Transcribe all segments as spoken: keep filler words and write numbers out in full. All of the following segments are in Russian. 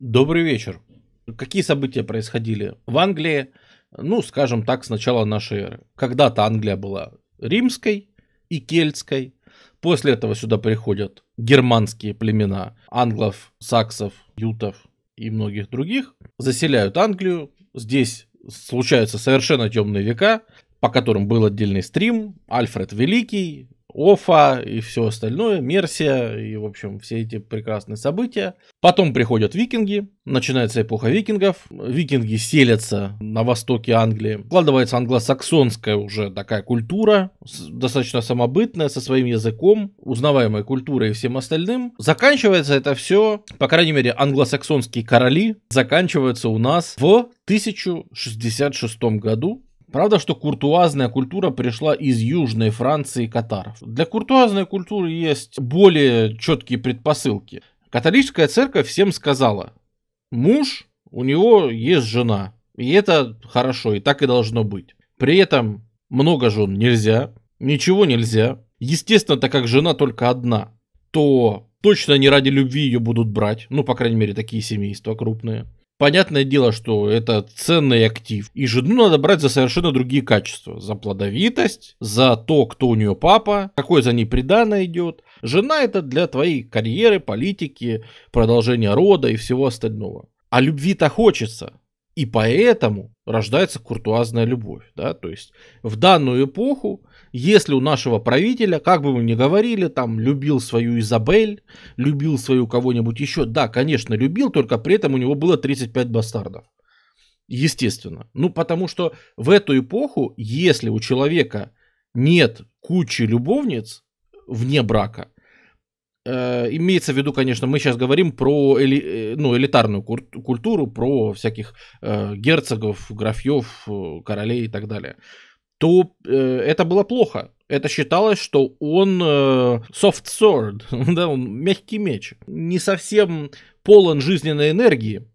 Добрый вечер. Какие события происходили в Англии, ну, скажем так, с начала нашей эры? Когда-то Англия была римской и кельтской. После этого сюда приходят германские племена англов, саксов, ютов и многих других. Заселяют Англию. Здесь случаются совершенно темные века, по которым был отдельный стрим. Альфред Великий, Офа и все остальное, Мерсия и, в общем, все эти прекрасные события. Потом приходят викинги, начинается эпоха викингов, викинги селятся на востоке Англии, вкладывается англосаксонская уже такая культура, достаточно самобытная, со своим языком, узнаваемая культура и всем остальным. Заканчивается это все, по крайней мере, англосаксонские короли заканчиваются у нас в тысяча шестьдесят шестом году. Правда, что куртуазная культура пришла из Южной Франции и катаров. Для куртуазной культуры есть более четкие предпосылки. Католическая церковь всем сказала: муж, у него есть жена. И это хорошо, и так и должно быть. При этом много жен нельзя, ничего нельзя. Естественно, так как жена только одна, то точно не ради любви ее будут брать. Ну, по крайней мере, такие семейства крупные. Понятное дело, что это ценный актив. И жену надо брать за совершенно другие качества. За плодовитость, за то, кто у нее папа, какой за ней приданое идет. Жена — это для твоей карьеры, политики, продолжения рода и всего остального. А любви-то хочется. И поэтому рождается куртуазная любовь. Да? То есть в данную эпоху, если у нашего правителя, как бы мы ни говорили, там любил свою Изабель, любил свою кого-нибудь еще, да, конечно, любил, только при этом у него было тридцать пять бастардов. Естественно. Ну, потому что в эту эпоху, если у человека нет кучи любовниц вне брака, имеется в виду, конечно, мы сейчас говорим про эли, ну, элитарную культуру, про всяких э, герцогов, графьев, королей и так далее, то э, это было плохо. Это считалось, что он э, soft sword, да, он мягкий меч, не совсем полон жизненной энергии.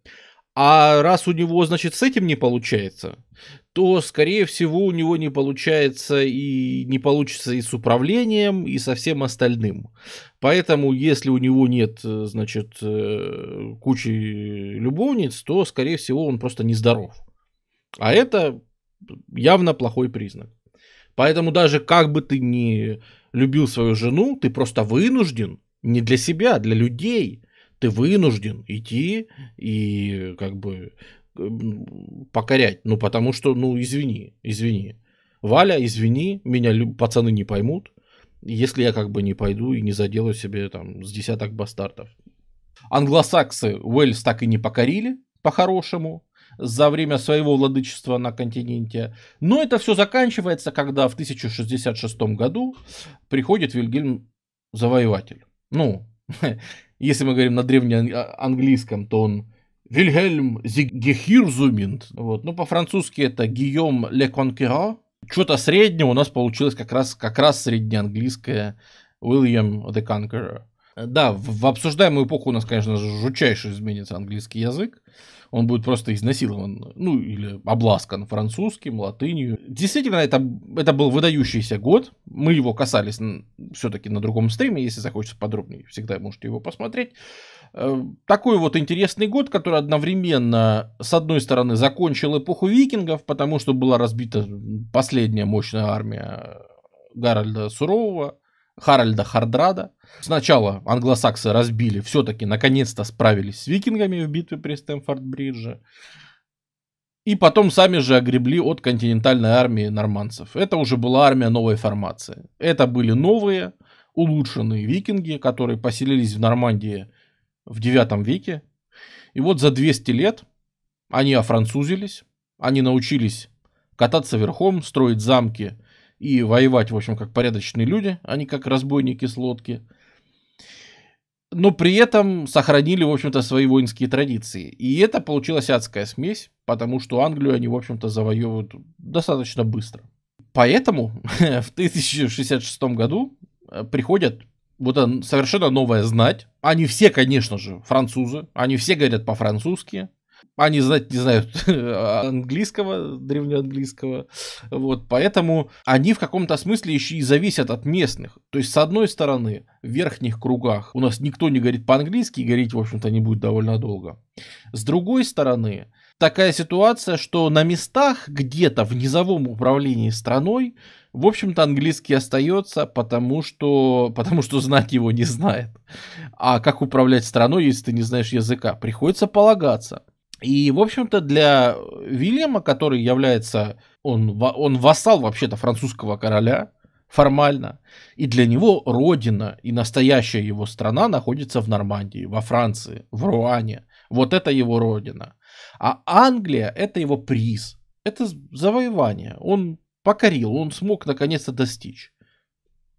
А раз у него, значит, с этим не получается, то, скорее всего, у него не получается и не получится и с управлением, и со всем остальным. Поэтому, если у него нет, значит, кучи любовниц, то, скорее всего, он просто нездоров. А это явно плохой признак. Поэтому даже как бы ты ни любил свою жену, ты просто вынужден, не для себя, а для людей, ты вынужден идти и как бы покорять. Ну, потому что, ну, извини, извини. Валя, извини, меня пацаны не поймут, если я как бы не пойду и не заделаю себе там с десяток бастардов. Англосаксы Уэльс так и не покорили, по-хорошему, за время своего владычества на континенте. Но это все заканчивается, когда в тысяча шестьдесят шестом году приходит Вильгельм Завоеватель. Ну, если мы говорим на древнеанглийском, то он Вильгельм Зигехирзуминд. Вот. Ну, по-французски это Гийом Ле Конкера. Что-то среднее у нас получилось как раз, как раз среднеанглийское Уильям де Конкера. Да, в, в обсуждаемую эпоху у нас, конечно же, жутчайше изменится английский язык. Он будет просто изнасилован, ну, или обласкан французским, латынью. Действительно, это, это был выдающийся год. Мы его касались все-таки на другом стриме. Если захочется подробнее, всегда можете его посмотреть. Такой вот интересный год, который одновременно, с одной стороны, закончил эпоху викингов, потому что была разбита последняя мощная армия Гарольда Сурового, Харальда Хардрада. Сначала англосаксы разбили, все-таки наконец-то справились с викингами в битве при Стэнфорд-Бридже. И потом сами же огребли от континентальной армии нормандцев. Это уже была армия новой формации. Это были новые, улучшенные викинги, которые поселились в Нормандии в девятом веке. И вот за двести лет они офранцузились, они научились кататься верхом, строить замки и воевать, в общем, как порядочные люди, а не как разбойники с лодки. Но при этом сохранили, в общем-то, свои воинские традиции. И это получилась адская смесь, потому что Англию они, в общем-то, завоевывают достаточно быстро. Поэтому в тысяча шестьдесят шестом году приходят вот совершенно новая знать. Они все, конечно же, французы, они все говорят по-французски. Они знать не знают английского, древнеанглийского. Вот, поэтому они в каком-то смысле еще и зависят от местных. То есть, с одной стороны, в верхних кругах у нас никто не говорит по-английски, и говорить, в общем-то, не будет довольно долго. С другой стороны, такая ситуация, что на местах, где-то в низовом управлении страной, в общем-то, английский остается, потому что, потому что знать его не знает. А как управлять страной, если ты не знаешь языка? Приходится полагаться. И, в общем-то, для Вильяма, который является... Он, он вассал, вообще-то, французского короля, формально. И для него родина и настоящая его страна находится в Нормандии, во Франции, в Руане. Вот это его родина. А Англия — это его приз. Это завоевание. Он покорил, он смог наконец-то достичь.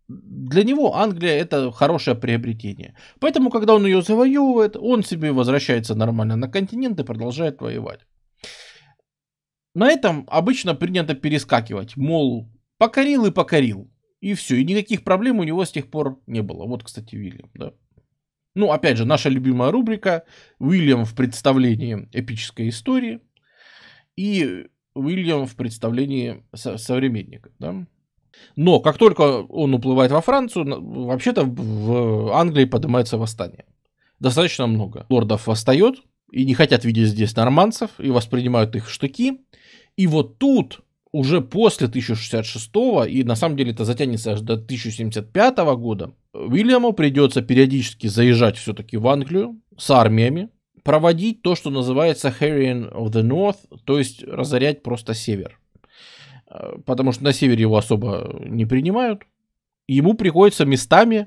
Для него Англия — это хорошее приобретение. Поэтому, когда он ее завоевывает, он себе возвращается нормально на континент и продолжает воевать. На этом обычно принято перескакивать. Мол, покорил и покорил. И все. И никаких проблем у него с тех пор не было. Вот, кстати, Вильям, да. Ну, опять же, наша любимая рубрика «Уильям в представлении эпической истории» и «Уильям в представлении со- современника». Да? Но как только он уплывает во Францию, вообще-то в Англии поднимается восстание. Достаточно много лордов восстает и не хотят видеть здесь нормандцев, и воспринимают их в штыки. И вот тут, уже после тысяча шестьдесят шестого, и на самом деле это затянется аж до тысяча семьдесят пятого года, Уильяму придется периодически заезжать все-таки в Англию с армиями, проводить то, что называется Harrying of the North, то есть разорять просто север. Потому что на севере его особо не принимают. Ему приходится местами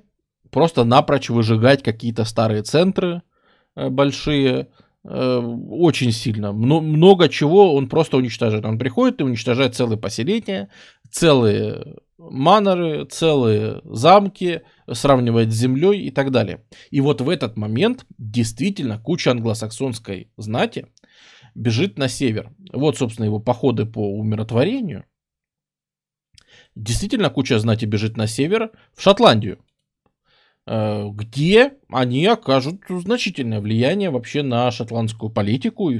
просто напрочь выжигать какие-то старые центры большие, очень сильно. Много чего он просто уничтожает. Он приходит и уничтожает целые поселения, целые маноры, целые замки, сравнивает с землей и так далее. И вот в этот момент действительно куча англосаксонской знати бежит на север. Вот, собственно, его походы по умиротворению. Действительно куча знати бежит на север, в Шотландию, где они окажут значительное влияние вообще на шотландскую политику.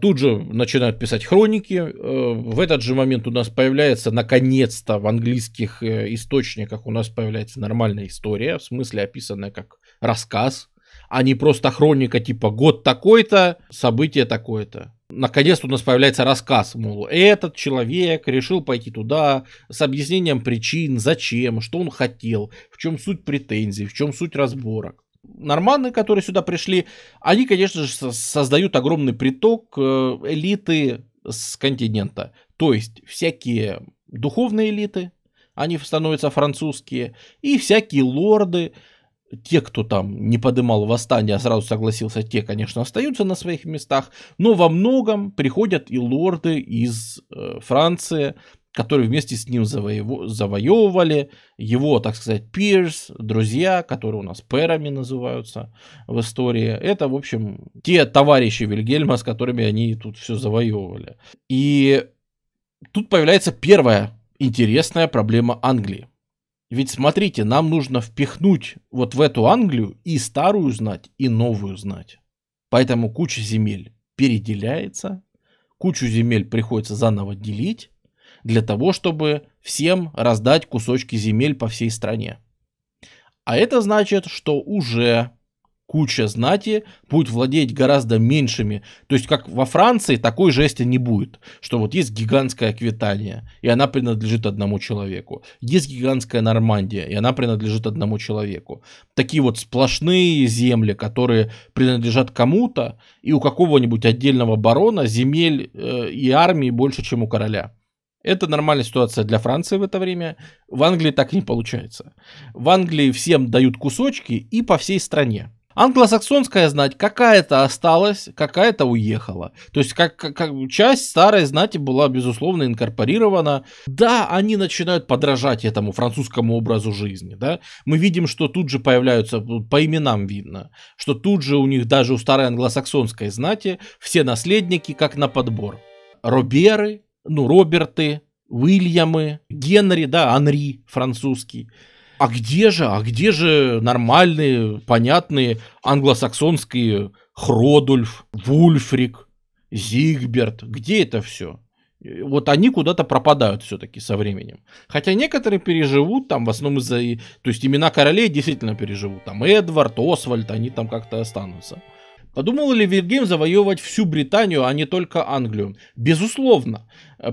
Тут же начинают писать хроники. В этот же момент у нас появляется, наконец-то, в английских источниках у нас появляется нормальная история, в смысле описанная как рассказ, а не просто хроника типа «год такой-то, событие такое-то». Наконец-то у нас появляется рассказ, мол, этот человек решил пойти туда с объяснением причин, зачем, что он хотел, в чем суть претензий, в чем суть разборок. Норманны, которые сюда пришли, они, конечно же, создают огромный приток элиты с континента. То есть всякие духовные элиты, они становятся французские, и всякие лорды. Те, кто там не подымал восстание, а сразу согласился, те, конечно, остаются на своих местах, но во многом приходят и лорды из э, Франции, которые вместе с ним завоев... завоевывали его, так сказать, пирс, друзья, которые у нас пэрами называются в истории. Это, в общем, те товарищи Вильгельма, с которыми они тут все завоевывали. И тут появляется первая интересная проблема Англии. Ведь смотрите, нам нужно впихнуть вот в эту Англию и старую знать, и новую знать. Поэтому куча земель переделяется, кучу земель приходится заново делить, для того, чтобы всем раздать кусочки земель по всей стране. А это значит, что уже куча знати будет владеть гораздо меньшими. То есть, как во Франции, такой жести не будет. Что вот есть гигантская Аквитания, и она принадлежит одному человеку. Есть гигантская Нормандия, и она принадлежит одному человеку. Такие вот сплошные земли, которые принадлежат кому-то, и у какого-нибудь отдельного барона земель э, и армии больше, чем у короля. Это нормальная ситуация для Франции в это время. В Англии так не получается. В Англии всем дают кусочки и по всей стране. Англосаксонская знать какая-то осталась, какая-то уехала. То есть как, как, часть старой знати была, безусловно, инкорпорирована. Да, они начинают подражать этому французскому образу жизни. Да? Мы видим, что тут же появляются, по именам видно, что тут же у них даже у старой англосаксонской знати все наследники как на подбор. Роберы, ну Роберты, Уильямы, Генри, да, Анри французский. А где же, а где же нормальные, понятные англосаксонские Хродульф, Вульфрик, Зигберт? Где это все? Вот они куда-то пропадают все-таки со временем. Хотя некоторые переживут, там в основном из-за... То есть имена королей действительно переживут. Там Эдвард, Освальд, они там как-то останутся. Подумал ли Вильгельм завоевывать всю Британию, а не только Англию? Безусловно.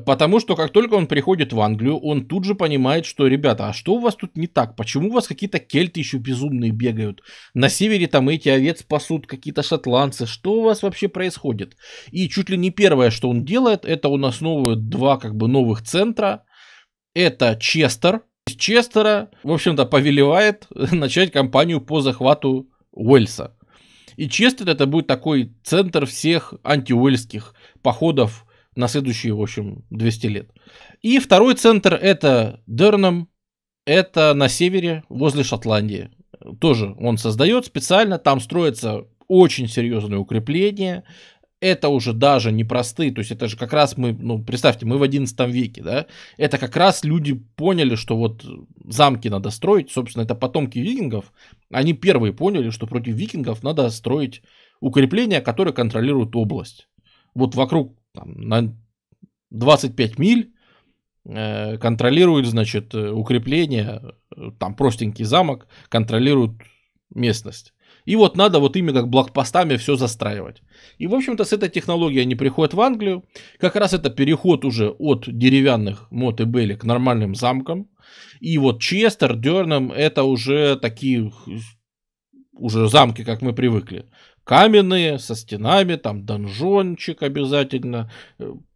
Потому что как только он приходит в Англию, он тут же понимает, что, ребята, а что у вас тут не так? Почему у вас какие-то кельты еще безумные бегают? На севере там эти овец пасут, какие-то шотландцы. Что у вас вообще происходит? И чуть ли не первое, что он делает, это он основывает два как бы новых центра. Это Честер. Из Честера, в общем-то, повелевает начать кампанию по захвату Уэльса. И Честер это будет такой центр всех антиуэльских походов на следующие, в общем, двести лет. И второй центр это Дернам, это на севере, возле Шотландии. Тоже он создает специально, там строятся очень серьезные укрепления. Это уже даже непростые, то есть это же как раз мы, ну, представьте, мы в одиннадцатом веке, да, это как раз люди поняли, что вот замки надо строить, собственно, это потомки викингов, они первые поняли, что против викингов надо строить укрепления, которые контролируют область. Вот вокруг там, на двадцать пять миль э, контролируют, значит, укрепления, там простенький замок, контролируют местность. И вот надо вот ими как блокпостами все застраивать. И, в общем-то, с этой технологией они приходят в Англию. Как раз это переход уже от деревянных мот и бели к нормальным замкам. И вот Честер, Дернам, это уже такие уже замки, как мы привыкли. Каменные, со стенами, там донжончик обязательно,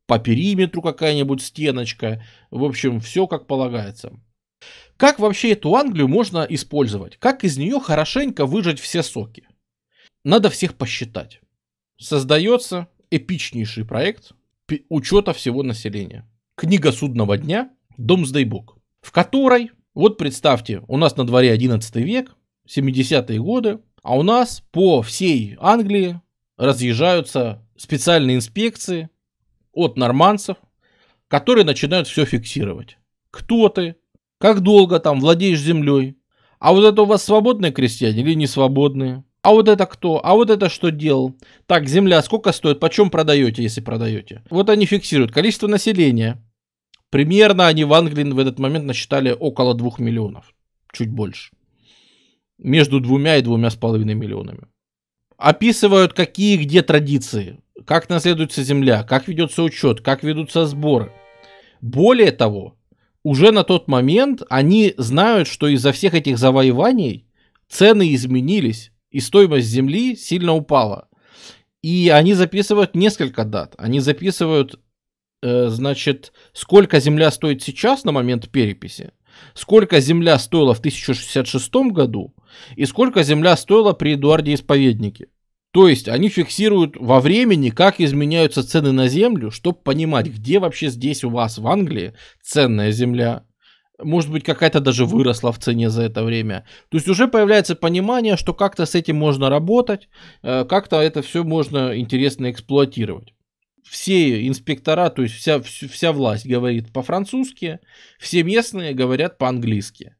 по периметру какая-нибудь стеночка. В общем, все как полагается. Как вообще эту Англию можно использовать? Как из нее хорошенько выжать все соки? Надо всех посчитать. Создается эпичнейший проект учета всего населения. Книга судного дня, Domesday Book, в которой, вот представьте, у нас на дворе одиннадцатый век, семидесятые годы, а у нас по всей Англии разъезжаются специальные инспекции от нормандцев, которые начинают все фиксировать. Кто ты? Как долго там владеешь землей? А вот это у вас свободные крестьяне или не свободные? А вот это кто? А вот это что делал? Так, земля сколько стоит? Почем продаете, если продаете? Вот они фиксируют количество населения. Примерно они в Англии в этот момент насчитали около двух миллионов. Чуть больше. Между двумя и двумя с половиной миллионами. Описывают, какие где традиции. Как наследуется земля. Как ведется учет. Как ведутся сборы. Более того... Уже на тот момент они знают, что из-за всех этих завоеваний цены изменились, и стоимость земли сильно упала. И они записывают несколько дат. Они записывают, э, значит, сколько земля стоит сейчас на момент переписи, сколько земля стоила в тысяча шестьдесят шестом году, и сколько земля стоила при Эдуарде Исповеднике. То есть они фиксируют во времени, как изменяются цены на землю, чтобы понимать, где вообще здесь у вас в Англии ценная земля. Может быть, какая-то даже выросла в цене за это время. То есть уже появляется понимание, что как-то с этим можно работать, как-то это все можно интересно эксплуатировать. Все инспектора, то есть вся, вся власть говорит по-французски, все местные говорят по-английски.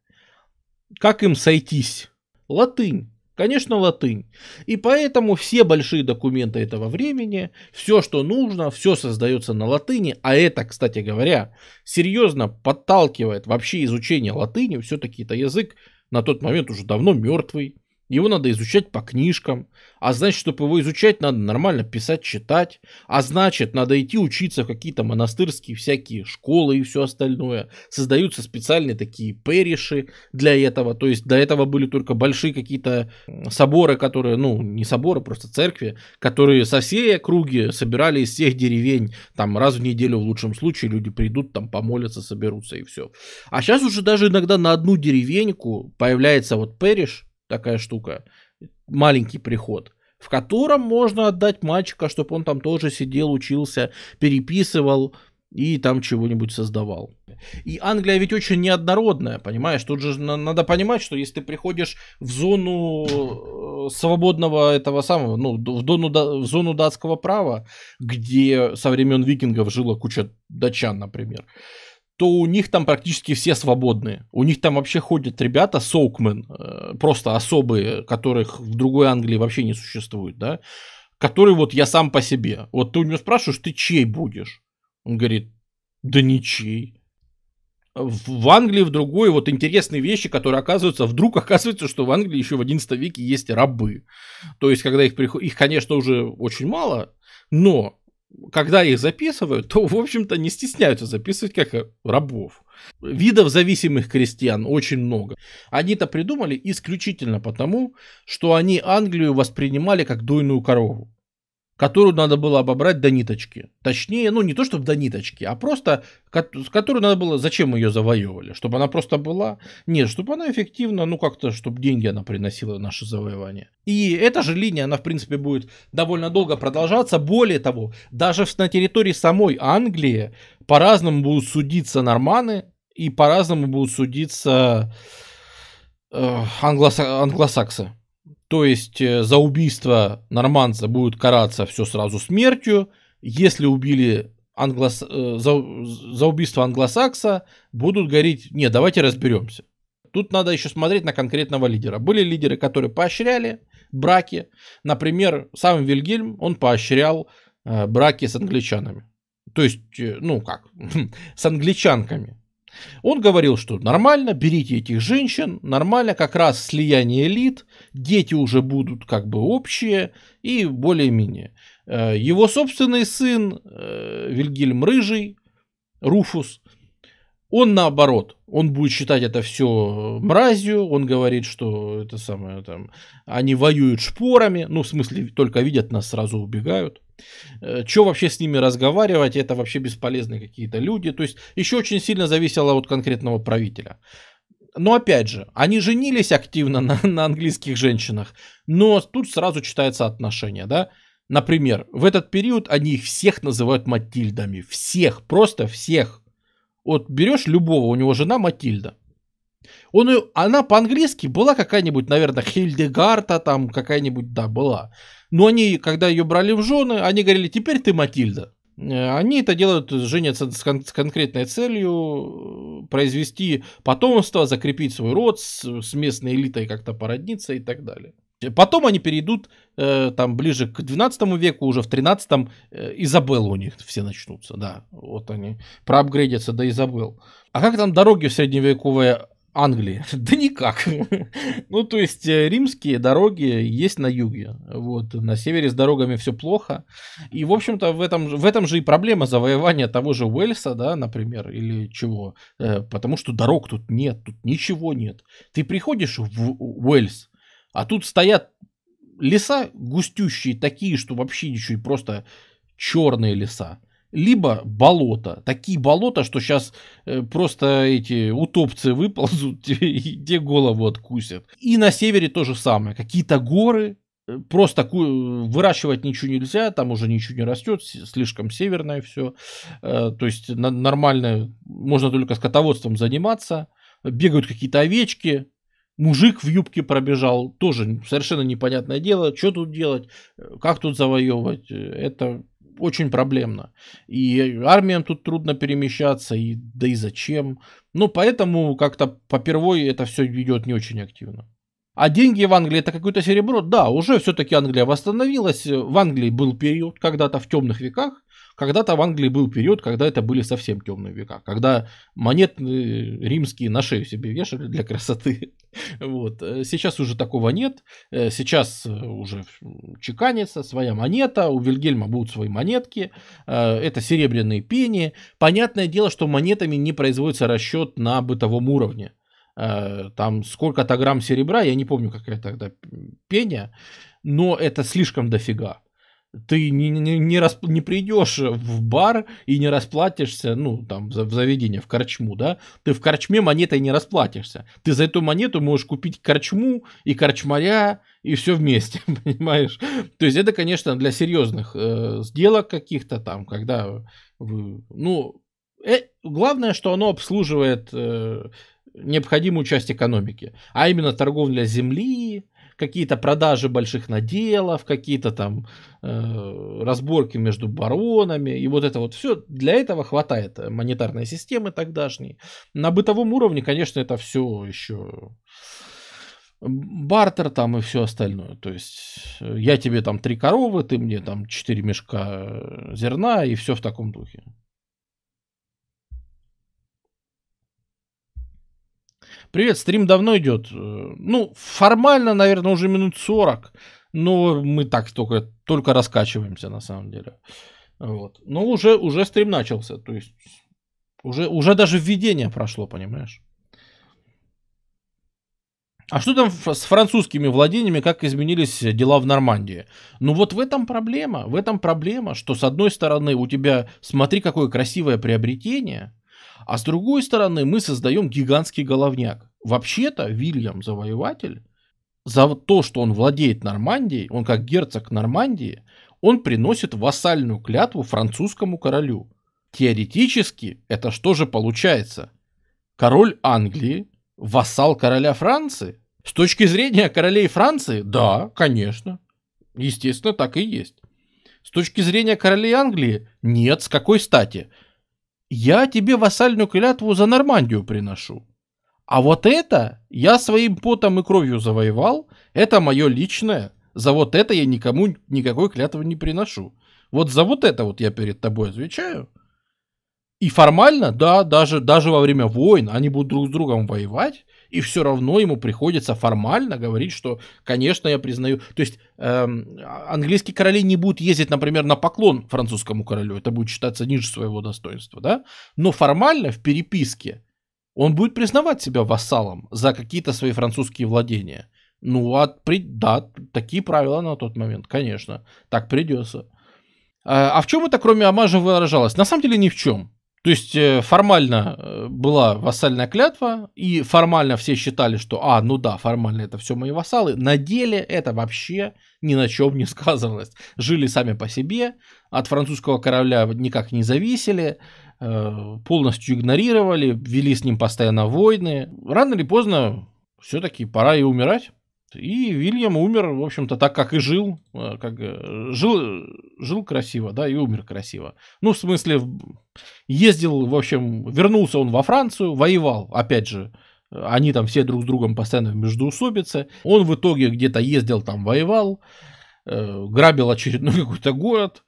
Как им сойтись? Латынь. Конечно, латынь. И поэтому все большие документы этого времени, все, что нужно, все создается на латыни. А это, кстати говоря, серьезно подталкивает вообще изучение латыни. Все-таки это язык на тот момент уже давно мертвый. Его надо изучать по книжкам. А значит, чтобы его изучать, надо нормально писать, читать. А значит, надо идти учиться в какие-то монастырские всякие школы и все остальное. Создаются специальные такие пэриши для этого. То есть, до этого были только большие какие-то соборы, которые, ну, не соборы, просто церкви, которые со всей округи собирали из всех деревень. Там раз в неделю, в лучшем случае, люди придут, там помолятся, соберутся и все. А сейчас уже даже иногда на одну деревеньку появляется вот пэриш, такая штука, маленький приход, в котором можно отдать мальчика, чтобы он там тоже сидел, учился, переписывал и там чего-нибудь создавал. И Англия ведь очень неоднородная, понимаешь? Тут же надо понимать, что если ты приходишь в зону свободного этого самого, ну, в, дону, в зону датского права, где со времен викингов жила куча датчан, например, то у них там практически все свободные. У них там вообще ходят ребята, соукмен, просто особые, которых в другой Англии вообще не существует, да, которые вот я сам по себе. Вот ты у него спрашиваешь, ты чей будешь? Он говорит, да ничей. в Англии, в другой, вот интересные вещи, которые оказываются, вдруг оказывается, что в Англии еще в одиннадцатом веке есть рабы. То есть, когда их, приход... их, конечно, уже очень мало, но когда их записывают, то, в общем-то, не стесняются записывать как рабов. Видов зависимых крестьян очень много. Они-то придумали исключительно потому, что они Англию воспринимали как дойную корову, которую надо было обобрать до ниточки. Точнее, ну не то, чтобы до ниточки, а просто, которую надо было... Зачем ее завоевывали? Чтобы она просто была? Нет, чтобы она эффективно, ну как-то, чтобы деньги она приносила, наше завоевание. И эта же линия, она, в принципе, будет довольно долго продолжаться. Более того, даже на территории самой Англии по-разному будут судиться норманы и по-разному будут судиться э, англосаксы. англосаксы. То есть за убийство норманца будет караться все сразу смертью. Если убили англос... за... за убийство англосакса, будут гореть... Не, давайте разберемся. Тут надо еще смотреть на конкретного лидера. Были лидеры, которые поощряли браки. Например, сам Вильгельм, он поощрял браки с англичанами. То есть, ну как, с англичанками. Он говорил, что нормально, берите этих женщин, нормально, как раз слияние элит, дети уже будут как бы общие и более-менее. Его собственный сын, Вильгельм Рыжий, Руфус, он наоборот, он будет считать это все мразью, он говорит, что это самое, там, они воюют шпорами, ну в смысле только видят нас, сразу убегают. Что вообще с ними разговаривать, это вообще бесполезные какие-то люди. То есть еще очень сильно зависело от конкретного правителя. Но опять же, они женились активно на, на английских женщинах, но тут сразу читается отношение, да? Например, в этот период они их всех называют Матильдами. Всех, просто всех. Вот берешь любого, у него жена Матильда. Он ее, она по-английски была какая-нибудь, наверное, Хильдегарта там какая-нибудь, да, была. Но они, когда ее брали в жены, они говорили, теперь ты Матильда. Они это делают, женятся с, кон- с конкретной целью произвести потомство, закрепить свой род с, с местной элитой, как-то породниться и так далее. Потом они перейдут э, там ближе к двенадцатому веку, уже в тринадцатом э, Изабеллу у них все начнутся, да. Вот они проапгрейдятся до Изабелл. А как там дороги в средневековой Англии? Да никак. Ну, то есть, римские дороги есть на юге. Вот. На севере с дорогами все плохо. И, в общем-то, в этом, в этом же и проблема завоевания того же Уэльса, да, например, или чего. Потому что дорог тут нет, тут ничего нет. Ты приходишь в Уэльс, а тут стоят леса густющие, такие, что вообще еще и просто черные леса. Либо болота. Такие болота, что сейчас э, просто эти утопцы выползут и те голову откусят. И на севере то же самое. Какие-то горы. Просто выращивать ничего нельзя. Там уже ничего не растет. Слишком северное все. Э, то есть на- нормально. Можно только скотоводством заниматься. Бегают какие-то овечки. Мужик в юбке пробежал. Тоже совершенно непонятное дело. Что тут делать? Как тут завоевывать? Это... очень проблемно. И армиям тут трудно перемещаться, и да и зачем. Ну, поэтому как-то попервой это все идет не очень активно. А деньги в Англии это какое-то серебро? Да, уже все-таки Англия восстановилась. В Англии был период когда-то в темных веках, когда-то в Англии был период, когда это были совсем темные века, когда монеты римские на шею себе вешали для красоты. Вот. Сейчас уже такого нет. Сейчас уже чеканится своя монета. У Вильгельма будут свои монетки. Это серебряные пени. Понятное дело, что монетами не производится расчет на бытовом уровне. Там сколько-то грамм серебра, я не помню, какая тогда пеня, но это слишком дофига. Ты не, не, не, расп... не придешь в бар и не расплатишься, ну, там, в заведение, в корчму, да? Ты в корчме монетой не расплатишься. Ты за эту монету можешь купить корчму и корчмаря, и все вместе, понимаешь? То есть это, конечно, для серьезных э, сделок каких-то там, когда... Вы, ну, э, главное, что оно обслуживает э, необходимую часть экономики, а именно торговля земли, какие-то продажи больших наделов, какие-то там э, разборки между баронами. И вот это вот все. Для этого хватает монетарной системы тогдашней. На бытовом уровне, конечно, это все еще бартер там и все остальное. То есть я тебе там три коровы, ты мне там четыре мешка зерна и все в таком духе. Привет, стрим давно идет. Ну, формально, наверное, уже минут сорок. Но мы так только, только раскачиваемся, на самом деле. Вот. Но уже, уже стрим начался. То есть уже, уже даже введение прошло, понимаешь? А что там с французскими владениями, как изменились дела в Нормандии? Ну вот в этом проблема, в этом проблема, что с одной стороны у тебя, смотри, какое красивое приобретение, а с другой стороны мы создаем гигантский головняк. Вообще-то Вильгельм Завоеватель, за то, что он владеет Нормандией, он как герцог Нормандии, он приносит вассальную клятву французскому королю. Теоретически это что же получается? Король Англии, вассал короля Франции? С точки зрения королей Франции, да, конечно. Естественно, так и есть. С точки зрения королей Англии, нет, с какой стати? Я тебе вассальную клятву за Нормандию приношу. А вот это я своим потом и кровью завоевал, это мое личное. За вот это я никому никакой клятвы не приношу. Вот за вот это вот я перед тобой отвечаю. И формально, да, даже, даже во время войн они будут друг с другом воевать, и все равно ему приходится формально говорить, что, конечно, я признаю... То есть эм, английские короли не будут ездить, например, на поклон французскому королю, это будет считаться ниже своего достоинства, да? Но формально в переписке он будет признавать себя вассалом за какие-то свои французские владения. Ну, а при... да, такие правила на тот момент, конечно, так придется. А в чем это, кроме омажа, выражалось? На самом деле ни в чем. То есть формально была вассальная клятва, и формально все считали, что, а, ну да, формально это все мои вассалы. На деле это вообще ни на чем не сказывалось. Жили сами по себе, от французского короля никак не зависели, полностью игнорировали, вели с ним постоянно войны. Рано или поздно все-таки пора и умирать. И Вильям умер, в общем-то, так, как и жил. Как, жил, жил красиво, да, и умер красиво. Ну, в смысле, ездил, в общем, вернулся он во Францию, воевал, опять же. Они там все друг с другом постоянно в междоусобице. Он в итоге где-то ездил, там воевал, грабил очередной какой-то город.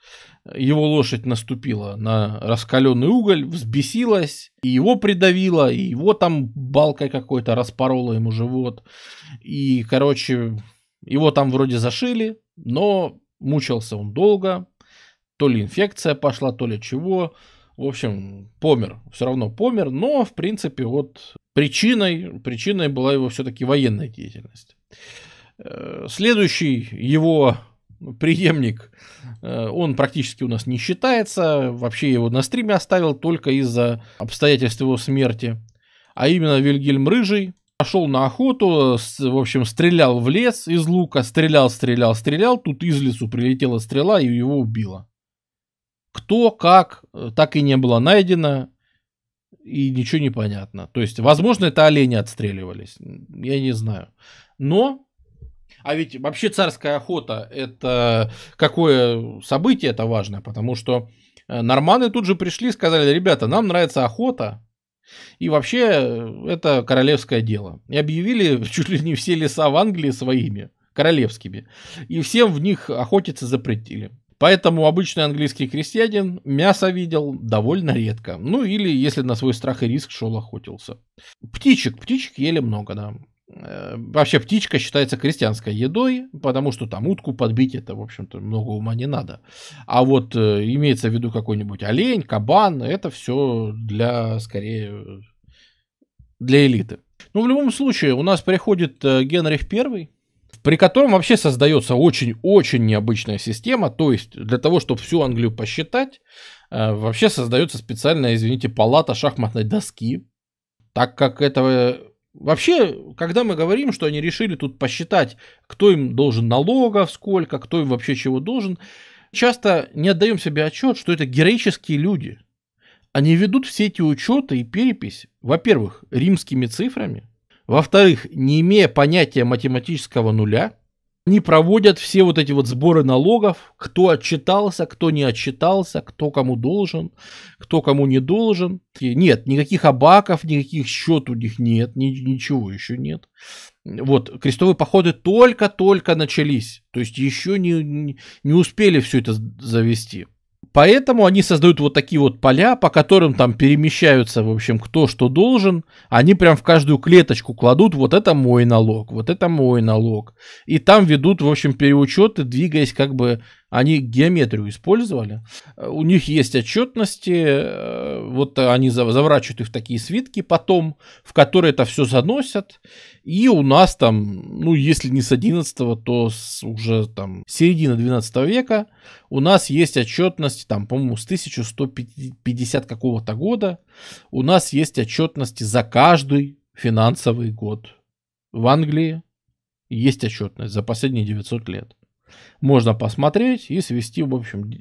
Его лошадь наступила на раскаленный уголь, взбесилась, и его придавило, и его там балкой какой-то распорола ему живот. И, короче, его там вроде зашили, но мучился он долго. То ли инфекция пошла, то ли чего. В общем, помер. Все равно помер, но, в принципе, вот причиной, причиной была его все-таки военная деятельность. Следующий его... преемник, он практически у нас не считается, вообще его на стриме оставил только из-за обстоятельств его смерти, а именно Вильгельм Рыжий пошел на охоту, в общем, стрелял в лес из лука, стрелял, стрелял, стрелял, тут из лесу прилетела стрела и его убила. Кто, как, так и не было найдено, и ничего не понятно. То есть, возможно, это олени отстреливались, я не знаю, но... А ведь вообще царская охота — это какое событие это важное, потому что норманы тут же пришли и сказали: ребята, нам нравится охота, и вообще это королевское дело. И объявили чуть ли не все леса в Англии своими, королевскими, и всем в них охотиться запретили. Поэтому обычный английский крестьянин мясо видел довольно редко, ну или если на свой страх и риск шел охотился. Птичек, птичек ели много, да. Вообще птичка считается крестьянской едой, потому что там утку подбить — это, в общем-то, много ума не надо. А вот э, имеется в виду какой-нибудь олень, кабан — это все для, скорее, для элиты. Ну, в любом случае, у нас приходит э, Генрих Первый, при котором вообще создается очень-очень необычная система. То есть для того, чтобы всю Англию посчитать, э, вообще создается специальная, извините, палата шахматной доски, так как этого... Вообще, когда мы говорим, что они решили тут посчитать, кто им должен налогов, сколько, кто им вообще чего должен, часто не отдаем себе отчет, что это героические люди. Они ведут все эти учеты и перепись, во-первых, римскими цифрами, во-вторых, не имея понятия математического нуля, они проводят все вот эти вот сборы налогов, кто отчитался, кто не отчитался, кто кому должен, кто кому не должен. И нет, никаких абаков, никаких счет у них нет, ни, ничего еще нет. Вот, крестовые походы только-только начались, то есть еще не, не успели все это завести. Поэтому они создают вот такие вот поля, по которым там перемещаются, в общем, кто что должен. Они прям в каждую клеточку кладут: вот это мой налог, вот это мой налог. И там ведут, в общем, переучеты, двигаясь как бы... Они геометрию использовали. У них есть отчетности. Вот они заворачивают их в такие свитки потом, в которые это все заносят. И у нас там, ну, если не с одиннадцатого, то с уже там середины двенадцатого века у нас есть отчетности, там, по-моему, с тысяча сто пятидесятого какого-то года у нас есть отчетности за каждый финансовый год. В Англии есть отчетность за последние девятьсот лет. Можно посмотреть и свести, в общем,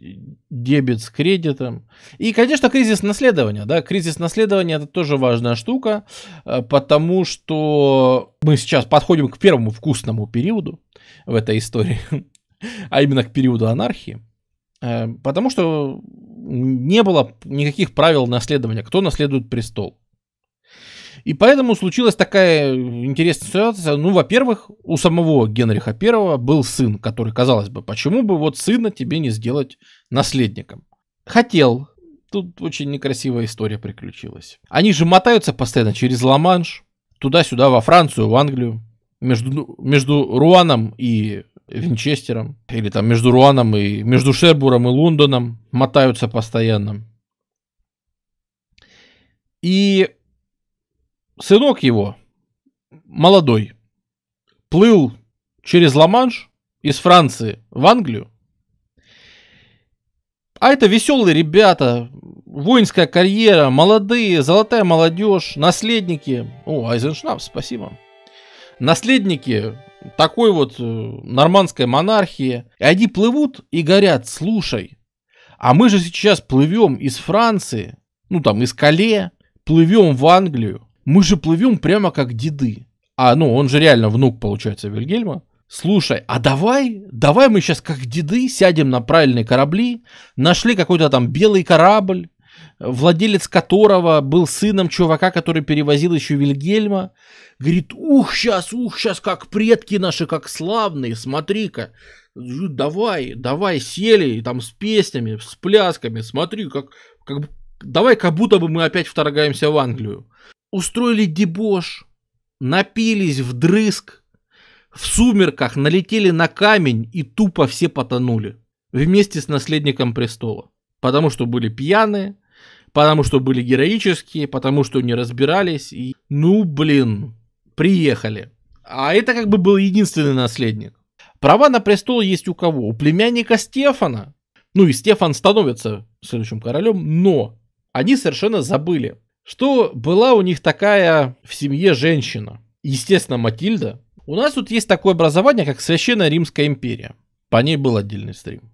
дебет с кредитом. И, конечно, кризис наследования. Да? Кризис наследования — это тоже важная штука, потому что мы сейчас подходим к первому вкусному периоду в этой истории, а именно к периоду анархии. Потому что не было никаких правил наследования, кто наследует престол. И поэтому случилась такая интересная ситуация. Ну, во-первых, у самого Генриха Первого был сын, который, казалось бы, почему бы вот сына тебе не сделать наследником? Хотел. Тут очень некрасивая история приключилась. Они же мотаются постоянно через Ла-Манш, туда-сюда, во Францию, в Англию, между, между Руаном и Винчестером, или там между Руаном и между Шербуром и Лондоном мотаются постоянно. И... Сынок его, молодой, плыл через Ла-Манш из Франции в Англию. А это веселые ребята, воинская карьера, молодые, золотая молодежь, наследники. О, Айзеншнапс, спасибо. Наследники такой вот нормандской монархии. И они плывут и горят: слушай, а мы же сейчас плывем из Франции, ну там из Кале, плывем в Англию. Мы же плывем прямо как деды. А, ну, он же реально внук, получается, Вильгельма. Слушай, а давай, давай мы сейчас как деды сядем на правильные корабли. Нашли какой-то там белый корабль, владелец которого был сыном чувака, который перевозил еще Вильгельма. Говорит: ух, сейчас, ух, сейчас, как предки наши, как славные, смотри-ка. Давай, давай, сели там с песнями, с плясками, смотри, как, как... Давай, как будто бы мы опять вторгаемся в Англию. Устроили дебош, напились вдрызг, в сумерках налетели на камень и тупо все потонули. Вместе с наследником престола. Потому что были пьяные, потому что были героические, потому что не разбирались. И... Ну, блин, приехали. А это как бы был единственный наследник. Права на престол есть у кого? У племянника Стефана. Ну и Стефан становится следующим королем, но они совершенно забыли, что была у них такая в семье женщина. Естественно, Матильда. У нас тут есть такое образование, как Священная Римская империя. По ней был отдельный стрим.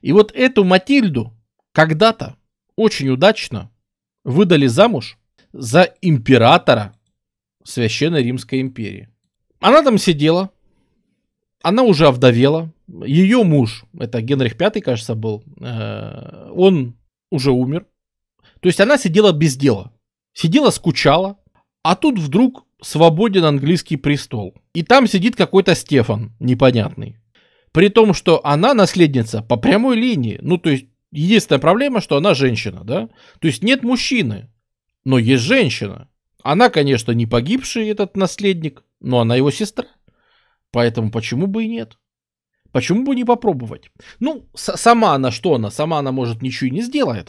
И вот эту Матильду когда-то очень удачно выдали замуж за императора Священной Римской империи. Она там сидела, она уже овдовела. Ее муж, это Генрих Пятый, кажется, был, он уже умер. То есть она сидела без дела, сидела, скучала, а тут вдруг свободен английский престол. И там сидит какой-то Стефан непонятный. При том, что она наследница по прямой линии. Ну, то есть единственная проблема, что она женщина, да? То есть нет мужчины, но есть женщина. Она, конечно, не погибший этот наследник, но она его сестра. Поэтому почему бы и нет? Почему бы не попробовать? Ну, сама она что она? Сама она, может, ничего и не сделает.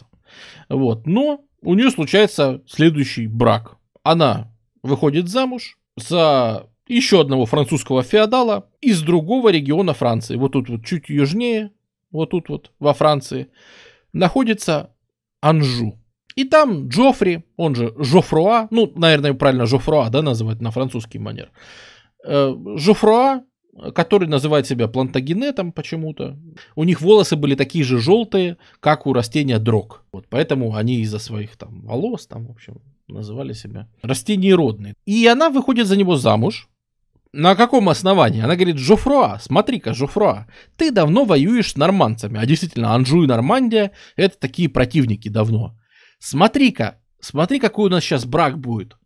Вот, но у нее случается следующий брак. Она выходит замуж за еще одного французского феодала из другого региона Франции. Вот тут вот чуть южнее, вот тут вот во Франции, находится Анжу. И там Джоффри, он же Жоффруа, ну, наверное, правильно Жоффруа, да, называть на французский манер. Жоффруа, который называет себя Плантагенетом почему-то. У них волосы были такие же желтые, как у растения дрог. Вот поэтому они из-за своих там волос, там, в общем, называли себя растениеродные. И она выходит за него замуж. На каком основании? Она говорит: Жоффруа, смотри-ка, Жоффруа, ты давно воюешь с нормандцами. А действительно, Анжу и Нормандия — это такие противники давно. Смотри-ка, смотри, какой у нас сейчас брак будет.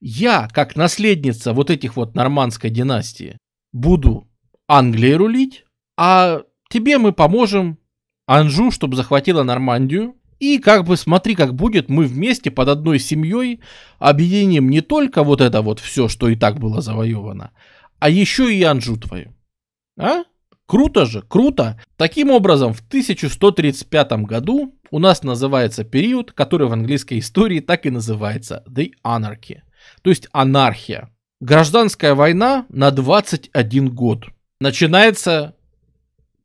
Я, как наследница вот этих вот нормандской династии, буду Англией рулить, а тебе мы поможем Анжу, чтобы захватила Нормандию. И как бы смотри, как будет, мы вместе под одной семьей объединим не только вот это вот все, что и так было завоевано, а еще и Анжу твою. А? Круто же, круто. Таким образом, в тысяча сто тридцать пятом году у нас называется период, который в английской истории так и называется The Anarchy, то есть анархия. Гражданская война на двадцать один год. Начинается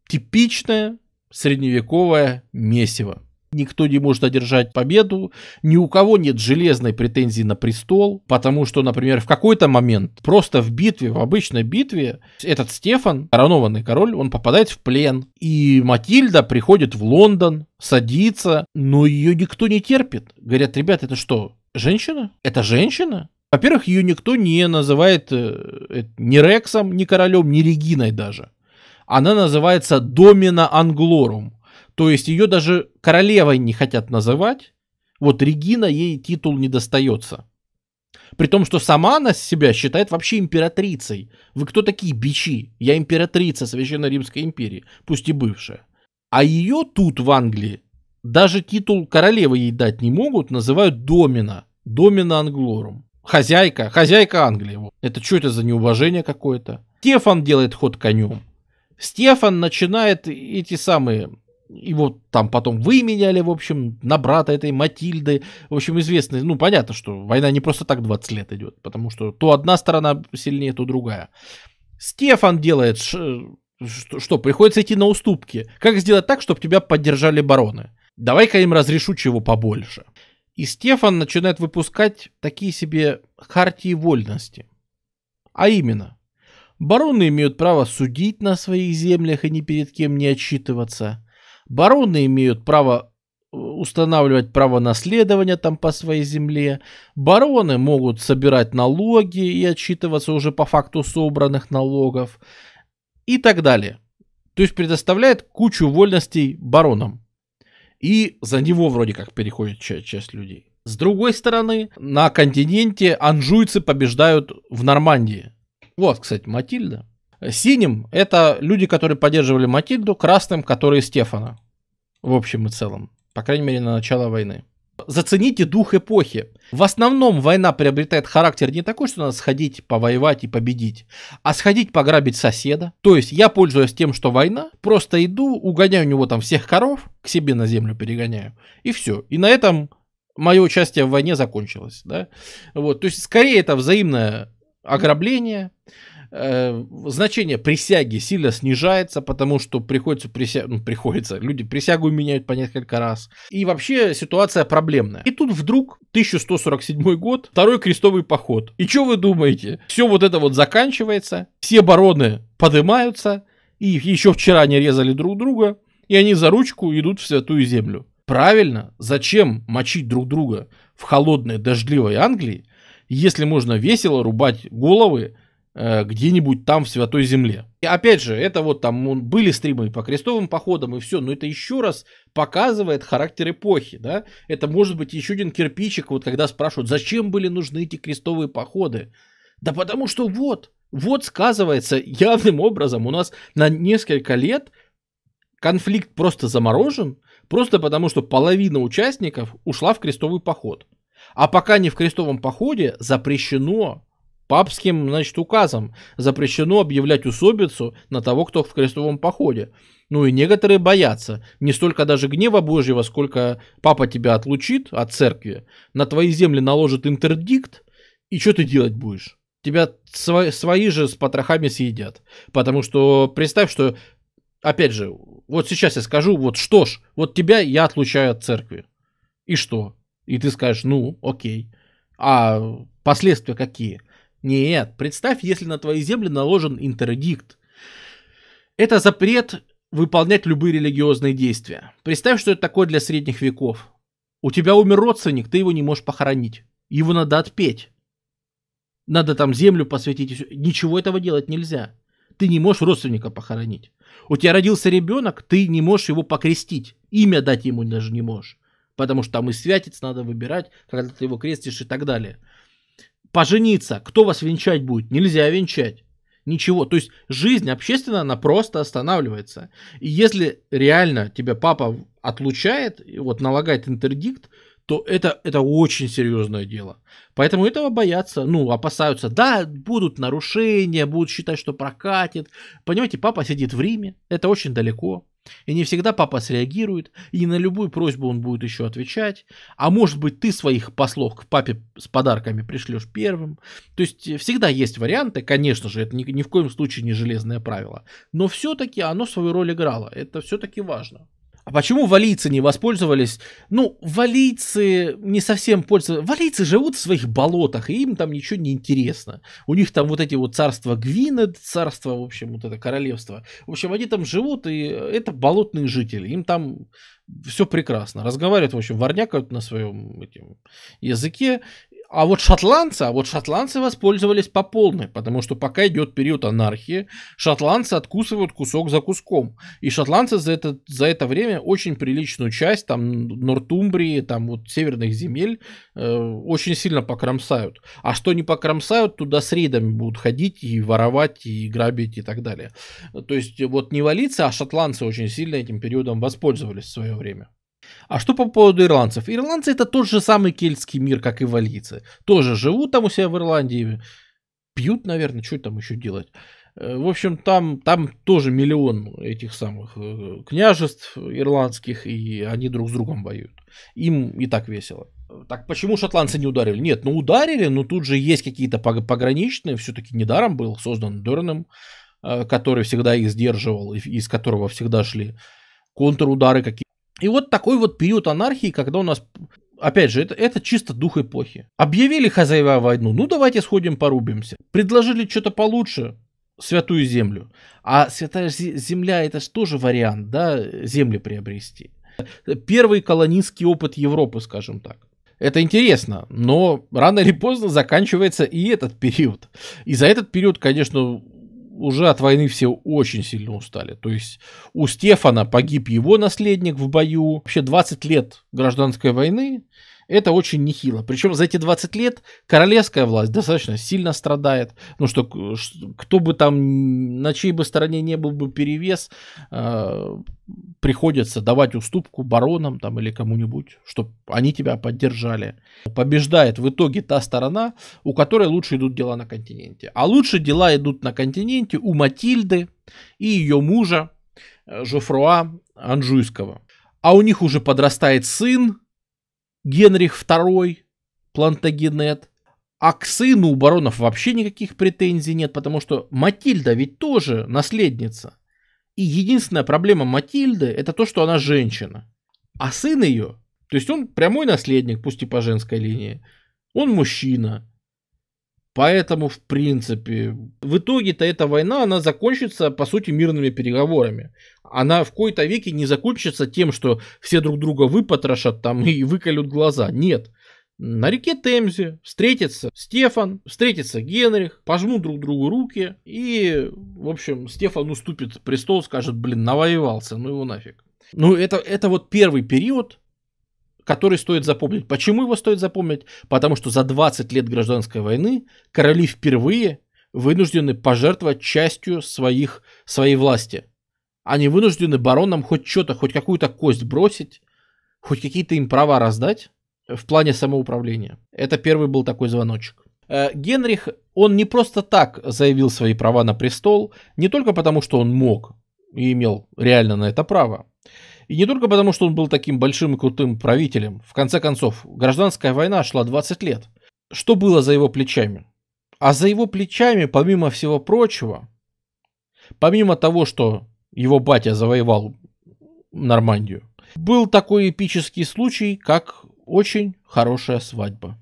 типичное средневековое месиво. Никто не может одержать победу, ни у кого нет железной претензии на престол, потому что, например, в какой-то момент просто в битве, в обычной битве, этот Стефан, коронованный король, он попадает в плен. И Матильда приходит в Лондон, садится, но ее никто не терпит. Говорят, ребят, это что, женщина? Это женщина? Во-первых, ее никто не называет ни Рексом, ни королем, ни Региной даже. Она называется Домина Англорум. То есть ее даже королевой не хотят называть. Вот Регина, ей титул не достается. При том, что сама она себя считает вообще императрицей. Вы кто такие, бичи? Я императрица Священной Римской империи, пусть и бывшая. А ее тут, в Англии, даже титул королевы ей дать не могут, называют домина. Домина Англорум. Хозяйка, хозяйка Англии. Это что это за неуважение какое-то? Стефан делает ход конем. Стефан начинает эти самые... Его там потом выменяли, в общем, на брата этой Матильды. В общем, известный, ну, понятно, что война не просто так двадцать лет идет, потому что то одна сторона сильнее, то другая. Стефан делает, ш... что, приходится идти на уступки. Как сделать так, чтобы тебя поддержали бароны? Давай-ка им разрешу чего побольше. И Стефан начинает выпускать такие себе хартии вольности. А именно, бароны имеют право судить на своих землях и ни перед кем не отчитываться. Бароны имеют право устанавливать право наследования там по своей земле. Бароны могут собирать налоги и отчитываться уже по факту собранных налогов и так далее. То есть предоставляет кучу вольностей баронам. И за него вроде как переходит часть, часть людей. С другой стороны, на континенте анжуйцы побеждают в Нормандии. Вот, кстати, Матильда. Синим – это люди, которые поддерживали Матильду, красным – которые Стефана. В общем и целом. По крайней мере, на начало войны. Зацените дух эпохи. В основном война приобретает характер не такой, что надо сходить, повоевать и победить, а сходить пограбить соседа. То есть я пользуюсь тем, что война, просто иду, угоняю у него там всех коров, к себе на землю перегоняю, и все. И на этом мое участие в войне закончилось. Да? Вот. То есть скорее это взаимное ограбление. Значение присяги сильно снижается, потому что приходится прися... ну, приходится, люди присягу меняют по несколько раз. И вообще ситуация проблемная. И тут вдруг тысяча сто сорок седьмой год, второй крестовый поход. И что вы думаете? Все вот это вот заканчивается, все бароны поднимаются, и еще вчера они резали друг друга, и они за ручку идут в Святую Землю. Правильно, зачем мочить друг друга в холодной дождливой Англии, если можно весело рубать головы где-нибудь там в Святой Земле. И опять же, это вот там были стримы по крестовым походам и все, но это еще раз показывает характер эпохи, да? Это может быть еще один кирпичик, вот когда спрашивают, зачем были нужны эти крестовые походы? Да потому что вот, вот сказывается явным образом у нас на несколько лет конфликт просто заморожен, просто потому что половина участников ушла в крестовый поход. А пока не в крестовом походе, запрещено папским, значит, указом запрещено объявлять усобицу на того, кто в крестовом походе. Ну и некоторые боятся. Не столько даже гнева Божьего, сколько папа тебя отлучит от церкви, на твои земли наложит интердикт, и что ты делать будешь? Тебя свои, свои же с потрохами съедят. Потому что представь, что, опять же, вот сейчас я скажу, вот что ж, вот тебя я отлучаю от церкви. И что? И ты скажешь, ну, окей. А последствия какие? Нет, представь, если на твои земли наложен интердикт. Это запрет выполнять любые религиозные действия. Представь, что это такое для средних веков. У тебя умер родственник, ты его не можешь похоронить. Его надо отпеть. Надо там землю посвятить. Ничего этого делать нельзя. Ты не можешь родственника похоронить. У тебя родился ребенок, ты не можешь его покрестить. Имя дать ему даже не можешь. Потому что там и святец надо выбирать, когда ты его крестишь и так далее. Пожениться, кто вас венчать будет? Нельзя венчать. ничего. То есть жизнь общественная, она просто останавливается. И если реально тебя папа отлучает, вот налагает интердикт, то это, это очень серьезное дело. Поэтому этого боятся, ну, опасаются. Да, будут нарушения, будут считать, что прокатит. Понимаете, папа сидит в Риме, это очень далеко. И не всегда папа среагирует, и на любую просьбу он будет еще отвечать. А может быть, ты своих послов к папе с подарками пришлешь первым. То есть всегда есть варианты, конечно же, это ни, ни в коем случае не железное правило. Но все-таки оно свою роль играло, это все-таки важно. А почему валийцы не воспользовались? Ну, валийцы не совсем пользуются. Валийцы живут в своих болотах, и им там ничего не интересно. У них там вот эти вот царства Гвинед, царство, в общем, вот это королевство. В общем, они там живут, и это болотные жители. Им там все прекрасно. Разговаривают, в общем, ворнякают на своем этим языке. А вот шотландцы, а вот шотландцы воспользовались по полной, потому что пока идет период анархии, шотландцы откусывают кусок за куском. И шотландцы за это, за это время очень приличную часть, там, Нортумбрии, там, вот, северных земель, э, очень сильно покромсают. А что не покромсают, туда с рейдами будут ходить и воровать, и грабить, и так далее. То есть, вот не валийцы, а шотландцы очень сильно этим периодом воспользовались в свое время. А что по поводу ирландцев? Ирландцы — это тот же самый кельтский мир, как и валийцы. Тоже живут там у себя в Ирландии, пьют, наверное, что там еще делать. В общем, там, там тоже миллион этих самых княжеств ирландских, и они друг с другом воюют. Им и так весело. Так почему шотландцы не ударили? Нет, ну ударили, но тут же есть какие-то пограничные, все-таки недаром был создан Дернам, который всегда их сдерживал, из которого всегда шли контрудары какие-то. И вот такой вот период анархии, когда у нас, опять же, это, это чисто дух эпохи. Объявили хозяева войну, ну давайте сходим порубимся. Предложили что-то получше, святую землю. А святая земля — это же тоже вариант, да, земли приобрести. Первый колонистский опыт Европы, скажем так. Это интересно, но рано или поздно заканчивается и этот период. И за этот период, конечно... уже от войны все очень сильно устали. То есть у Стефана погиб его наследник в бою. Вообще двадцать лет гражданской войны — это очень нехило. Причем за эти двадцать лет королевская власть достаточно сильно страдает. Ну что, кто бы там, на чьей бы стороне не был бы перевес, э, приходится давать уступку баронам там или кому-нибудь, чтобы они тебя поддержали. Побеждает в итоге та сторона, у которой лучше идут дела на континенте. А лучше дела идут на континенте у Матильды и ее мужа Жоффруа Анжуйского. А у них уже подрастает сын, Генрих Второй, Плантагенет. А к сыну у баронов вообще никаких претензий нет, потому что Матильда ведь тоже наследница. И единственная проблема Матильды — это то, что она женщина. А сын ее, то есть он прямой наследник, пусть и по женской линии, он мужчина. Поэтому, в принципе, в итоге-то эта война, она закончится, по сути, мирными переговорами. Она в кои-то веки не закончится тем, что все друг друга выпотрошат там и выколют глаза. Нет. На реке Темзе встретится Стефан, встретится Генрих, пожмут друг другу руки, и, в общем, Стефан уступит престол, скажет: блин, навоевался, ну его нафиг. Ну, это, это вот первый период, который стоит запомнить. Почему его стоит запомнить? Потому что за двадцать лет гражданской войны короли впервые вынуждены пожертвовать частью своих, своей власти. Они вынуждены баронам хоть что-то, хоть какую-то кость бросить, хоть какие-то им права раздать в плане самоуправления. Это первый был такой звоночек. Генрих, он не просто так заявил свои права на престол, не только потому, что он мог и имел реально на это право, и не только потому, что он был таким большим и крутым правителем. В конце концов, гражданская война шла двадцать лет. Что было за его плечами? А за его плечами, помимо всего прочего, помимо того, что его батя завоевал Нормандию, был такой эпический случай, как очень хорошая свадьба.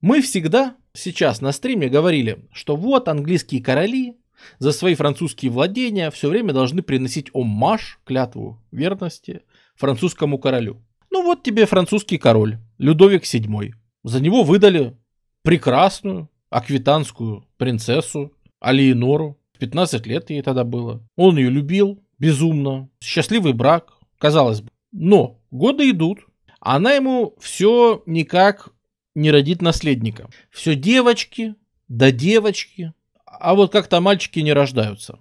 Мы всегда сейчас на стриме говорили, что вот английские короли за свои французские владения все время должны приносить оммаж, клятву верности, французскому королю. Ну вот тебе французский король, Людовик Седьмой. За него выдали прекрасную аквитанскую принцессу Алиенору. пятнадцать лет ей тогда было. Он ее любил безумно. Счастливый брак, казалось бы. Но годы идут. Она ему все никак не родит наследника. Все девочки, да девочки. а вот как-то мальчики не рождаются.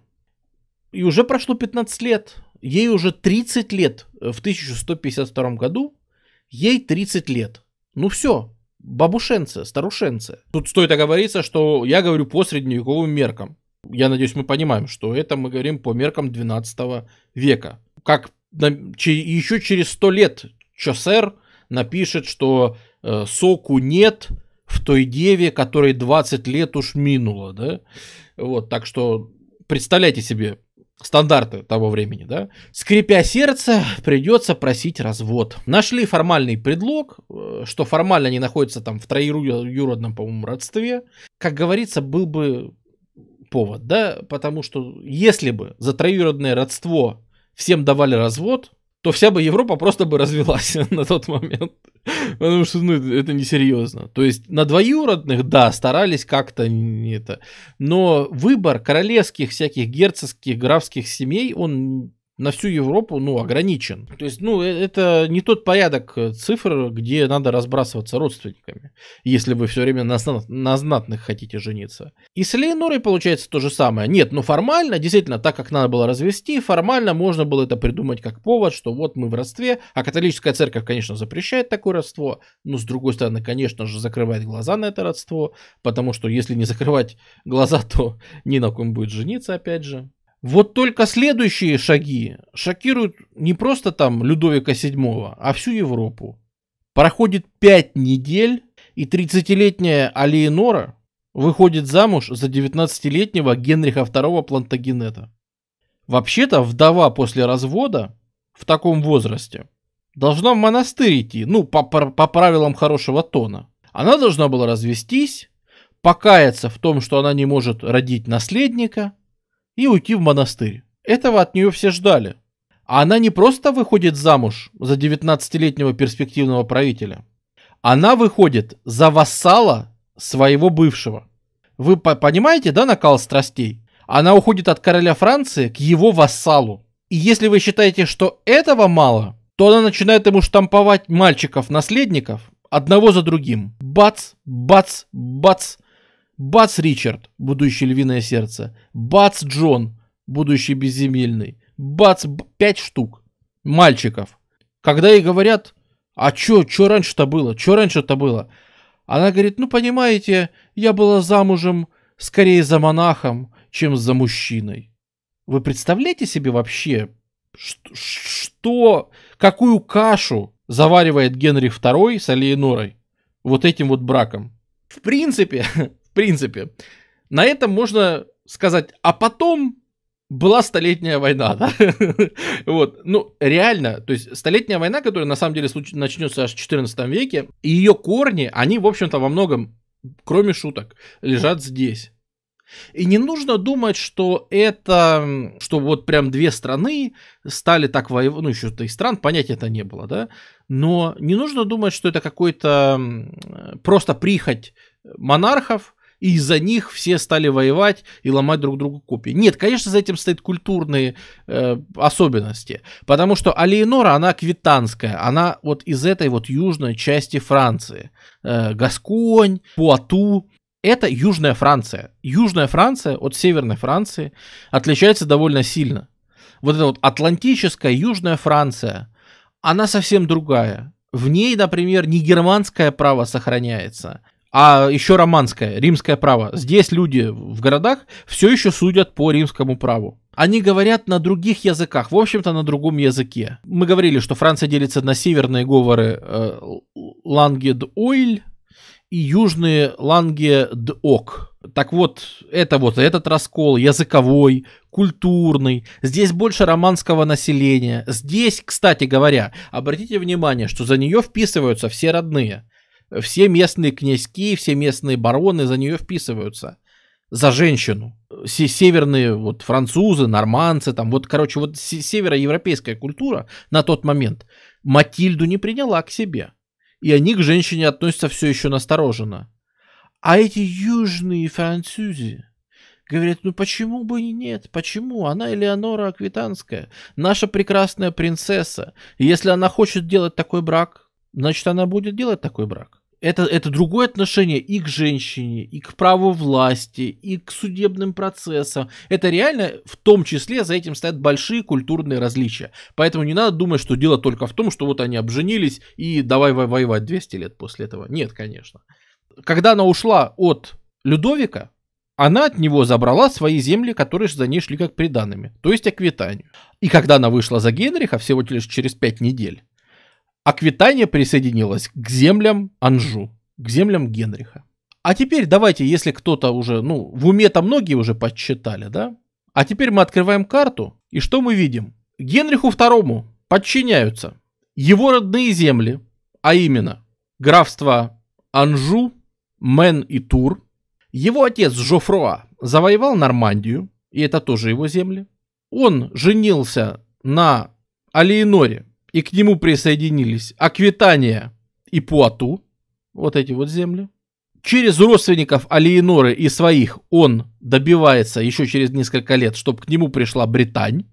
И уже прошло пятнадцать лет, ей уже тридцать лет, в тысяча сто пятьдесят втором году, ей тридцать лет. Ну все, бабушенцы, старушенцы. Тут стоит оговориться, что я говорю по средневековым меркам. Я надеюсь, мы понимаем, что это мы говорим по меркам двенадцатого века. Как еще через сто лет Чосер напишет, что соку нет в той деве, которой двадцать лет уж минуло, да? Вот, так что представляйте себе стандарты того времени, да? Скрипя сердце, придется просить развод. Нашли формальный предлог, что формально они находятся там в троюродном, по-моему, родстве. Как говорится, был бы повод, да? Потому что если бы за троюродное родство всем давали развод, то вся бы Европа просто бы развелась на тот момент. Потому что, ну, это несерьезно. То есть на двоюродных, да, старались как-то не это. Но выбор королевских всяких герцогских, графских семей, он на всю Европу, ну, ограничен. То есть, ну, это не тот порядок цифр, где надо разбрасываться родственниками, если вы все время на, знат, на знатных хотите жениться. И с Алиенорой получается то же самое. Нет, ну, формально, действительно, так как надо было развести, формально можно было это придумать как повод, что вот мы в родстве, а католическая церковь, конечно, запрещает такое родство, но, с другой стороны, конечно же, закрывает глаза на это родство, потому что, если не закрывать глаза, то ни на ком будет жениться, опять же. Вот только следующие шаги шокируют не просто там Людовика седьмого, а всю Европу. Проходит пять недель, и тридцатилетняя Алиенора выходит замуж за девятнадцатилетнего Генриха второго Плантагенета. Вообще-то вдова после развода в таком возрасте должна в монастырь идти, ну, по, по правилам хорошего тона. Она должна была развестись, покаяться в том, что она не может родить наследника, и уйти в монастырь. Этого от нее все ждали. А она не просто выходит замуж за девятнадцатилетнего перспективного правителя. Она выходит за вассала своего бывшего. Вы понимаете, да, накал страстей? Она уходит от короля Франции к его вассалу. И если вы считаете, что этого мало, то она начинает ему штамповать мальчиков-наследников одного за другим. Бац, бац, бац. Бац Ричард, будущий Львиное Сердце. Бац Джон, будущий Безземельный. Бац, пять штук мальчиков. Когда ей говорят, а чё, чё раньше-то было, чё раньше-то было? Она говорит, ну понимаете, я была замужем скорее за монахом, чем за мужчиной. Вы представляете себе вообще, что, какую кашу заваривает Генрих второй с Алиенорой вот этим вот браком? В принципе... В принципе, на этом можно сказать, а потом была Столетняя война, да? Вот, ну, реально, то есть Столетняя война, которая на самом деле начнется аж в четырнадцатом веке, и ее корни, они, в общем-то, во многом, кроме шуток, лежат здесь. И не нужно думать, что это, что вот прям две страны стали так воевать, ну, еще-то и стран, понятия это не было, да? Но не нужно думать, что это какой-то просто прихоть монархов, и из-за них все стали воевать и ломать друг другу копии. Нет, конечно, за этим стоят культурные э, особенности. Потому что Алиенора, она аквитанская. Она вот из этой вот южной части Франции. Э, Гасконь, Пуату. Это Южная Франция. Южная Франция от Северной Франции отличается довольно сильно. Вот эта вот атлантическая Южная Франция, она совсем другая. В ней, например, не германское право сохраняется, а еще романское, римское право. Здесь люди в городах все еще судят по римскому праву. Они говорят на других языках, в общем-то на другом языке. Мы говорили, что Франция делится на северные говоры э, ланге-д-ойль и южные ланге-д-ок. Так вот, это вот этот раскол языковой, культурный. Здесь больше романского населения. Здесь, кстати говоря, обратите внимание, что за нее вписываются все родные. Все местные князьки, все местные бароны за нее вписываются. За женщину. Северные вот французы, нормандцы, там вот, короче, вот североевропейская культура на тот момент Матильду не приняла к себе. И они к женщине относятся все еще настороженно. А эти южные французы говорят, ну почему бы и нет? Почему? Она Алиенора Аквитанская, наша прекрасная принцесса. И если она хочет делать такой брак, значит, она будет делать такой брак. Это, это другое отношение и к женщине, и к праву власти, и к судебным процессам. Это реально, в том числе, за этим стоят большие культурные различия. Поэтому не надо думать, что дело только в том, что вот они обженились и давай воевать двести лет после этого. Нет, конечно. Когда она ушла от Людовика, она от него забрала свои земли, которые за ней шли как приданными, то есть Аквитанию. И когда она вышла за Генриха, всего лишь через пять недель, Аквитания присоединилась к землям Анжу, к землям Генриха. А теперь давайте, если кто-то уже, ну, в уме-то многие уже подсчитали, да? А теперь мы открываем карту, и что мы видим? Генриху второму подчиняются его родные земли, а именно графство Анжу, Мен и Тур. Его отец Жоффруа завоевал Нормандию, и это тоже его земли. Он женился на Алиеноре, и к нему присоединились Аквитания и Пуату, вот эти вот земли. Через родственников Алиеноры и своих он добивается еще через несколько лет, чтобы к нему пришла Британь.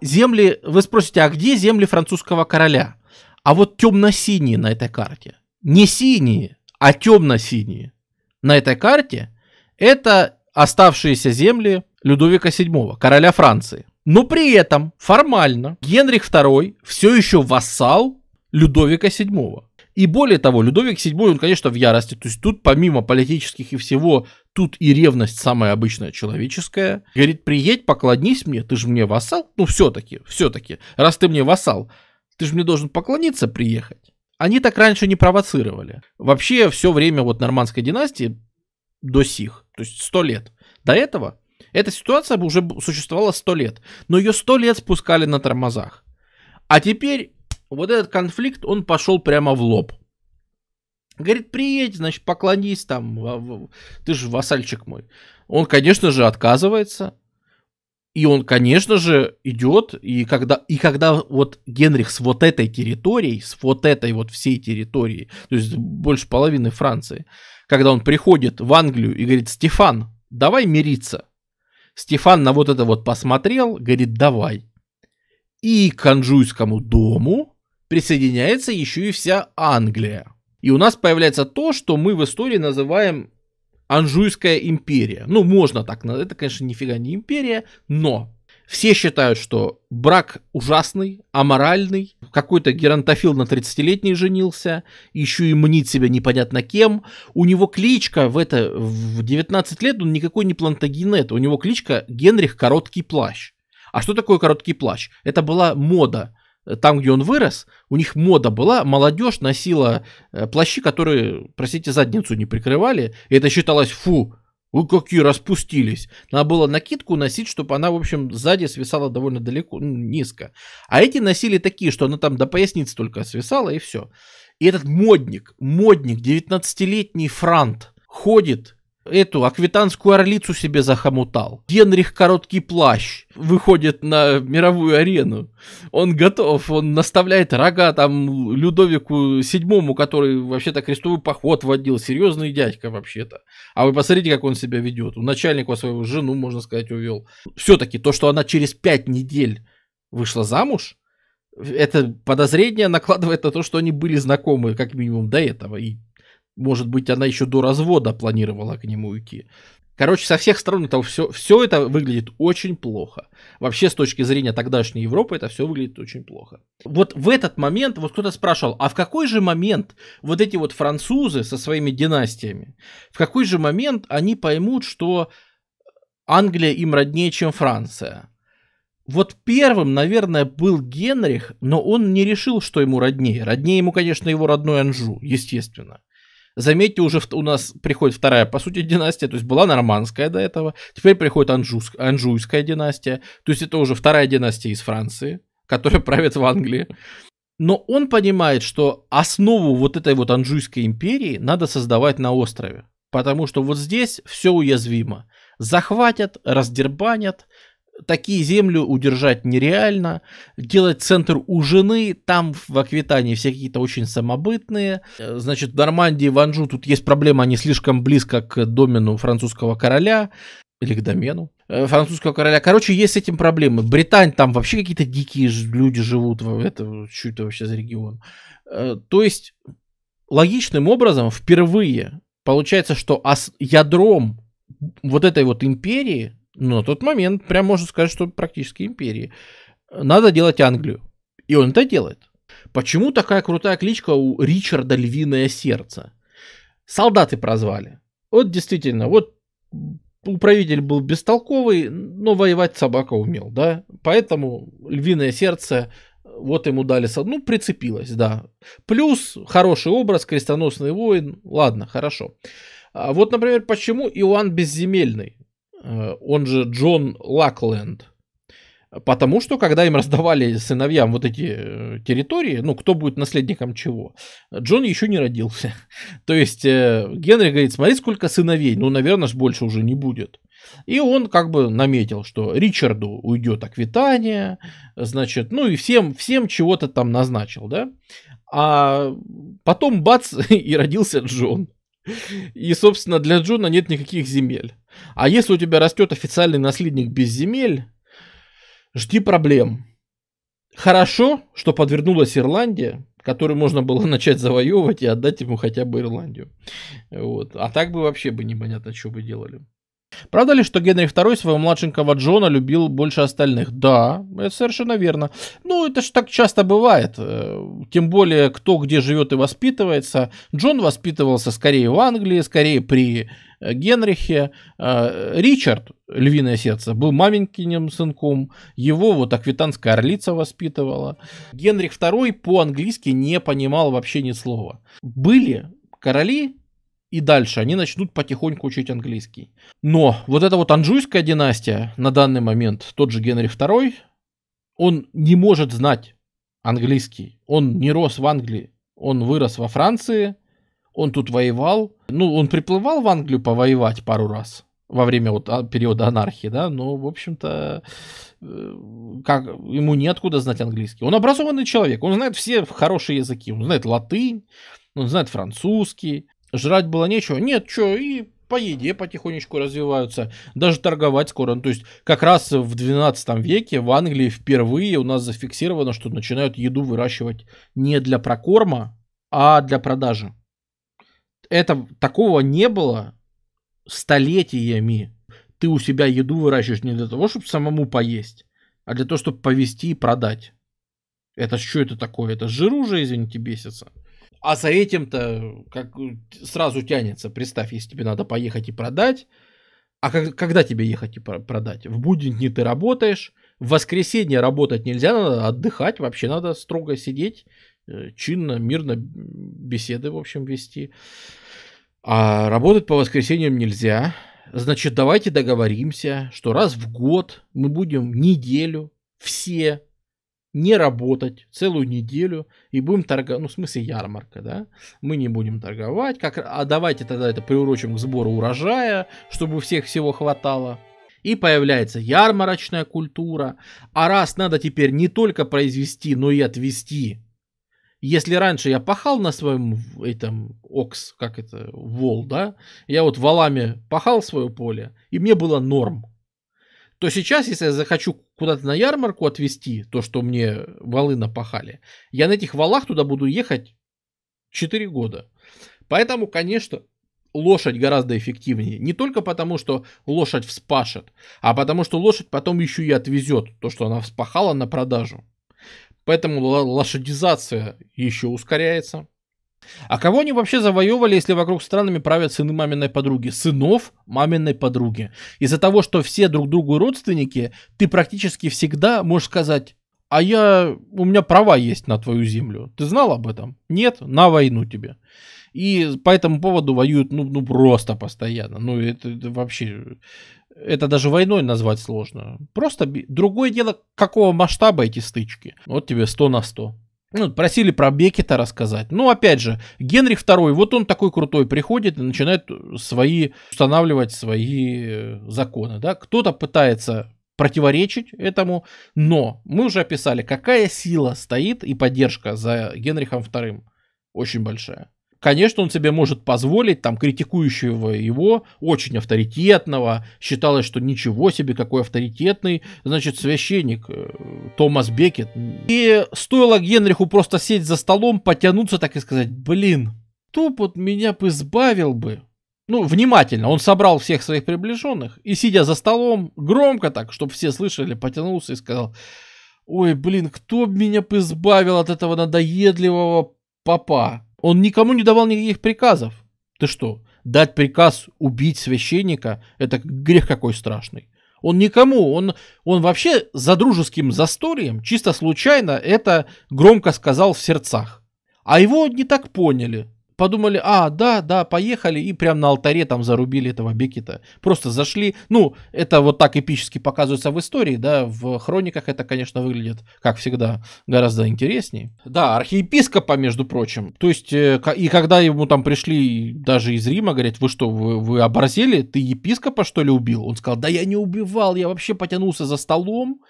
Земли, вы спросите, а где земли французского короля? А вот темно-синие на этой карте. Не синие, а темно-синие на этой карте – это оставшиеся земли Людовика седьмого, короля Франции. Но при этом формально Генрих второй все еще вассал Людовика седьмого. И более того, Людовик седьмой, он, конечно, в ярости. То есть тут помимо политических и всего, тут и ревность самая обычная человеческая. Говорит, приедь, поклонись мне, ты же мне вассал. Ну все-таки, все-таки, раз ты мне вассал, ты же мне должен поклониться, приехать. Они так раньше не провоцировали. Вообще все время вот нормандской династии до сих, то есть сто лет до этого, эта ситуация уже существовала сто лет, но ее сто лет спускали на тормозах. А теперь вот этот конфликт, он пошел прямо в лоб. Говорит, приедь, значит, поклонись там, ты же вассальчик мой. Он, конечно же, отказывается, и он, конечно же, идет, и когда, и когда вот Генрих с вот этой территорией, с вот этой вот всей территорией, то есть больше половины Франции, когда он приходит в Англию и говорит, Стефан, давай мириться. Стефан на вот это вот посмотрел, говорит, давай. И к Анжуйскому дому присоединяется еще и вся Англия. И у нас появляется то, что мы в истории называем Анжуйская империя. Ну, можно так назвать, это, конечно, нифига не империя, но все считают, что брак ужасный, аморальный, какой-то геронтофил на тридцатилетней женился, еще и мнит себя непонятно кем. У него кличка в, это, в девятнадцать лет, он никакой не Плантагенет, у него кличка Генрих Короткий Плащ. А что такое Короткий Плащ? Это была мода. Там, где он вырос, у них мода была, молодежь носила плащи, которые, простите, задницу не прикрывали, и это считалось фу. Вы какие распустились. Надо было накидку носить, чтобы она, в общем, сзади свисала довольно далеко, низко. А эти носили такие, что она там до поясницы только свисала, и все. И этот модник, модник, девятнадцатилетний франт, ходит, эту аквитанскую орлицу себе захомутал. Генрих Короткий Плащ выходит на мировую арену. Он готов, он наставляет рога там Людовику седьмому, который вообще-то крестовый поход водил. Серьезный дядька вообще-то. А вы посмотрите, как он себя ведет. У начальника своего жену, можно сказать, увел. Все-таки то, что она через пять недель вышла замуж, это подозрение накладывает на то, что они были знакомы как минимум до этого. И может быть, она еще до развода планировала к нему уйти. Короче, со всех сторон это все, все это выглядит очень плохо. Вообще, с точки зрения тогдашней Европы, это все выглядит очень плохо. Вот в этот момент, вот кто-то спрашивал, а в какой же момент вот эти вот французы со своими династиями, в какой же момент они поймут, что Англия им роднее, чем Франция? Вот первым, наверное, был Генрих, но он не решил, что ему роднее. Роднее ему, конечно, его родной Анжу, естественно. Заметьте, уже у нас приходит вторая, по сути, династия, то есть была нормандская до этого, теперь приходит Анжуз, анжуйская династия, то есть это уже вторая династия из Франции, которая правит в Англии. Но он понимает, что основу вот этой вот Анжуйской империи надо создавать на острове, потому что вот здесь все уязвимо. Захватят, раздербанят, такие земли удержать нереально, делать центр у жены, там в Аквитании все какие-то очень самобытные, значит, в Нормандии, в Анжу тут есть проблема, они слишком близко к домену французского короля, или к домену французского короля, короче, есть с этим проблемы, Британь, там вообще какие-то дикие люди живут, это, что это вообще за регион, то есть... логичным образом впервые получается, что ядром вот этой вот империи, ну, на тот момент, прям можно сказать, что практически империи, надо делать Англию. И он это делает. Почему такая крутая кличка у Ричарда Львиное Сердце? Солдаты прозвали. Вот действительно, вот управитель был бестолковый, но воевать собака умел, да? Поэтому Львиное Сердце, вот ему дали, ну, прицепилось, да. Плюс хороший образ, крестоносный воин, ладно, хорошо. А вот, например, почему Иоанн Безземельный, он же Джон Лакленд? Потому что, когда им раздавали сыновьям вот эти территории, ну, кто будет наследником чего, Джон еще не родился. То есть, э, Генри говорит, смотри, сколько сыновей, ну, наверное, ж больше уже не будет. И он как бы наметил, что Ричарду уйдет Аквитания, значит, ну, и всем, всем чего-то там назначил, да. А потом, бац, и родился Джон. И, собственно, для Джона нет никаких земель. А если у тебя растет официальный наследник без земель, жди проблем. Хорошо, что подвернулась Ирландия, которую можно было начать завоевывать и отдать ему хотя бы Ирландию. Вот. А так бы вообще бы непонятно, что бы делали. Правда ли, что Генрих Второй своего младшенького Джона любил больше остальных? Да, это совершенно верно. Ну, это же так часто бывает. Тем более, кто где живет и воспитывается. Джон воспитывался скорее в Англии, скорее при Генрихе. Ричард, Львиное Сердце, был маменькиным сынком. Его вот аквитанская орлица воспитывала. Генрих Второй по-английски не понимал вообще ни слова. Были короли, и дальше они начнут потихоньку учить английский. Но вот эта вот анжуйская династия на данный момент, тот же Генрих Второй, он не может знать английский. Он не рос в Англии, он вырос во Франции, он тут воевал. Ну, он приплывал в Англию повоевать пару раз во время вот периода анархии, да, но, в общем-то, как, ему неоткуда знать английский. Он образованный человек, он знает все хорошие языки, он знает латынь, он знает французский. Жрать было нечего. Нет, что, и по еде потихонечку развиваются. Даже торговать скоро. Ну, то есть, как раз в двенадцатом веке в Англии впервые у нас зафиксировано, что начинают еду выращивать не для прокорма, а для продажи. Это, такого не было столетиями. Ты у себя еду выращиваешь не для того, чтобы самому поесть, а для того, чтобы повезти и продать. Это что это такое? Это жиру же, извините, бесится. А за этим-то как сразу тянется. Представь, если тебе надо поехать и продать. А как, когда тебе ехать и продать? В будни ты работаешь. В воскресенье работать нельзя, надо отдыхать. Вообще надо строго сидеть, чинно, мирно беседы, в общем, вести. А работать по воскресеньям нельзя. Значит, давайте договоримся, что раз в год мы будем неделю все... не работать целую неделю и будем торговать, ну, в смысле ярмарка, да, мы не будем торговать, как... а давайте тогда это приурочим к сбору урожая, чтобы у всех всего хватало. И появляется ярмарочная культура, а раз надо теперь не только произвести, но и отвести. Если раньше я пахал на своем, этом, окс, как это, вол, да, я вот валами пахал свое поле, и мне было норм. То сейчас, если я захочу куда-то на ярмарку отвезти то, что мне валы напахали, я на этих валах туда буду ехать четыре года. Поэтому, конечно, лошадь гораздо эффективнее. Не только потому, что лошадь вспашет, а потому, что лошадь потом еще и отвезет то, что она вспахала, на продажу. Поэтому лошадизация еще ускоряется. А кого они вообще завоевывали, если вокруг странами правят сыны маминой подруги? Сынов маминой подруги. Из-за того, что все друг другу родственники, ты практически всегда можешь сказать, а я, у меня права есть на твою землю. Ты знал об этом? Нет? На войну тебе. И по этому поводу воюют, ну, ну просто постоянно. Ну, это, это вообще... Это даже войной назвать сложно. Просто другое дело, какого масштаба эти стычки. Вот тебе сто на сто. Ну, просили про Бекета рассказать. Ну, опять же, Генрих Второй, вот он такой крутой, приходит и начинает свои, устанавливать свои законы. Да? Кто-то пытается противоречить этому, но мы уже описали, какая сила стоит и поддержка за Генрихом Вторым очень большая. Конечно, он себе может позволить, там, критикующего его, очень авторитетного, считалось, что ничего себе, какой авторитетный, значит, священник Томас Бекет. И стоило Генриху просто сесть за столом, потянуться, так и сказать, блин, топот меня бы избавил бы. Ну, внимательно, он собрал всех своих приближенных и, сидя за столом, громко так, чтобы все слышали, потянулся и сказал: ой, блин, кто б меня бы избавил от этого надоедливого попа? Он никому не давал никаких приказов. Ты что, дать приказ убить священника — это грех какой страшный. Он никому, он, он вообще за дружеским застольем чисто случайно это громко сказал в сердцах. А его не так поняли. Подумали: а, да, да, поехали, и прям на алтаре там зарубили этого Бекета. Просто зашли, ну, это вот так эпически показывается в истории, да, в хрониках это, конечно, выглядит, как всегда, гораздо интереснее. Да, архиепископа, между прочим, то есть, и когда ему там пришли даже из Рима, говорят: вы что, вы, вы оборзели, ты епископа, что ли, убил? Он сказал: да я не убивал, я вообще потянулся за столом,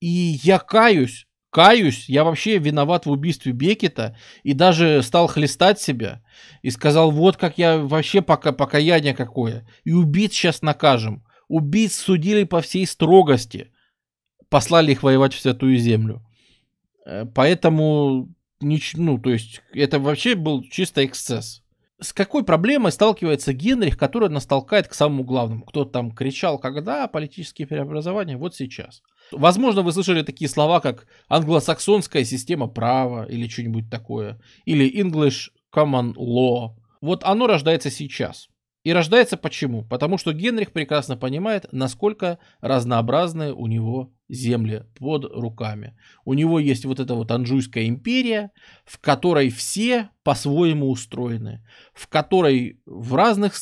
и я каюсь, каюсь, я вообще виноват в убийстве Бекета, и даже стал хлестать себя, и сказал: вот как я вообще пока, покаяние какое, и убийц сейчас накажем. Убийц судили по всей строгости, послали их воевать в Святую Землю. Поэтому, ну, то есть, это вообще был чисто эксцесс. С какой проблемой сталкивается Генрих, который нас толкает к самому главному? Кто там кричал, когда политические преобразования? Вот сейчас. Возможно, вы слышали такие слова, как англосаксонская система права или что-нибудь такое, или English Common Law. Вот оно рождается сейчас. И рождается почему? Потому что Генрих прекрасно понимает, насколько разнообразны у него земли под руками. У него есть вот эта вот Анжуйская империя, в которой все по-своему устроены, в которой в разных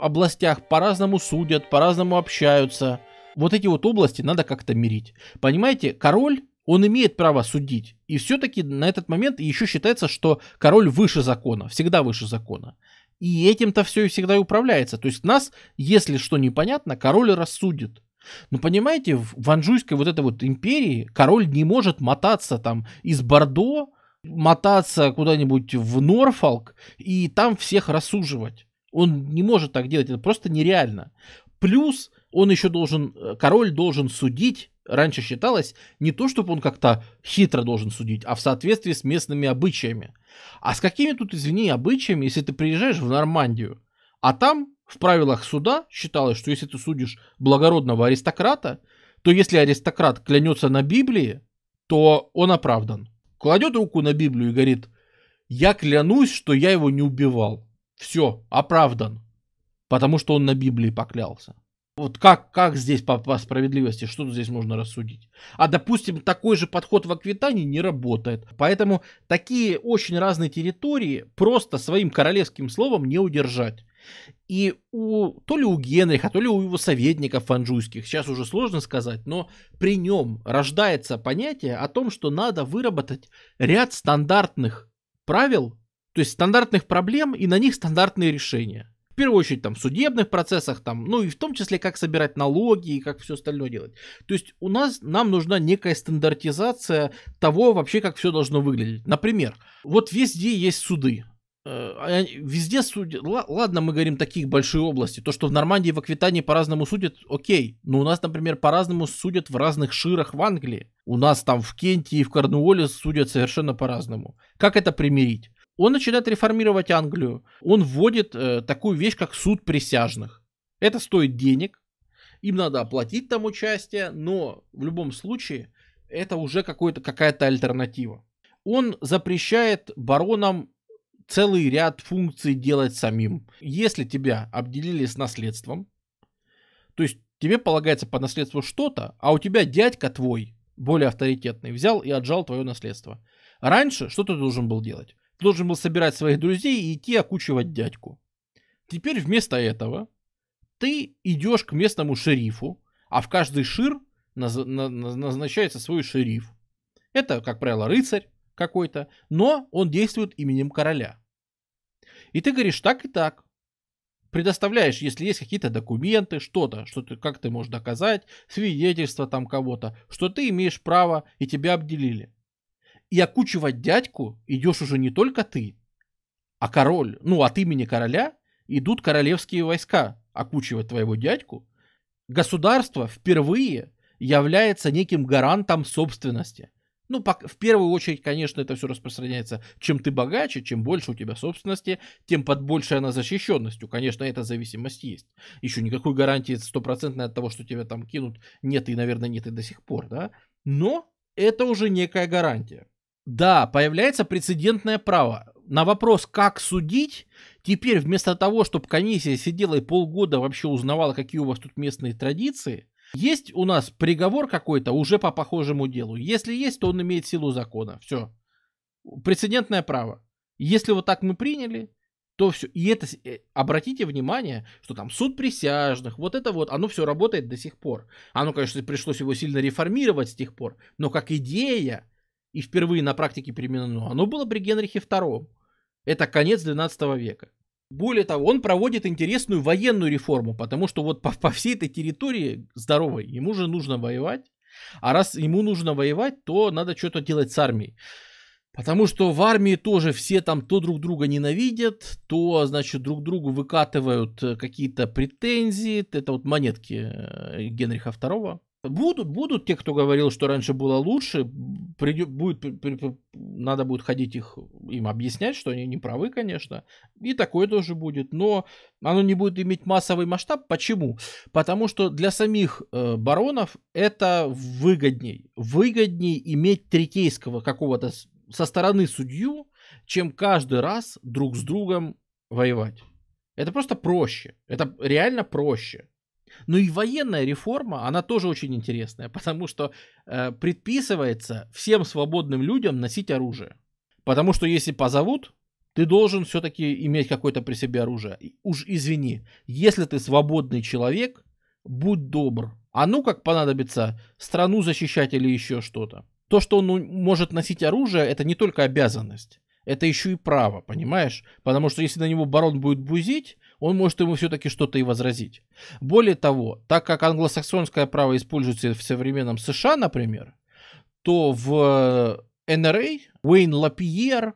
областях по-разному судят, по-разному общаются. Вот эти вот области надо как-то мирить. Понимаете, король, он имеет право судить. И все-таки на этот момент еще считается, что король выше закона, всегда выше закона. И этим-то все и всегда и управляется. То есть нас, если что непонятно, король рассудит. Но понимаете, в Анжуйской вот этой вот империи король не может мотаться там из Бордо, мотаться куда-нибудь в Норфолк и там всех рассуживать. Он не может так делать, это просто нереально. Плюс он еще должен, король должен судить, раньше считалось, не то, чтобы он как-то хитро должен судить, а в соответствии с местными обычаями. А с какими тут, извини, обычаями, если ты приезжаешь в Нормандию, а там в правилах суда считалось, что если ты судишь благородного аристократа, то если аристократ клянется на Библии, то он оправдан. Кладет руку на Библию и говорит: я клянусь, что я его не убивал. Все, оправдан. Потому что он на Библии поклялся. Вот как, как здесь по, по справедливости, что здесь можно рассудить? А, допустим, такой же подход в Аквитании не работает. Поэтому такие очень разные территории просто своим королевским словом не удержать. И у, то ли у Генриха, то ли у его советников анжуйских, сейчас уже сложно сказать, но при нем рождается понятие о том, что надо выработать ряд стандартных правил, то есть стандартных проблем, и на них стандартные решения. В первую очередь там в судебных процессах, там, ну и в том числе как собирать налоги и как все остальное делать. То есть у нас, нам нужна некая стандартизация того вообще, как все должно выглядеть. Например, вот везде есть суды. Везде судят. Ладно, мы говорим такие большие области. То, что в Нормандии и в Аквитании по-разному судят, окей. Но у нас, например, по-разному судят в разных ширах в Англии. У нас там в Кенте и в Корнуолле судят совершенно по-разному. Как это примирить? Он начинает реформировать Англию. Он вводит э, такую вещь, как суд присяжных. Это стоит денег. Им надо оплатить там участие. Но в любом случае это уже какая-то альтернатива. Он запрещает баронам целый ряд функций делать самим. Если тебя обделили с наследством, то есть тебе полагается по наследству что-то, а у тебя дядька твой, более авторитетный, взял и отжал твое наследство. Раньше что ты должен был делать? Ты должен был собирать своих друзей и идти окучивать дядьку. Теперь вместо этого ты идешь к местному шерифу, а в каждый шир наз... назначается свой шериф. Это, как правило, рыцарь какой-то, но он действует именем короля. И ты говоришь: так и так. Предоставляешь, если есть какие-то документы, что-то, что ты, как ты можешь доказать, свидетельство там кого-то, что ты имеешь право и тебя обделили. И окучивать дядьку идешь уже не только ты, а король. Ну, от имени короля идут королевские войска окучивать твоего дядьку. Государство впервые является неким гарантом собственности. Ну, в первую очередь, конечно, это все распространяется. Чем ты богаче, чем больше у тебя собственности, тем под большей она защищенностью. Конечно, эта зависимость есть. Еще никакой гарантии стопроцентной от того, что тебя там кинут, нет и, наверное, нет и до сих пор, да? Но это уже некая гарантия. Да, появляется прецедентное право. На вопрос, как судить, теперь вместо того, чтобы комиссия сидела и полгода вообще узнавала, какие у вас тут местные традиции, есть у нас приговор какой-то уже по похожему делу. Если есть, то он имеет силу закона. Все. Прецедентное право. Если вот так мы приняли, то все. И это, обратите внимание, что там суд присяжных, вот это вот, оно все работает до сих пор. Оно, конечно, пришлось его сильно реформировать с тех пор, но как идея, и впервые на практике применено, оно было при Генрихе Втором. Это конец двенадцатого века. Более того, он проводит интересную военную реформу, потому что вот по, по всей этой территории здоровой ему же нужно воевать. А раз ему нужно воевать, то надо что-то делать с армией. Потому что в армии тоже все там то друг друга ненавидят, то, значит, друг другу выкатывают какие-то претензии. Это вот монетки Генриха Второго. Будут, будут те, кто говорил, что раньше было лучше, придет, будет, при, при, надо будет ходить их, им объяснять, что они не правы, конечно, и такое тоже будет, но оно не будет иметь массовый масштаб. Почему? Потому что для самих э, баронов это выгодней, выгодней иметь третейского какого-то со стороны судью, чем каждый раз друг с другом воевать. Это просто проще, это реально проще. Ну и военная реформа, она тоже очень интересная, потому что э, предписывается всем свободным людям носить оружие. Потому что если позовут, ты должен все-таки иметь какое-то при себе оружие. И уж извини, если ты свободный человек, будь добр. А ну как понадобится страну защищать или еще что-то. То, что он может носить оружие, это не только обязанность, это еще и право, понимаешь? Потому что если на него барон будет бузить, он может ему все-таки что-то и возразить. Более того, так как англосаксонское право используется в современном США, например, то в эн эр а Уэйн Лапьер,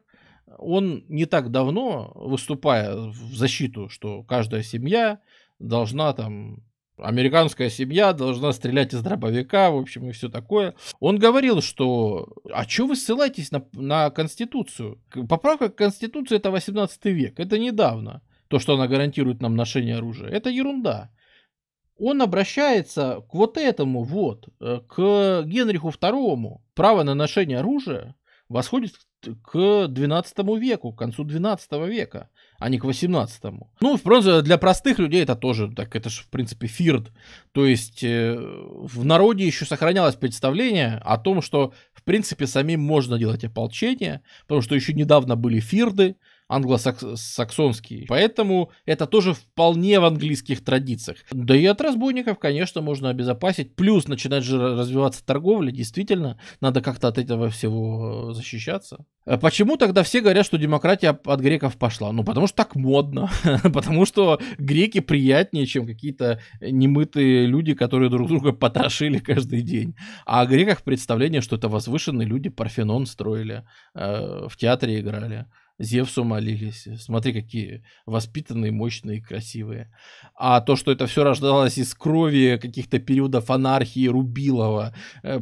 он не так давно, выступая в защиту, что каждая семья должна там... Американская семья должна стрелять из дробовика, в общем, и все такое. Он говорил, что... А что вы ссылаетесь на, на Конституцию? Поправка к Конституции — это восемнадцатый век, это недавно. То, что она гарантирует нам ношение оружия, это ерунда. Он обращается к вот этому вот, к Генриху Второму. Право на ношение оружия восходит к двенадцатому веку, к концу двенадцатого века, а не к восемнадцатому. Ну, в принципе, для простых людей это тоже, так это же, в принципе, фирд. То есть, э, в народе еще сохранялось представление о том, что, в принципе, самим можно делать ополчение, потому что еще недавно были фирды, англосаксонские. Поэтому это тоже вполне в английских традициях. Да и от разбойников, конечно, можно обезопасить. Плюс начинает же развиваться торговля. Действительно, надо как-то от этого всего защищаться. Почему тогда все говорят, что демократия от греков пошла? Ну, потому что так модно. Потому что греки приятнее, чем какие-то немытые люди, которые друг друга потрошили каждый день. А о греках представление, что это возвышенные люди. Парфенон строили, в театре играли, Зевсу молились. Смотри, какие воспитанные, мощные, красивые. А то, что это все рождалось из крови каких-то периодов анархии Рубилова,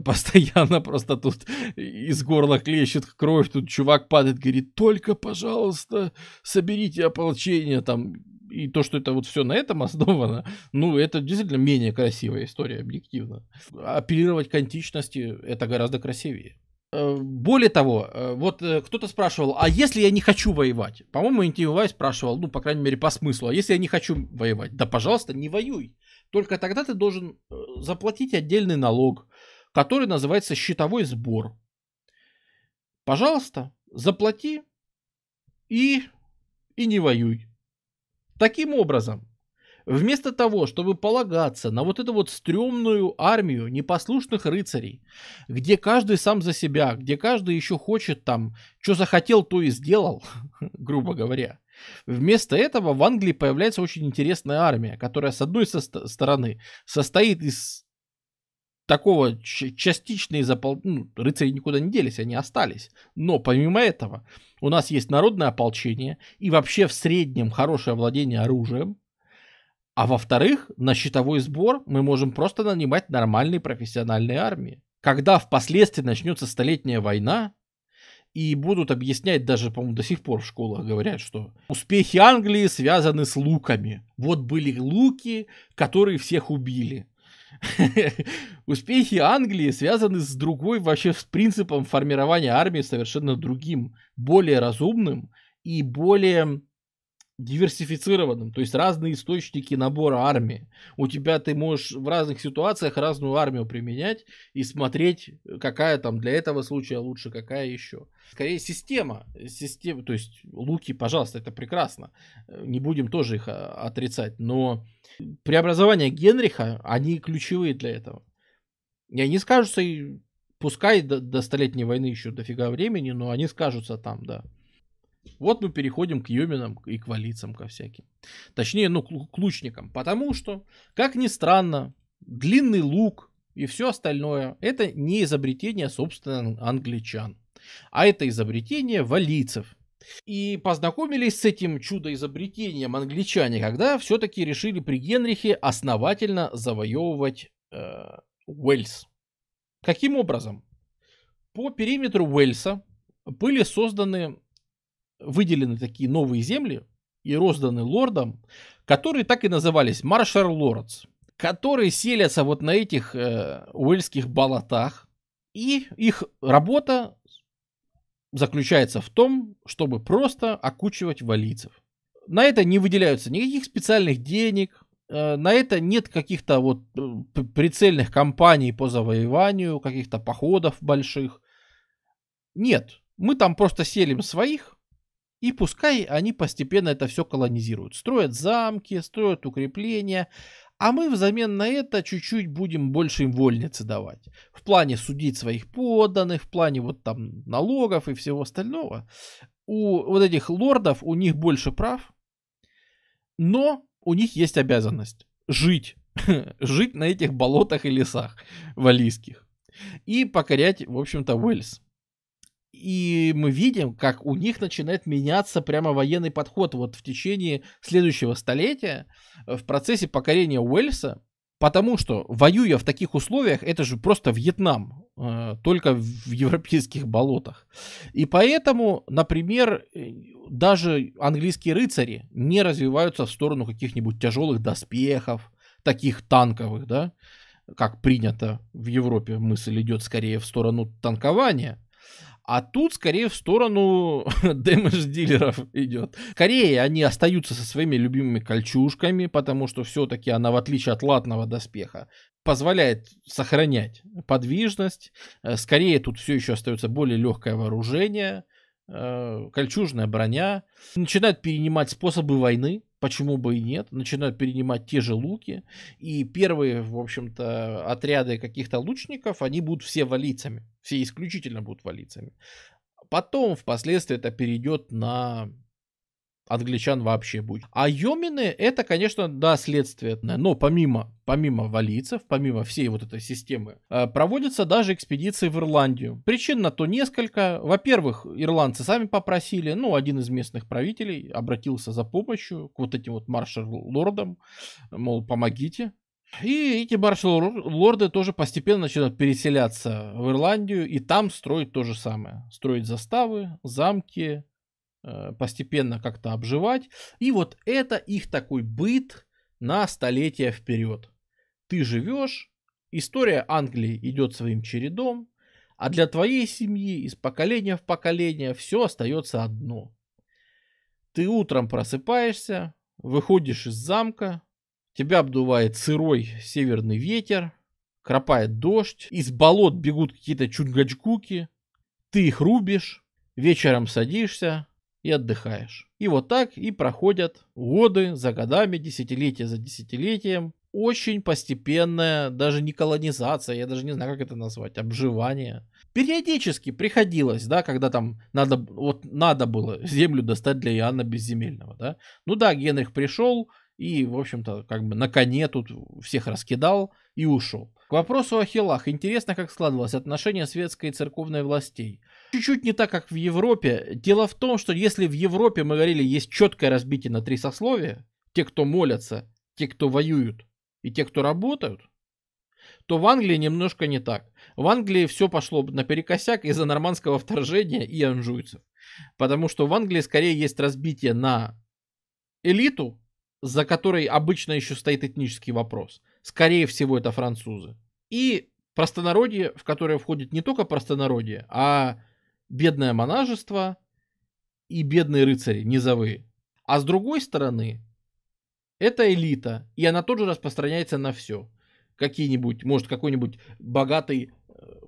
постоянно просто тут из горла хлещет кровь, тут чувак падает, говорит, только, пожалуйста, соберите ополчение там. И то, что это вот все на этом основано, ну, это действительно менее красивая история, объективно. Апеллировать к античности — это гораздо красивее. Более того, вот кто-то спрашивал, а если я не хочу воевать? По-моему, Интивай спрашивал, ну, по крайней мере, по смыслу, а если я не хочу воевать? Да, пожалуйста, не воюй. Только тогда ты должен заплатить отдельный налог, который называется счетовой сбор. Пожалуйста, заплати и, и не воюй. Таким образом, вместо того, чтобы полагаться на вот эту вот стрёмную армию непослушных рыцарей, где каждый сам за себя, где каждый еще хочет там, что захотел, то и сделал, грубо говоря, вместо этого в Англии появляется очень интересная армия, которая с одной со стороны состоит из такого частично из опол... ну, рыцари никуда не делись, они остались. Но помимо этого у нас есть народное ополчение и вообще в среднем хорошее владение оружием. А во-вторых, на счетовой сбор мы можем просто нанимать нормальные профессиональные армии, когда впоследствии начнется столетняя война, и будут объяснять, даже, по-моему, до сих пор в школах говорят, что успехи Англии связаны с луками. Вот были луки, которые всех убили. Успехи Англии связаны с другой, вообще с принципом формирования армии совершенно другим, более разумным и более диверсифицированным. То есть разные источники набора армии. У тебя ты можешь в разных ситуациях разную армию применять и смотреть, какая там для этого случая лучше, какая еще. Скорее система. система то есть луки, пожалуйста, это прекрасно. Не будем тоже их отрицать. Но преобразования Генриха, они ключевые для этого. И они скажутся, и пускай до, до Столетней войны еще дофига времени, но они скажутся там, да. Вот мы переходим к йоминам и к валицам, ко всяким. Точнее, ну, к лучникам. Потому что, как ни странно, длинный лук и все остальное — это не изобретение, собственно, англичан. А это изобретение валицев. И познакомились с этим чудо-изобретением англичане, когда все-таки решили при Генрихе основательно завоевывать э, Уэльс. Каким образом? По периметру Уэльса были созданы... выделены такие новые земли и розданы лордам, которые так и назывались Маршер Лордс, которые селятся вот на этих э, уэльских болотах, и их работа заключается в том, чтобы просто окучивать валицев. На это не выделяются никаких специальных денег, э, на это нет каких-то вот э, прицельных кампаний по завоеванию, каких-то походов больших. Нет, мы там просто селим своих, и пускай они постепенно это все колонизируют. Строят замки, строят укрепления. А мы взамен на это чуть-чуть будем больше им вольницы давать. В плане судить своих подданных, в плане вот там налогов и всего остального. У вот этих лордов, у них больше прав. Но у них есть обязанность жить. Жить на этих болотах и лесах валлийских. И покорять, в общем-то, Уэльс. И мы видим, как у них начинает меняться прямо военный подход. Вот в течение следующего столетия в процессе покорения Уэльса, потому что, воюя в таких условиях, это же просто Вьетнам, только в европейских болотах. И поэтому, например, даже английские рыцари не развиваются в сторону каких-нибудь тяжелых доспехов, таких танковых, да, как принято в Европе. Мысль идет скорее в сторону танкования. А тут скорее в сторону дэмэдж-дилеров идет. Скорее они остаются со своими любимыми кольчужками, потому что все-таки она, в отличие от латного доспеха, позволяет сохранять подвижность. Скорее тут все еще остается более легкое вооружение, кольчужная броня. Начинают перенимать способы войны, почему бы и нет. Начинают перенимать те же луки. И первые, в общем-то, отряды каких-то лучников, они будут все валицами. Все исключительно будут валицами. Потом, впоследствии, это перейдет на англичан вообще будет. А йомины — это, конечно, да, следствие. Но помимо, помимо валицев, помимо всей вот этой системы, проводятся даже экспедиции в Ирландию. Причин на то несколько. Во-первых, ирландцы сами попросили, ну, один из местных правителей обратился за помощью к вот этим вот маршал-лордам, мол, помогите. И эти маршал-лорды тоже постепенно начинают переселяться в Ирландию и там строить то же самое. Строить заставы, замки, постепенно как-то обживать. И вот это их такой быт на столетия вперед. Ты живешь, история Англии идет своим чередом, а для твоей семьи из поколения в поколение все остается одно. Ты утром просыпаешься, выходишь из замка, тебя обдувает сырой северный ветер, кропает дождь, из болот бегут какие-то чунгачгуки, ты их рубишь, вечером садишься и отдыхаешь. И вот так и проходят годы за годами, десятилетия за десятилетием. Очень постепенная, даже не колонизация, я даже не знаю, как это назвать, обживание. Периодически приходилось, да, когда там надо, вот надо было землю достать для Иоанна Безземельного, да. Ну да, Генрих пришел и, в общем-то, как бы на коне тут всех раскидал и ушел. К вопросу о хеллах. Интересно, как складывалось отношение светской и церковной властей. Чуть-чуть не так, как в Европе. Дело в том, что если в Европе, мы говорили, есть четкое разбитие на три сословия, те, кто молятся, те, кто воюют, и те, кто работают, то в Англии немножко не так. В Англии все пошло наперекосяк из-за нормандского вторжения и анжуйцев. Потому что в Англии скорее есть разбитие на элиту, за которой обычно еще стоит этнический вопрос. Скорее всего, это французы. И простонародье, в которое входит не только простонародье, а бедное монашество и бедные рыцари низовые. А с другой стороны, это элита, и она тоже распространяется на все. Какие-нибудь, может, какой-нибудь богатый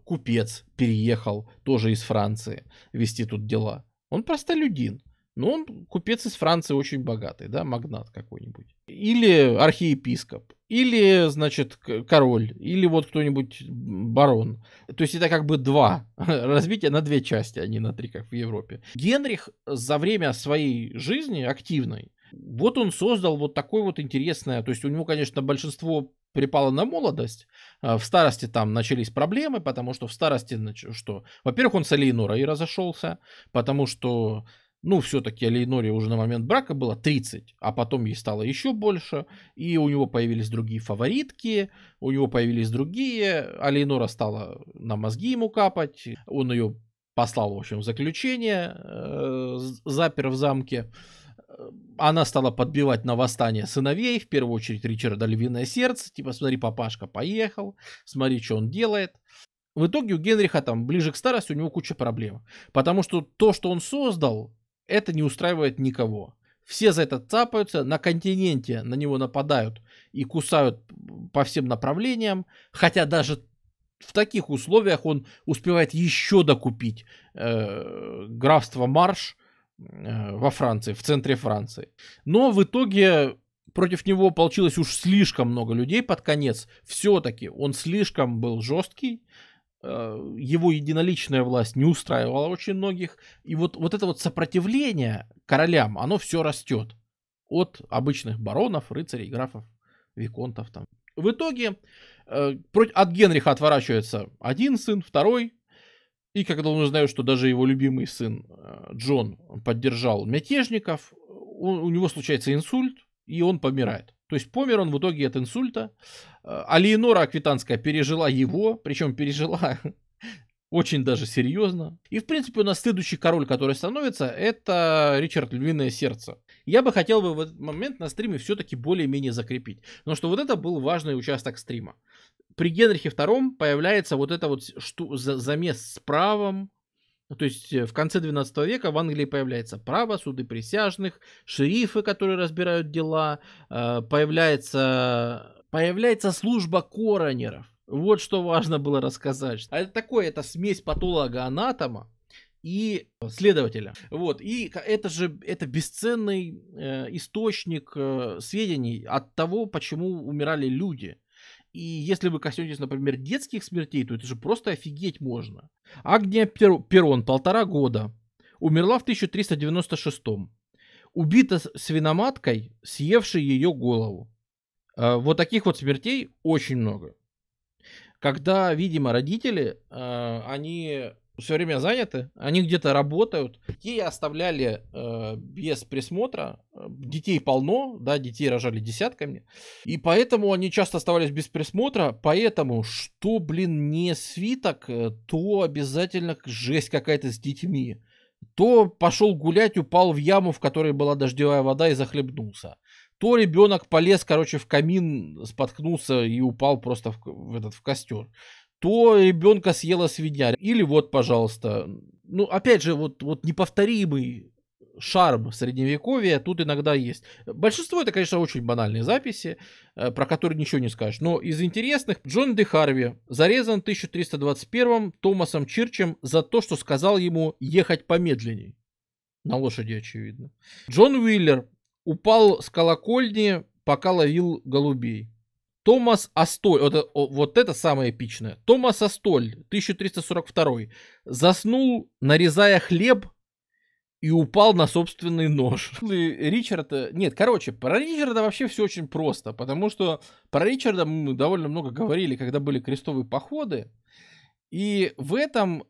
купец переехал тоже из Франции вести тут дела. Он простолюдин, но он купец из Франции очень богатый, да, магнат какой-нибудь. Или архиепископ, или, значит, король, или вот кто-нибудь барон. То есть это как бы два развития на две части, а не на три, как в Европе. Генрих за время своей жизни активной, вот он создал вот такое вот интересное, то есть у него, конечно, большинство припало на молодость, в старости там начались проблемы, потому что в старости, что, во-первых, он с Алиенорой разошелся, потому что, ну, все-таки Алиеноре уже на момент брака было тридцать, а потом ей стало еще больше, и у него появились другие фаворитки, у него появились другие, Алиенора стала на мозги ему капать, он ее послал, в общем, в заключение, запер в замке. Она стала подбивать на восстание сыновей, в первую очередь Ричарда Львиное Сердце, типа, смотри, папашка поехал, смотри, что он делает. В итоге у Генриха там ближе к старости у него куча проблем, потому что то, что он создал, это не устраивает никого. Все за это цапаются, на континенте на него нападают и кусают по всем направлениям, хотя даже в таких условиях он успевает еще докупить э, графство Марш, во Франции, в центре Франции. Но в итоге против него получилось уж слишком много людей под конец. Все-таки он слишком был жесткий. Его единоличная власть не устраивала очень многих. И вот, вот это вот сопротивление королям, оно все растет. От обычных баронов, рыцарей, графов, виконтов там. В итоге от Генриха отворачивается один сын, второй. И когда он узнает, что даже его любимый сын Джон поддержал мятежников, он, у него случается инсульт, и он помирает. То есть помер он в итоге от инсульта. Алиенора Аквитанская пережила его, причем пережила очень даже серьезно. И в принципе у нас следующий король, который становится, это Ричард Львиное Сердце. Я бы хотел бы в этот момент на стриме все-таки более-менее закрепить. Потому что вот это был важный участок стрима. При Генрихе втором появляется вот это вот что, за, замес с правом. То есть в конце двенадцатого века в Англии появляется право, суды присяжных, шерифы, которые разбирают дела. Появляется, появляется служба коронеров. Вот что важно было рассказать. А это такое, это смесь патолога-анатома и следователя. Вот. И это же это бесценный э, источник э, сведений от того, почему умирали люди. И если вы коснетесь, например, детских смертей, то это же просто офигеть можно. Агния Перрон, полтора года, умерла в тысяча триста девяносто шестом. Убита свиноматкой, съевшей ее голову. Вот таких вот смертей очень много. Когда, видимо, родители, они все время заняты, они где-то работают. Детей оставляли э, без присмотра. Детей полно, да, детей рожали десятками. И поэтому они часто оставались без присмотра. Поэтому, что, блин, не свиток, то обязательно жесть какая-то с детьми. То пошел гулять, упал в яму, в которой была дождевая вода и захлебнулся. То ребенок полез, короче, в камин, споткнулся и упал просто в, в этот, в костер. То ребенка съела свинья. Или вот, пожалуйста. Ну, опять же, вот, вот неповторимый шарм средневековья тут иногда есть. Большинство это, конечно, очень банальные записи, про которые ничего не скажешь. Но из интересных: Джон де Харви зарезан в тысяча триста двадцать первом Томасом Чирчем за то, что сказал ему ехать помедленней. На лошади, очевидно. Джон Уиллер упал с колокольни, пока ловил голубей. Томас Астоль, вот, вот это самое эпичное. Томас Астоль, тысяча триста сорок второй, заснул, нарезая хлеб, и упал на собственный нож. Ричарда, нет, короче, про Ричарда вообще все очень просто, потому что про Ричарда мы довольно много говорили, когда были крестовые походы, и в этом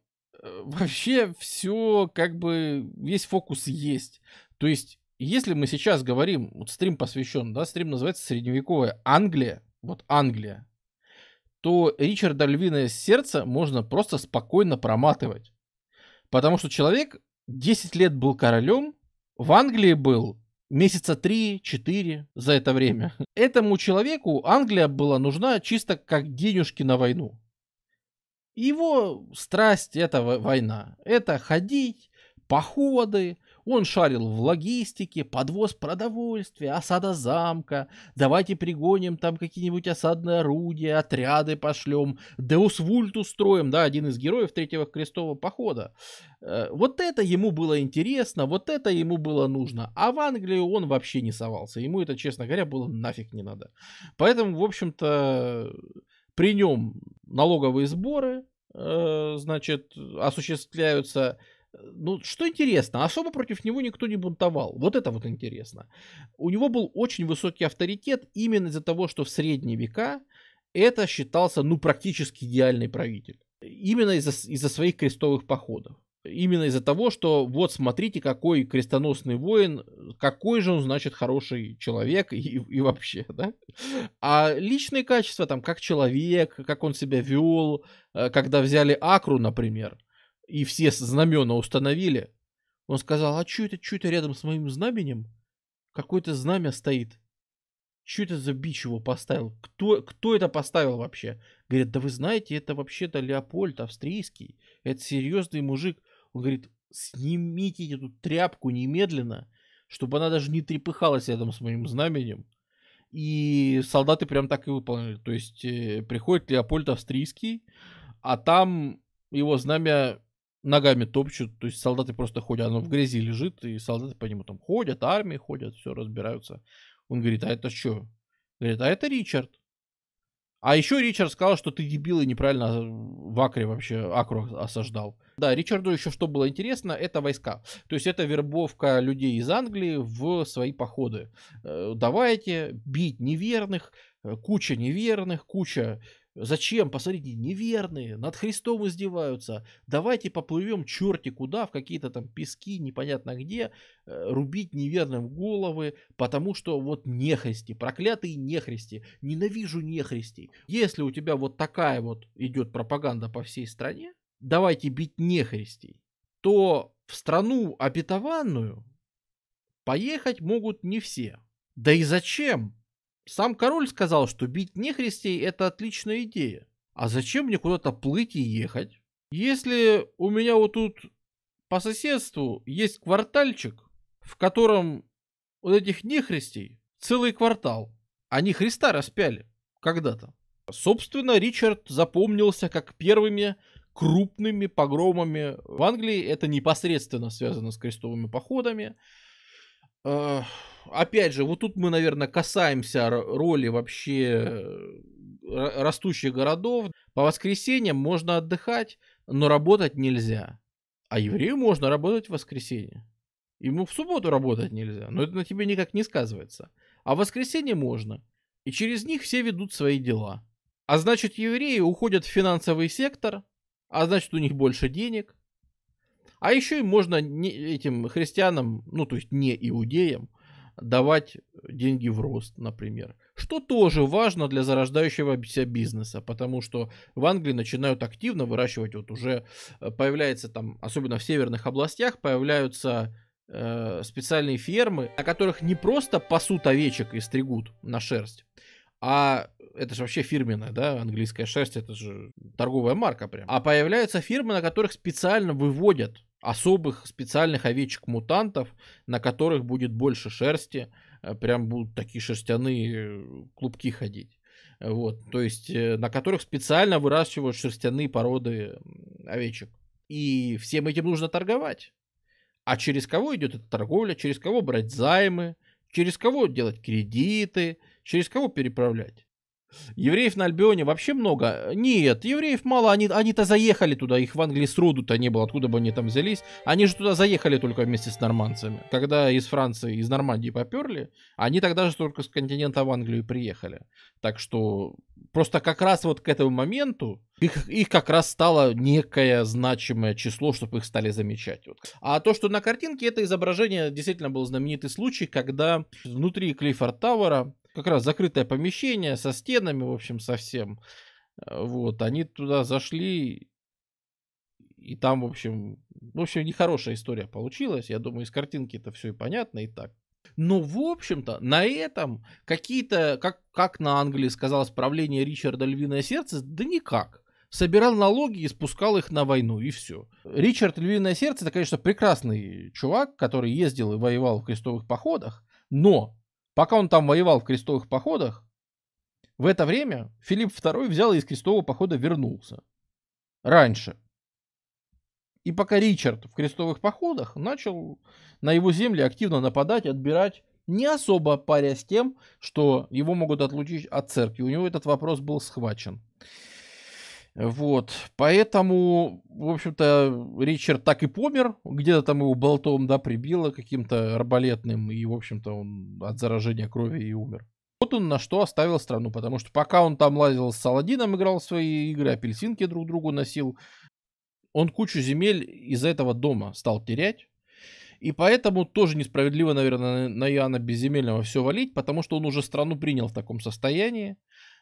вообще все, как бы, весь фокус есть. То есть, если мы сейчас говорим, вот стрим посвящен, да, стрим называется «Средневековая Англия», вот Англия, то Ричарда Львиное Сердце можно просто спокойно проматывать. Потому что человек десять лет был королем, в Англии был месяца три-четыре за это время. Этому человеку Англия была нужна чисто как денежки на войну. Его страсть — это война. Это ходить, походы. Он шарил в логистике, подвоз продовольствия, осада замка. Давайте пригоним там какие-нибудь осадные орудия, отряды пошлем. Деус Вульт устроим, да, один из героев Третьего крестового похода. Вот это ему было интересно, вот это ему было нужно. А в Англию он вообще не совался. Ему это, честно говоря, было нафиг не надо. Поэтому, в общем-то, при нем налоговые сборы, значит, осуществляются... Ну, что интересно, особо против него никто не бунтовал. Вот это вот интересно. У него был очень высокий авторитет именно из-за того, что в средние века это считался, ну, практически идеальный правитель. Именно из-за из-за своих крестовых походов. Именно из-за того, что вот смотрите, какой крестоносный воин, какой же он, значит, хороший человек и, и вообще, да? А личные качества, там, как человек, как он себя вел, когда взяли Акру, например, и все знамена установили, он сказал: а что это, что это рядом с моим знаменем? Какое-то знамя стоит. Что это за бич его поставил? Кто, кто это поставил вообще? Говорит: да вы знаете, это вообще-то Леопольд Австрийский. Это серьезный мужик. Он говорит: снимите эту тряпку немедленно, чтобы она даже не трепыхалась рядом с моим знаменем. И солдаты прям так и выполнили. То есть э, приходит Леопольд Австрийский, а там его знамя ногами топчут, то есть солдаты просто ходят, оно в грязи лежит, и солдаты по нему там ходят, армии ходят, все разбираются. Он говорит: а это что? Говорит: а это Ричард. А еще Ричард сказал, что ты дебил и неправильно в Акре вообще, Акру осаждал. Да, Ричарду еще что было интересно, это войска. То есть это вербовка людей из Англии в свои походы. Давайте бить неверных, куча неверных, куча... Зачем? Посмотрите, неверные, над Христом издеваются. Давайте поплывем черти куда, в какие-то там пески, непонятно где, рубить неверным головы, потому что вот нехристи, проклятые нехристи, ненавижу нехристей. Если у тебя вот такая вот идет пропаганда по всей стране, давайте бить нехристей, то в страну обетованную поехать могут не все. Да и зачем? Сам король сказал, что бить нехристей — это отличная идея. А зачем мне куда-то плыть и ехать? Если у меня вот тут по соседству есть квартальчик, в котором вот этих нехристей целый квартал. Они Христа распяли когда-то. Собственно, Ричард запомнился как первыми крупными погромами в Англии. Это непосредственно связано с крестовыми походами. Опять же, вот тут мы, наверное, касаемся роли вообще растущих городов. По воскресеньям можно отдыхать, но работать нельзя. А еврею можно работать в воскресенье. Ему в субботу работать нельзя, но это на тебе никак не сказывается. А в воскресенье можно. И через них все ведут свои дела. А значит, евреи уходят в финансовый сектор, а значит, у них больше денег. А еще и можно этим христианам, ну то есть не иудеям, давать деньги в рост, например. Что тоже важно для зарождающегося бизнеса, потому что в Англии начинают активно выращивать, вот уже появляется там, особенно в северных областях, появляются э, специальные фермы, на которых не просто пасут овечек и стригут на шерсть, а это же вообще фирменная, да, английская шерсть, это же торговая марка прям. А появляются фирмы, на которых специально выводят особых специальных овечек-мутантов, на которых будет больше шерсти, прям будут такие шерстяные клубки ходить. Вот, то есть на которых специально выращивают шерстяные породы овечек. И всем этим нужно торговать. А через кого идет эта торговля? Через кого брать займы? Через кого делать кредиты? Через кого переправлять? Евреев на Альбионе вообще много? Нет, евреев мало, они, они-то заехали туда, их в Англии сроду-то не было, откуда бы они там взялись. Они же туда заехали только вместе с нормандцами. Когда из Франции, из Нормандии поперли, они тогда же только с континента в Англию приехали. Так что просто как раз вот к этому моменту их, их как раз стало некое значимое число, чтобы их стали замечать. Вот. А то, что на картинке это изображение, действительно был знаменитый случай, когда внутри Клиффорд Тауэра, как раз закрытое помещение со стенами, в общем, совсем. Вот, они туда зашли, и там, в общем, в общем, нехорошая история получилась. Я думаю, из картинки это все и понятно, и так. Но, в общем-то, на этом какие-то, как, как на Англии сказалось правление Ричарда Львиное Сердце, да никак. Собирал налоги и спускал их на войну, и все. Ричард Львиное Сердце, это, конечно, прекрасный чувак, который ездил и воевал в крестовых походах, но пока он там воевал в крестовых походах, в это время Филипп Второй взял и из крестового похода вернулся. Раньше. И пока Ричард в крестовых походах начал на его земли активно нападать, отбирать, не особо парясь тем, что его могут отлучить от церкви. У него этот вопрос был схвачен. Вот, поэтому, в общем-то, Ричард так и помер, где-то там его болтом, да, прибило каким-то арбалетным, и, в общем-то, он от заражения крови и умер. Вот он на что оставил страну, потому что пока он там лазил с Саладином, играл в свои игры, апельсинки друг другу носил, он кучу земель из-за этого дома стал терять. И поэтому тоже несправедливо, наверное, на Иоанна Безземельного все валить, потому что он уже страну принял в таком состоянии,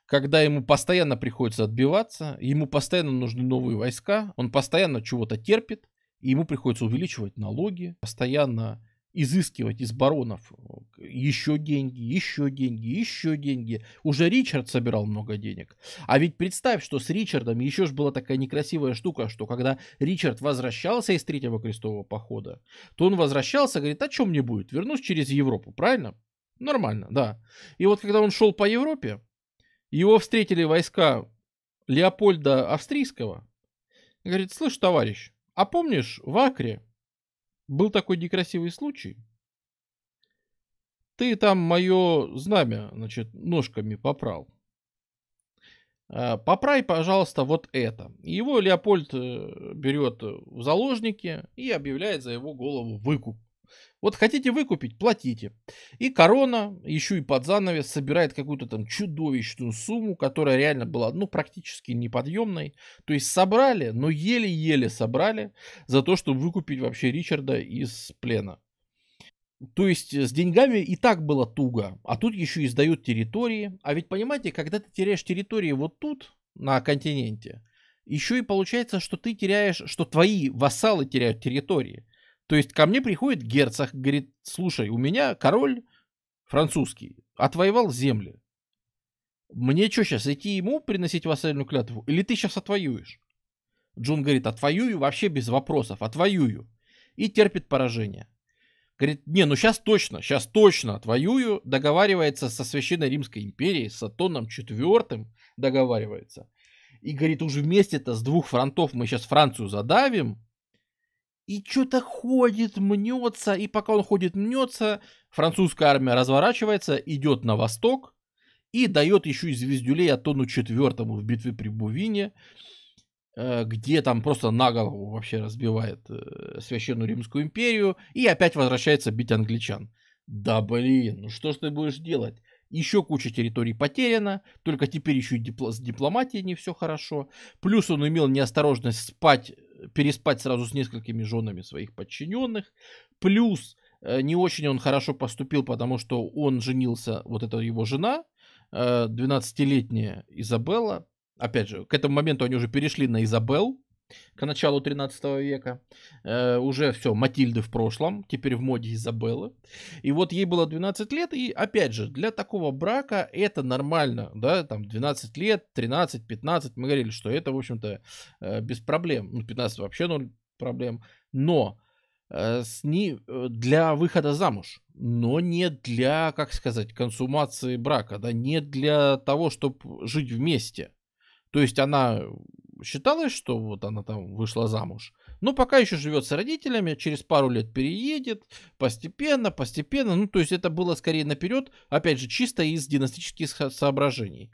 когда ему постоянно приходится отбиваться, ему постоянно нужны новые войска, он постоянно чего-то терпит, и ему приходится увеличивать налоги, постоянно изыскивать из баронов еще деньги, еще деньги, еще деньги. Уже Ричард собирал много денег. А ведь представь, что с Ричардом еще ж была такая некрасивая штука, что когда Ричард возвращался из Третьего крестового похода, то он возвращался, говорит, а что мне будет? Вернусь через Европу, правильно? Нормально, да. И вот когда он шел по Европе, его встретили войска Леопольда Австрийского. Говорит, слышь, товарищ, а помнишь, в Акре был такой некрасивый случай? Ты там мое знамя, значит, ножками попрал. Поправь, пожалуйста, вот это. Его Леопольд берет в заложники и объявляет за его голову выкуп. Вот хотите выкупить, платите. И корона, еще и под занавес, собирает какую-то там чудовищную сумму, которая реально была, ну, практически неподъемной. То есть собрали, но еле-еле собрали за то, чтобы выкупить вообще Ричарда из плена. То есть с деньгами и так было туго. А тут еще и сдают территории. А ведь, понимаете, когда ты теряешь территории вот тут, на континенте, еще и получается, что ты теряешь, что твои вассалы теряют территории. То есть ко мне приходит герцог, говорит, слушай, у меня король французский отвоевал земли. Мне что сейчас, идти ему приносить вассальную клятву? Или ты сейчас отвоюешь? Джон говорит, отвоюю вообще без вопросов, отвоюю. И терпит поражение. Говорит, не, ну сейчас точно, сейчас точно отвоюю. Договаривается со Священной Римской империей, с Атоном Четвёртым договаривается. И говорит, уже вместе-то с двух фронтов мы сейчас Францию задавим. И что-то ходит, мнется, и пока он ходит, мнется, французская армия разворачивается, идет на восток и дает еще и звездюлей Атону Четвёртому в битве при Бувине, где там просто на голову вообще разбивает Священную Римскую империю и опять возвращается бить англичан. Да блин, ну что ж ты будешь делать? Еще куча территорий потеряна, только теперь еще и дипло- с дипломатией не все хорошо. Плюс он имел неосторожность спать, переспать сразу с несколькими женами своих подчиненных. Плюс не очень он хорошо поступил, потому что он женился, вот это его жена, двенадцатилетняя Изабелла. Опять же, к этому моменту они уже перешли на Изабелл, к началу тринадцатого века. Э, уже все, Матильды в прошлом, теперь в моде Изабеллы. И вот ей было двенадцать лет, и опять же, для такого брака это нормально, да, там двенадцать лет, тринадцать, пятнадцать, мы говорили, что это, в общем-то, э, без проблем. Ну, пятнадцать вообще ноль проблем, но э, с ней, э, для выхода замуж, но не для, как сказать, консумации брака, да, не для того, чтобы жить вместе. То есть она считалось, что вот она там вышла замуж. Но пока еще живет с родителями, через пару лет переедет, постепенно, постепенно. Ну, то есть это было скорее наперед, опять же, чисто из династических соображений.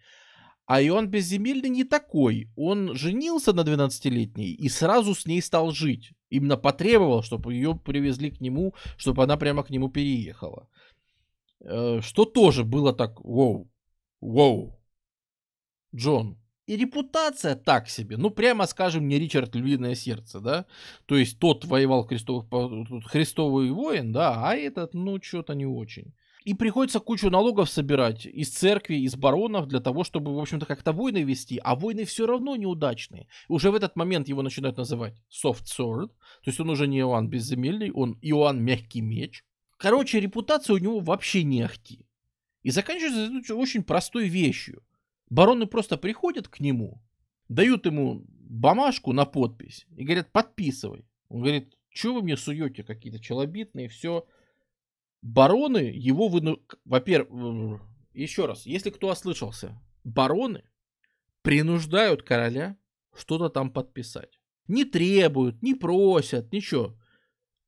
А Иоанн Безземельный не такой. Он женился на двенадцатилетней и сразу с ней стал жить. Именно потребовал, чтобы ее привезли к нему, чтобы она прямо к нему переехала. Что тоже было так, вау, вау, Джон. И репутация так себе, ну прямо скажем, не Ричард Львиное Сердце, да, то есть тот воевал христовых, христовый воин, да, а этот, ну, что-то не очень. И приходится кучу налогов собирать из церкви, из баронов, для того, чтобы, в общем-то, как-то войны вести. А войны все равно неудачные. Уже в этот момент его начинают называть soft sword. То есть он уже не Иоанн Безземельный, он Иоанн Мягкий Меч. Короче, репутация у него вообще не ахти. И заканчивается очень простой вещью. Бароны просто приходят к нему, дают ему бумажку на подпись и говорят: подписывай. Он говорит: что вы мне суете какие-то челобитные, все. Бароны его вынуждены... Во-первых, еще раз, если кто ослышался, бароны принуждают короля что-то там подписать. Не требуют, не просят, ничего.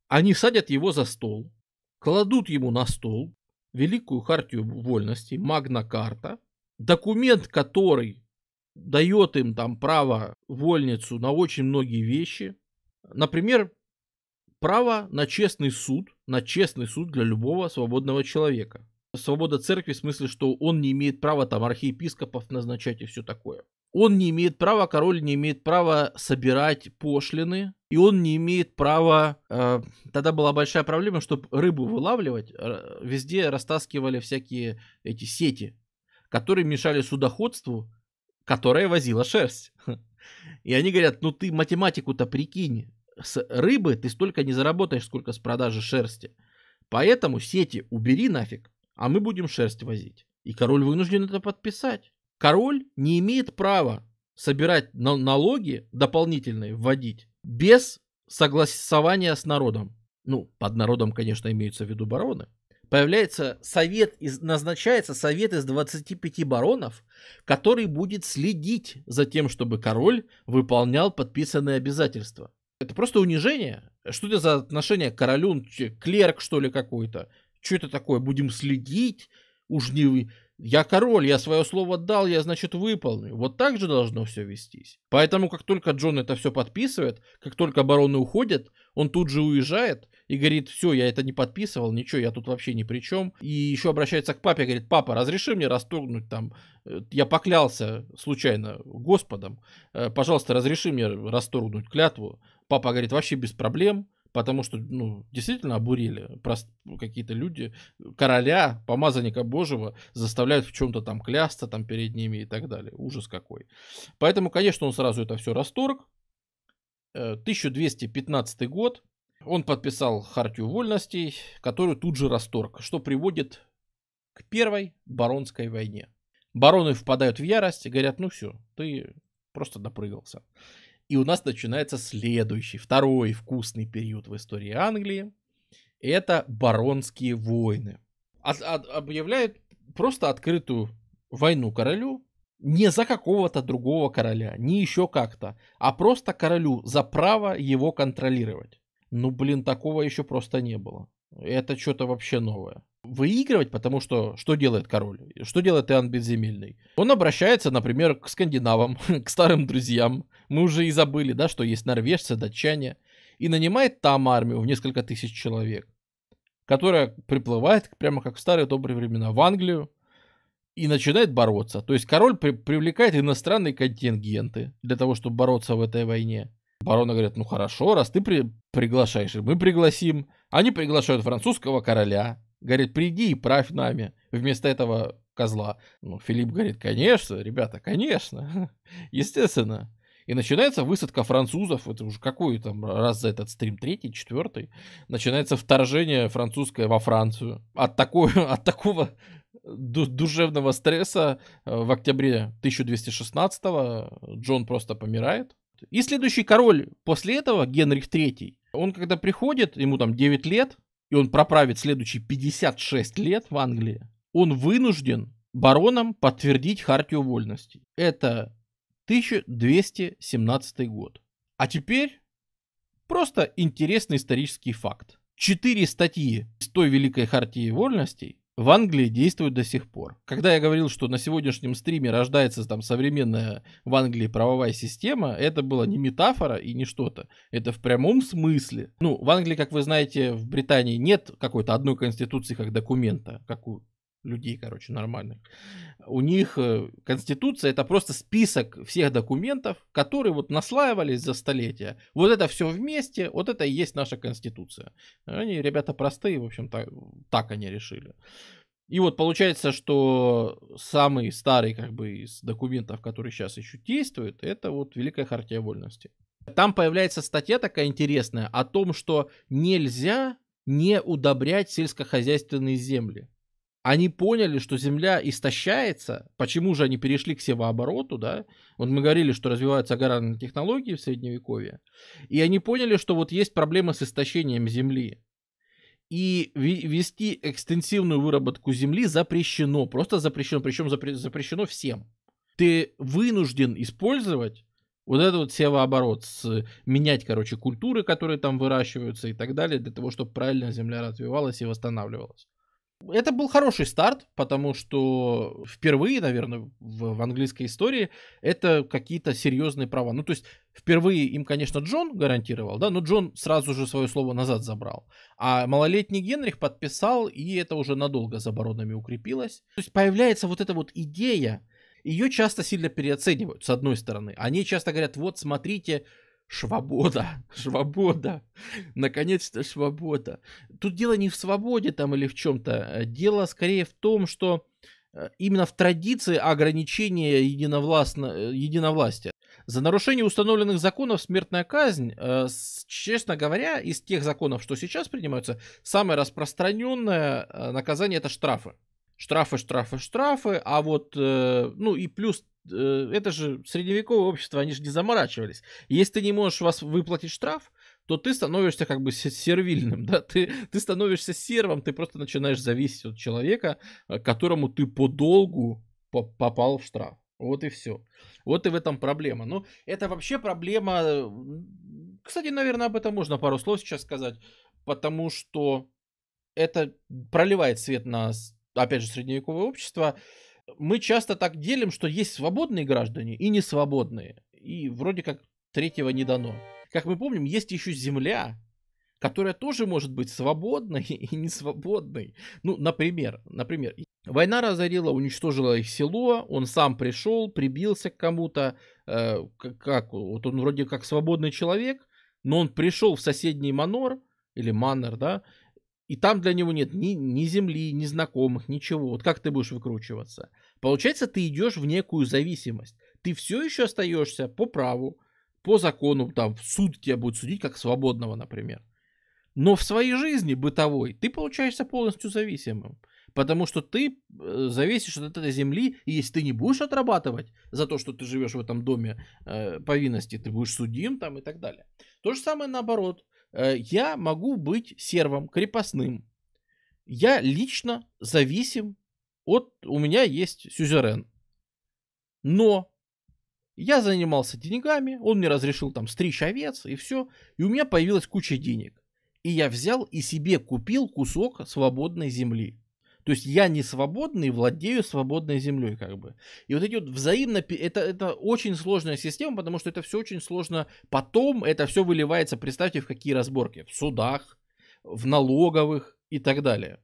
Они садят его за стол, кладут ему на стол великую хартию вольностей, Магна карта, документ, который дает им там право вольницу на очень многие вещи. Например, право на честный суд, на честный суд для любого свободного человека. Свобода церкви в смысле, что он не имеет права там архиепископов назначать и все такое. Он не имеет права, король не имеет права собирать пошлины, и он не имеет права... Э, тогда была большая проблема, чтобы рыбу вылавливать, э, везде растаскивали всякие эти сети, которые мешали судоходству, которое возило шерсть. И они говорят: ну ты математику-то прикинь. С рыбы ты столько не заработаешь, сколько с продажи шерсти. Поэтому сети убери нафиг, а мы будем шерсть возить. И король вынужден это подписать. Король не имеет права собирать налоги дополнительные, вводить, без согласования с народом. Ну, под народом, конечно, имеются в виду бароны. Появляется совет, из, назначается совет из двадцати пяти баронов, который будет следить за тем, чтобы король выполнял подписанные обязательства. Это просто унижение. Что это за отношение к королю? Клерк, что ли, какой-то? Что это такое? Будем следить? Уж не... Я король, я свое слово дал, я, значит, выполню. Вот так же должно все вестись. Поэтому, как только Джон это все подписывает, как только бароны уходят, он тут же уезжает и говорит: все, я это не подписывал, ничего, я тут вообще ни при чем. И еще обращается к папе, говорит: папа, разреши мне расторгнуть там, я поклялся случайно Господом, пожалуйста, разреши мне расторгнуть клятву. Папа говорит: вообще без проблем, потому что, ну, действительно обурили. Просто какие-то люди, короля, помазанника Божьего, заставляют в чем-то там клясться там перед ними и так далее. Ужас какой. Поэтому, конечно, он сразу это все расторг. тысяча двести пятнадцатый год. Он подписал хартию вольностей, которую тут же расторг, что приводит к первой баронской войне. Бароны впадают в ярость и говорят: ну все, ты просто допрыгался. И у нас начинается следующий, второй вкусный период в истории Англии. Это баронские войны. От, от, объявляют просто открытую войну королю. Не за какого-то другого короля, не еще как-то, а просто королю за право его контролировать. Ну, блин, такого еще просто не было. Это что-то вообще новое. Выигрывать, потому что что делает король? Что делает Иоанн Безземельный? Он обращается, например, к скандинавам, к старым друзьям. Мы уже и забыли, да, что есть норвежцы, датчане. И нанимает там армию в несколько тысяч человек, которая приплывает прямо как в старые добрые времена в Англию и начинает бороться. То есть король при- привлекает иностранные контингенты для того, чтобы бороться в этой войне. Бароны говорят: ну хорошо, раз ты при- приглашаешь, мы пригласим. Они приглашают французского короля. Говорит: приди и правь нами. Вместо этого козла. Ну, Филипп говорит: конечно, ребята, конечно. Естественно. И начинается высадка французов. Это уже какой там раз за этот стрим? Третий, четвертый. Начинается вторжение французское во Францию. От, такой, от такого душевного стресса в октябре тысяча двести шестнадцатого Джон просто помирает. И следующий король после этого, Генрих третий, он когда приходит, ему там девять лет, и он проправит следующие пятьдесят шесть лет в Англии, он вынужден баронам подтвердить хартию вольностей. Это тысяча двести семнадцатый год. А теперь просто интересный исторический факт. Четыре статьи из той великой хартии вольностей в Англии действуют до сих пор. Когда я говорил, что на сегодняшнем стриме рождается там современная в Англии правовая система, это была не метафора и не что-то. Это в прямом смысле. Ну, в Англии, как вы знаете, в Британии нет какой-то одной конституции как документа, как у людей, короче, нормальных. У них конституция — это просто список всех документов, которые вот наслаивались за столетия. Вот это все вместе, вот это и есть наша конституция. Они, ребята, простые, в общем-то, так они решили. И вот получается, что самый старый как бы из документов, который сейчас еще действует, это вот Великая хартия вольности. Там появляется статья такая интересная о том, что нельзя не удобрять сельскохозяйственные земли. Они поняли, что земля истощается. Почему же они перешли к севообороту, да? Вот мы говорили, что развиваются аграрные технологии в Средневековье. И они поняли, что вот есть проблема с истощением земли. И вести экстенсивную выработку земли запрещено. Просто запрещено. Причем запрещено всем. Ты вынужден использовать вот этот вот севооборот, с, менять, короче, культуры, которые там выращиваются и так далее, для того, чтобы правильно земля развивалась и восстанавливалась. Это был хороший старт, потому что впервые, наверное, в, в английской истории это какие-то серьезные права. Ну, то есть, впервые им, конечно, Джон гарантировал, да, но Джон сразу же свое слово назад забрал. А малолетний Генрих подписал, и это уже надолго за баронами укрепилось. То есть, появляется вот эта вот идея, ее часто сильно переоценивают, с одной стороны. Они часто говорят, вот, смотрите, свобода, свобода, наконец-то свобода. Тут дело не в свободе там или в чем-то, дело скорее в том, что именно в традиции ограничения единовластия. За нарушение установленных законов смертная казнь, честно говоря, из тех законов, что сейчас принимаются, самое распространенное наказание — это штрафы. Штрафы, штрафы, штрафы, а вот, э, ну и плюс, э, это же средневековое общество, они же не заморачивались. Если ты не можешь вас выплатить штраф, то ты становишься как бы сервильным, да, ты, ты становишься сервом, ты просто начинаешь зависеть от человека, которому ты по долгу попал в штраф. Вот и все. Вот и в этом проблема. Ну, это вообще проблема, кстати, наверное, об этом можно пару слов сейчас сказать, потому что это проливает свет на... опять же, средневековое общество. Мы часто так делим, что есть свободные граждане и несвободные. И вроде как третьего не дано. Как мы помним, есть еще земля, которая тоже может быть свободной и несвободной. Ну, например, например, война разорила, уничтожила их село, он сам пришел, прибился к кому-то. Э, как, вот он вроде как свободный человек, но он пришел в соседний манор, или манор, да, и там для него нет ни, ни земли, ни знакомых, ничего. Вот как ты будешь выкручиваться? Получается, ты идешь в некую зависимость. Ты все еще остаешься по праву, по закону, там, в суд тебя будет судить, как свободного, например. Но в своей жизни бытовой ты получаешься полностью зависимым. Потому что ты зависишь от этой земли, и если ты не будешь отрабатывать за то, что ты живешь в этом доме э, повинности, ты будешь судим там и так далее. То же самое наоборот. Я могу быть сервом, крепостным. Я лично зависим от... У меня есть сюзерен. Но я занимался деньгами, он мне разрешил там стричь овец и все. И у меня появилась куча денег. И я взял и себе купил кусок свободной земли. То есть я не свободный, владею свободной землей, как бы. И вот эти вот взаимно... Это, это очень сложная система, потому что это все очень сложно. Потом это все выливается, представьте, в какие разборки. В судах, в налоговых и так далее.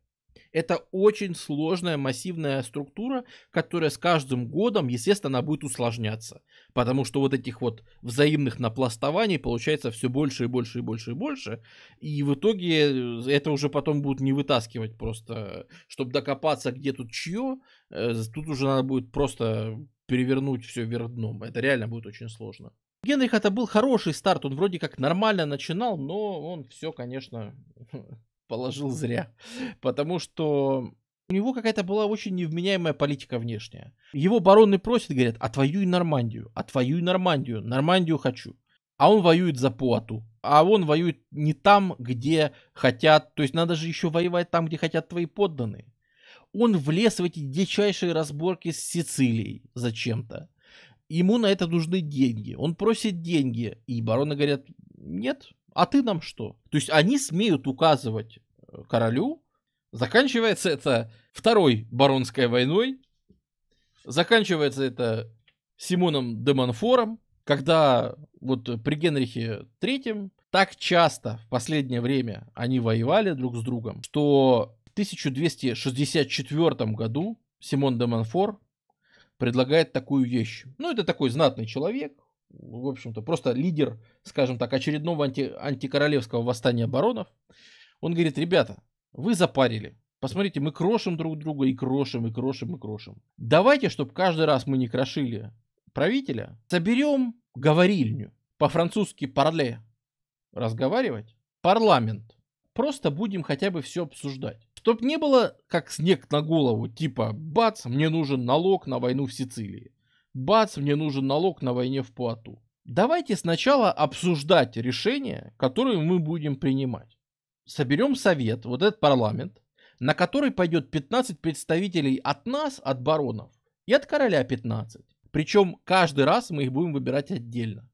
Это очень сложная массивная структура, которая с каждым годом, естественно, она будет усложняться. Потому что вот этих вот взаимных напластований получается все больше и больше и больше и больше. И в итоге это уже потом будут не вытаскивать просто, чтобы докопаться, где тут чье. Тут уже надо будет просто перевернуть все вверх дном. Это реально будет очень сложно. Генрих — это был хороший старт. Он вроде как нормально начинал, но он все, конечно... положил зря, потому что у него какая-то была очень невменяемая политика внешняя. Его бароны просят, говорят, отвоюй Нормандию, отвоюй Нормандию, Нормандию хочу. А он воюет за Пуату, а он воюет не там, где хотят, то есть надо же еще воевать там, где хотят твои подданные. Он влез в эти дичайшие разборки с Сицилией зачем-то. Ему на это нужны деньги, он просит деньги, и бароны говорят, нет, а ты нам что? То есть они смеют указывать королю. Заканчивается это Второй баронской войной. Заканчивается это Симоном де Монфором, когда вот при Генрихе третьем так часто в последнее время они воевали друг с другом, что в тысяча двести шестьдесят четвёртом году Симон де Монфор предлагает такую вещь. Ну, это такой знатный человек, в общем-то, просто лидер, скажем так, очередного анти- антикоролевского восстания баронов. Он говорит, ребята, вы запарили. Посмотрите, мы крошим друг друга и крошим, и крошим, и крошим. Давайте, чтобы каждый раз мы не крошили правителя, соберем говорильню. По-французски «парле» — разговаривать. Парламент. Просто будем хотя бы все обсуждать. Чтоб не было как снег на голову, типа «бац, мне нужен налог на войну в Сицилии», «бац, мне нужен налог на войне в Пуату». Давайте сначала обсуждать решения, которые мы будем принимать. Соберем совет, вот этот парламент, на который пойдет пятнадцать представителей от нас, от баронов, и от короля пятнадцать. Причем каждый раз мы их будем выбирать отдельно.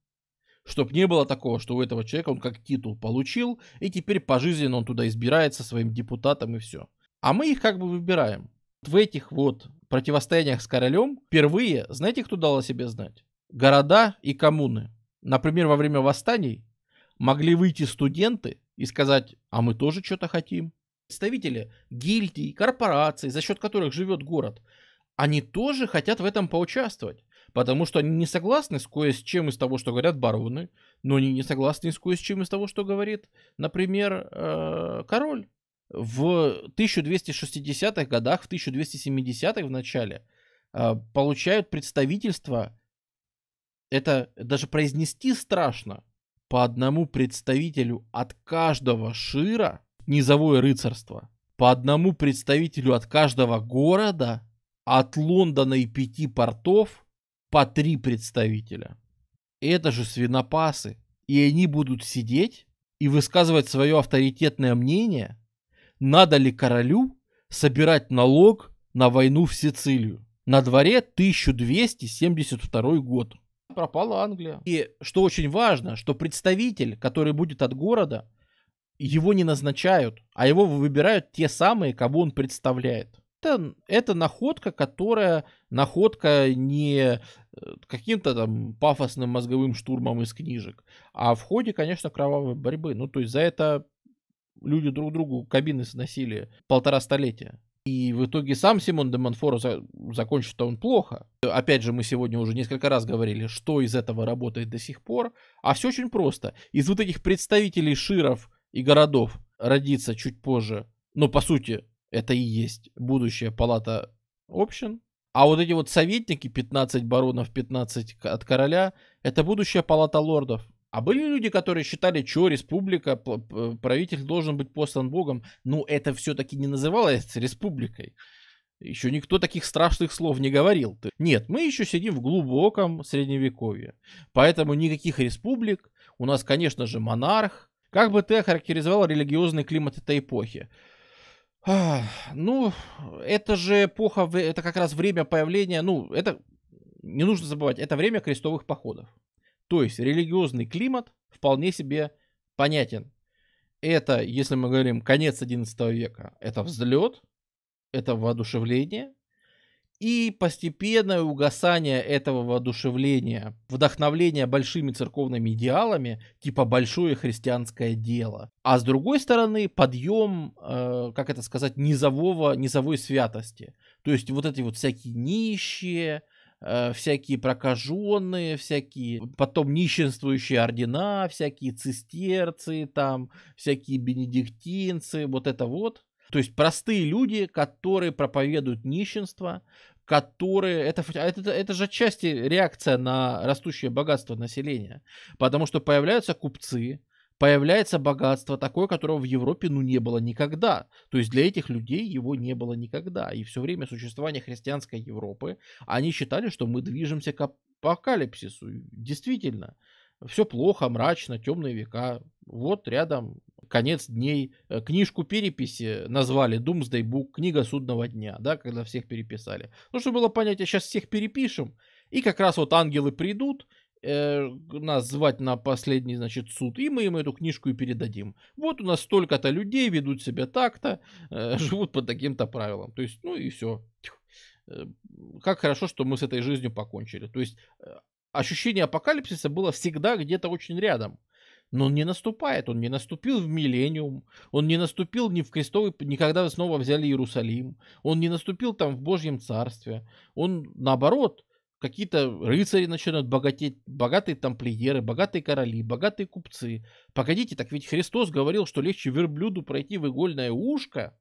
Чтоб не было такого, что у этого человека он как титул получил, и теперь пожизненно он туда избирается своим депутатом и все. А мы их как бы выбираем. В этих вот противостояниях с королем впервые, знаете, кто дал о себе знать? Города и коммуны. Например, во время восстаний могли выйти студенты и сказать: а мы тоже что-то хотим. Представители гильдий, корпораций, за счет которых живет город, они тоже хотят в этом поучаствовать. Потому что они не согласны с кое с чем из того, что говорят бароны, но они не согласны с кое с чем из того, что говорит, например, король. В тысяча двести шестидесятых годах, в тысяча двести семидесятых в начале получают представительство, это даже произнести страшно, по одному представителю от каждого шира, низовое рыцарство, по одному представителю от каждого города, от Лондона и пяти портов, по три представителя. Это же свинопасы. И они будут сидеть и высказывать свое авторитетное мнение, надо ли королю собирать налог на войну в Сицилию. На дворе тысяча двести семьдесят второй год. Пропала Англия. И что очень важно, что представитель, который будет от города, его не назначают, а его выбирают те самые, кого он представляет. Это, это находка, которая находка не каким-то там пафосным мозговым штурмом из книжек, а в ходе, конечно, кровавой борьбы. Ну, то есть за это люди друг другу кабины сносили полтора столетия. И в итоге сам Симон де Монфор закончил-то он плохо. Опять же, мы сегодня уже несколько раз говорили, что из этого работает до сих пор. А все очень просто. Из вот этих представителей широв и городов родится чуть позже, но по сути это и есть будущая палата общин. А вот эти вот советники, пятнадцать баронов, пятнадцать от короля, это будущая палата лордов. А были люди, которые считали, что республика, правитель должен быть послан богом. Но это все-таки не называлось республикой. Еще никто таких страшных слов не говорил. Нет, мы еще сидим в глубоком средневековье. Поэтому никаких республик. У нас, конечно же, монарх. Как бы ты охарактеризовал религиозный климат этой эпохи? Ну, это же эпоха, это как раз время появления, ну, это, не нужно забывать, это время крестовых походов. То есть религиозный климат вполне себе понятен. Это, если мы говорим конец одиннадцатого века, это взлет, это воодушевление. И постепенное угасание этого воодушевления, вдохновление большими церковными идеалами, типа большое христианское дело. А с другой стороны, подъем, э, как это сказать, низового, низовой святости. То есть вот эти вот всякие нищие, э, всякие прокаженные, всякие потом нищенствующие ордена, всякие цистерцы, там, всякие бенедиктинцы, вот это вот. То есть простые люди, которые проповедуют нищенство, которые... Это, это, это же отчасти реакция на растущее богатство населения. Потому что появляются купцы, появляется богатство такое, которого в Европе ну не было никогда. То есть для этих людей его не было никогда. И все время существования христианской Европы они считали, что мы движемся к апокалипсису. Действительно. Все плохо, мрачно, темные века. Вот рядом конец дней. Книжку переписи назвали Doomsday Book, книга судного дня, да, когда всех переписали. Ну, чтобы было понятие, сейчас всех перепишем, и как раз вот ангелы придут, э, нас звать на последний, значит, суд, и мы им эту книжку и передадим. Вот у нас столько-то людей ведут себя так-то, э, живут по таким-то правилам. То есть, ну и все. Как хорошо, что мы с этой жизнью покончили. То есть... Ощущение апокалипсиса было всегда где-то очень рядом. Но он не наступает. Он не наступил в миллениум. Он не наступил ни в крестовый... Никогда снова взяли Иерусалим. Он не наступил там в Божьем царстве. Он, наоборот, какие-то рыцари начинают богатеть. Богатые тамплиеры, богатые короли, богатые купцы. Погодите, так ведь Христос говорил, что легче верблюду пройти в игольное ушко,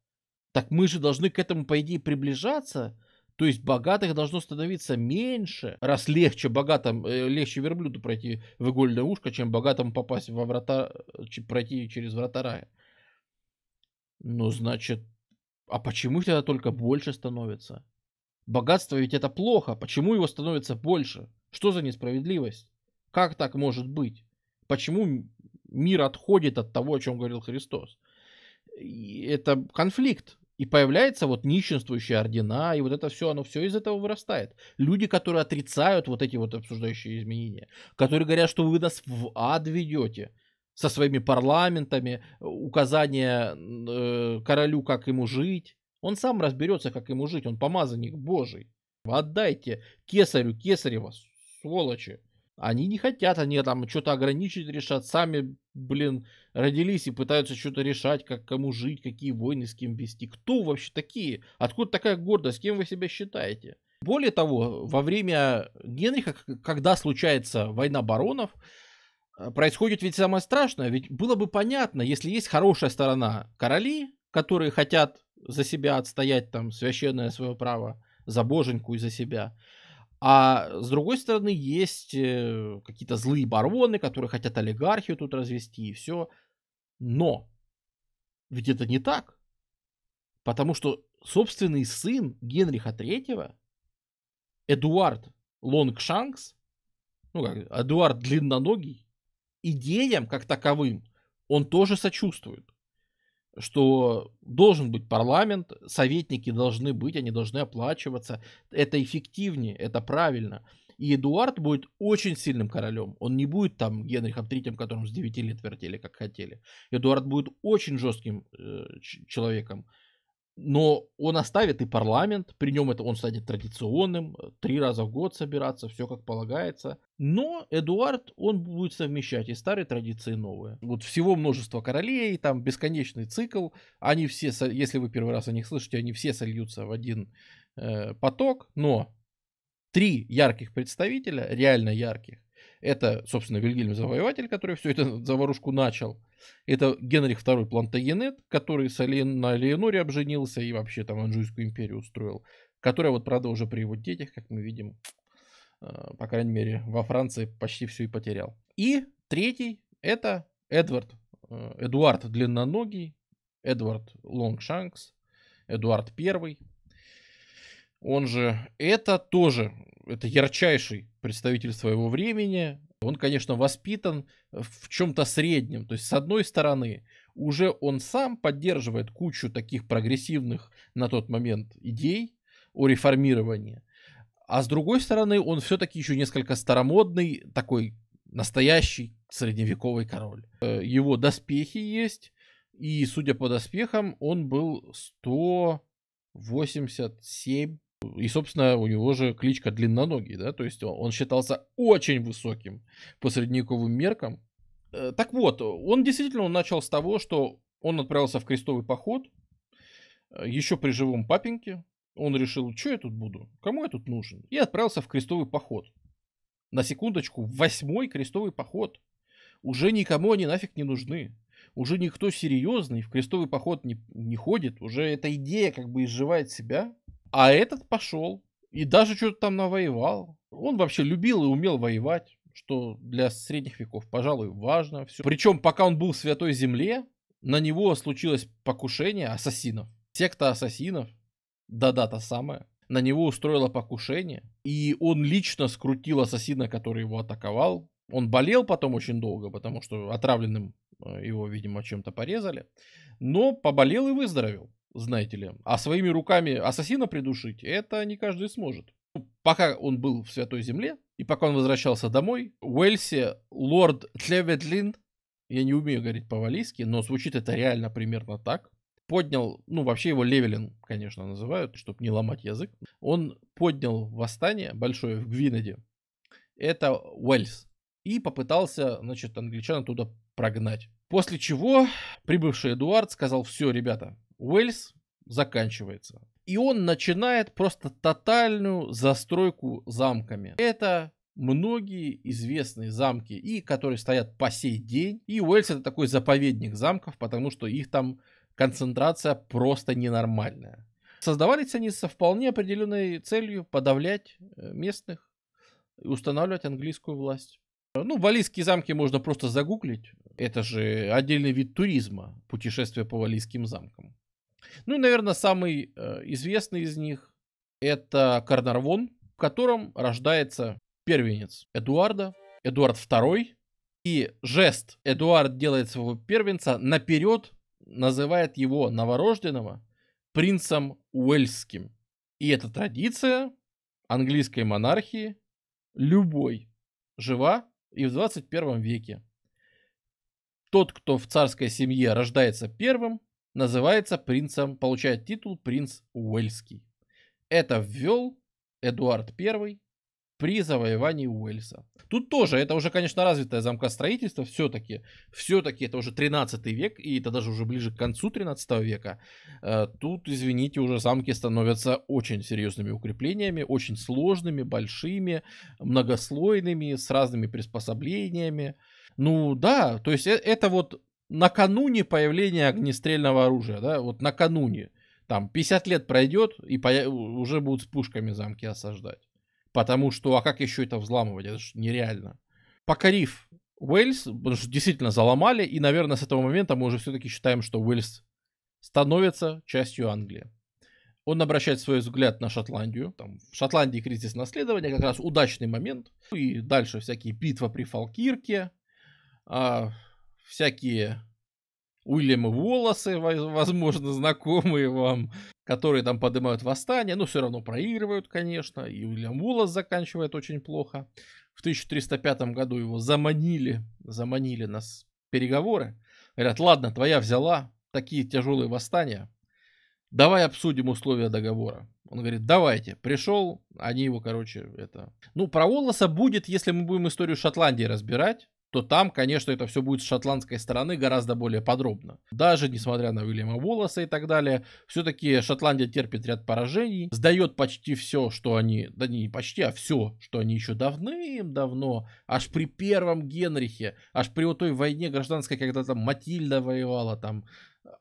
Так мы же должны к этому, по идее, приближаться. То есть богатых должно становиться меньше, раз легче богатым, легче верблюду пройти в игольное ушко, чем богатым попасть во врата, пройти через врата рая. Ну, значит, а почему их тогда только больше становится? Богатство ведь это плохо. Почему его становится больше? Что за несправедливость? Как так может быть? Почему мир отходит от того, о чем говорил Христос? И это конфликт. И появляется вот нищенствующие ордена, и вот это все, оно все из этого вырастает. Люди, которые отрицают вот эти вот обсуждающие изменения, которые говорят, что вы нас в ад ведете со своими парламентами, указания э, королю, как ему жить. Он сам разберется, как ему жить, он помазанник Божий. Отдайте кесарю кесарева, сволочи. Они не хотят, они там что-то ограничить решат, сами, блин, родились и пытаются что-то решать, как кому жить, какие войны с кем вести. Кто вообще такие? Откуда такая гордость? Кем вы себя считаете? Более того, во время Генриха, когда случается война баронов, происходит ведь самое страшное. Ведь было бы понятно, если есть хорошая сторона короли, которые хотят за себя отстоять там священное свое право, за боженьку и за себя. А с другой стороны, есть какие-то злые бароны, которые хотят олигархию тут развести и все. Но ведь это не так. Потому что собственный сын Генриха третьего, Эдуард Лонгшанкс, ну как, Эдуард Длинноногий, идеям как таковым он тоже сочувствует. Что должен быть парламент, советники должны быть, они должны оплачиваться. Это эффективнее, это правильно. И Эдуард будет очень сильным королем. Он не будет там Генрихом третьим, которым с девяти лет вертели, как хотели. Эдуард будет очень жестким э, человеком. Но он оставит и парламент, при нем это он станет традиционным, три раза в год собираться, все как полагается. Но Эдуард, он будет совмещать и старые традиции, и новые. Вот всего множество королей, там бесконечный цикл, они все, если вы первый раз о них слышите, они все сольются в один э, поток, но три ярких представителя, реально ярких, это, собственно, Вильгельм Завоеватель, который всю эту заварушку начал. Это Генрих второй Плантагенет, который с Али... на Алиеноре обженился и вообще там Анжуйскую империю устроил. Которая вот, правда, уже при его детях, как мы видим, по крайней мере, во Франции почти все и потерял. И третий это Эдвард, Эдуард Длинноногий, Эдвард Лонгшанкс, Эдуард первый. Он же это тоже... Это ярчайший представитель своего времени. Он, конечно, воспитан в чем-то среднем. То есть, с одной стороны, уже он сам поддерживает кучу таких прогрессивных на тот момент идей о реформировании. А с другой стороны, он все-таки еще несколько старомодный, такой настоящий средневековый король. Его доспехи есть. И, судя по доспехам, он был сто восемьдесят семь. И, собственно, у него же кличка Длинноногий, да, то есть он считался очень высоким по средневековым меркам. Так вот, он действительно он начал с того, что он отправился в крестовый поход, еще при живом папеньке. Он решил, что я тут буду, кому я тут нужен, и отправился в крестовый поход. На секундочку, восьмой крестовый поход. Уже никому они нафиг не нужны. Уже никто серьезный в крестовый поход не, не ходит. Уже эта идея как бы изживает себя. А этот пошел и даже что-то там навоевал. Он вообще любил и умел воевать, что для средних веков, пожалуй, важно все. Причем, пока он был в Святой Земле, на него случилось покушение ассасинов. Секта ассасинов, да-да, та самая, на него устроила покушение. И он лично скрутил ассасина, который его атаковал. Он болел потом очень долго, потому что отравленным его, видимо, чем-то порезали. Но поболел и выздоровел. Знаете ли, а своими руками ассасина придушить, это не каждый сможет. Пока он был в Святой Земле, и пока он возвращался домой, в Уэльсе лорд Тлеведлин, я не умею говорить по-валийски, но звучит это реально примерно так, поднял, ну вообще его Левелин, конечно, называют, чтобы не ломать язык, он поднял восстание большое в Гвинеде, это Уэльс, и попытался, значит, англичан оттуда прогнать. После чего прибывший Эдуард сказал, все, ребята, Уэльс заканчивается. И он начинает просто тотальную застройку замками. Это многие известные замки, и которые стоят по сей день. И Уэльс это такой заповедник замков, потому что их там концентрация просто ненормальная. Создавались они со вполне определенной целью подавлять местных и устанавливать английскую власть. Ну, валлийские замки можно просто загуглить. Это же отдельный вид туризма, путешествие по валлийским замкам. Ну и, наверное, самый известный из них — это Карнарвон, в котором рождается первенец Эдуарда, Эдуард Второй. И жест Эдуард делает своего первенца наперед, называет его новорожденного принцем Уэльским. И эта традиция английской монархии любой жива и в двадцать первом веке. Тот, кто в царской семье рождается первым, называется принцем, получает титул принц Уэльский. Это ввел Эдуард Первый при завоевании Уэльса. Тут тоже, это уже, конечно, развитое замкостроительство, все-таки, все-таки это уже тринадцатый век, и это даже уже ближе к концу тринадцатого века. Тут, извините, уже замки становятся очень серьезными укреплениями, очень сложными, большими, многослойными, с разными приспособлениями. Ну да, то есть это вот накануне появления огнестрельного оружия, да, вот накануне. Там пятьдесят лет пройдет, и уже будут с пушками замки осаждать. Потому что, а как еще это взламывать? Это же нереально. Покорив Уэльс, потому что действительно заломали, и, наверное, с этого момента мы уже все-таки считаем, что Уэльс становится частью Англии. Он обращает свой взгляд на Шотландию. Там, в Шотландии кризис наследования, как раз удачный момент. И дальше всякие битвы при Фалкирке, всякие... Уильям Уоллесы, возможно, знакомые вам, которые там поднимают восстание, но все равно проигрывают, конечно. И Уильям Уоллес заканчивает очень плохо. В тысяча триста пятом году его заманили, заманили на переговоры. Говорят, ладно, твоя взяла, такие тяжелые восстания, давай обсудим условия договора. Он говорит, давайте. Пришел, они его, короче, это... Ну, про Уоллеса будет, если мы будем историю Шотландии разбирать, то там, конечно, это все будет с шотландской стороны гораздо более подробно. Даже несмотря на Уильяма Уоллеса и так далее, все-таки Шотландия терпит ряд поражений, сдает почти все, что они... Да не почти, а все, что они еще давным-давно, аж при первом Генрихе, аж при вот той войне гражданской, когда там Матильда воевала, там,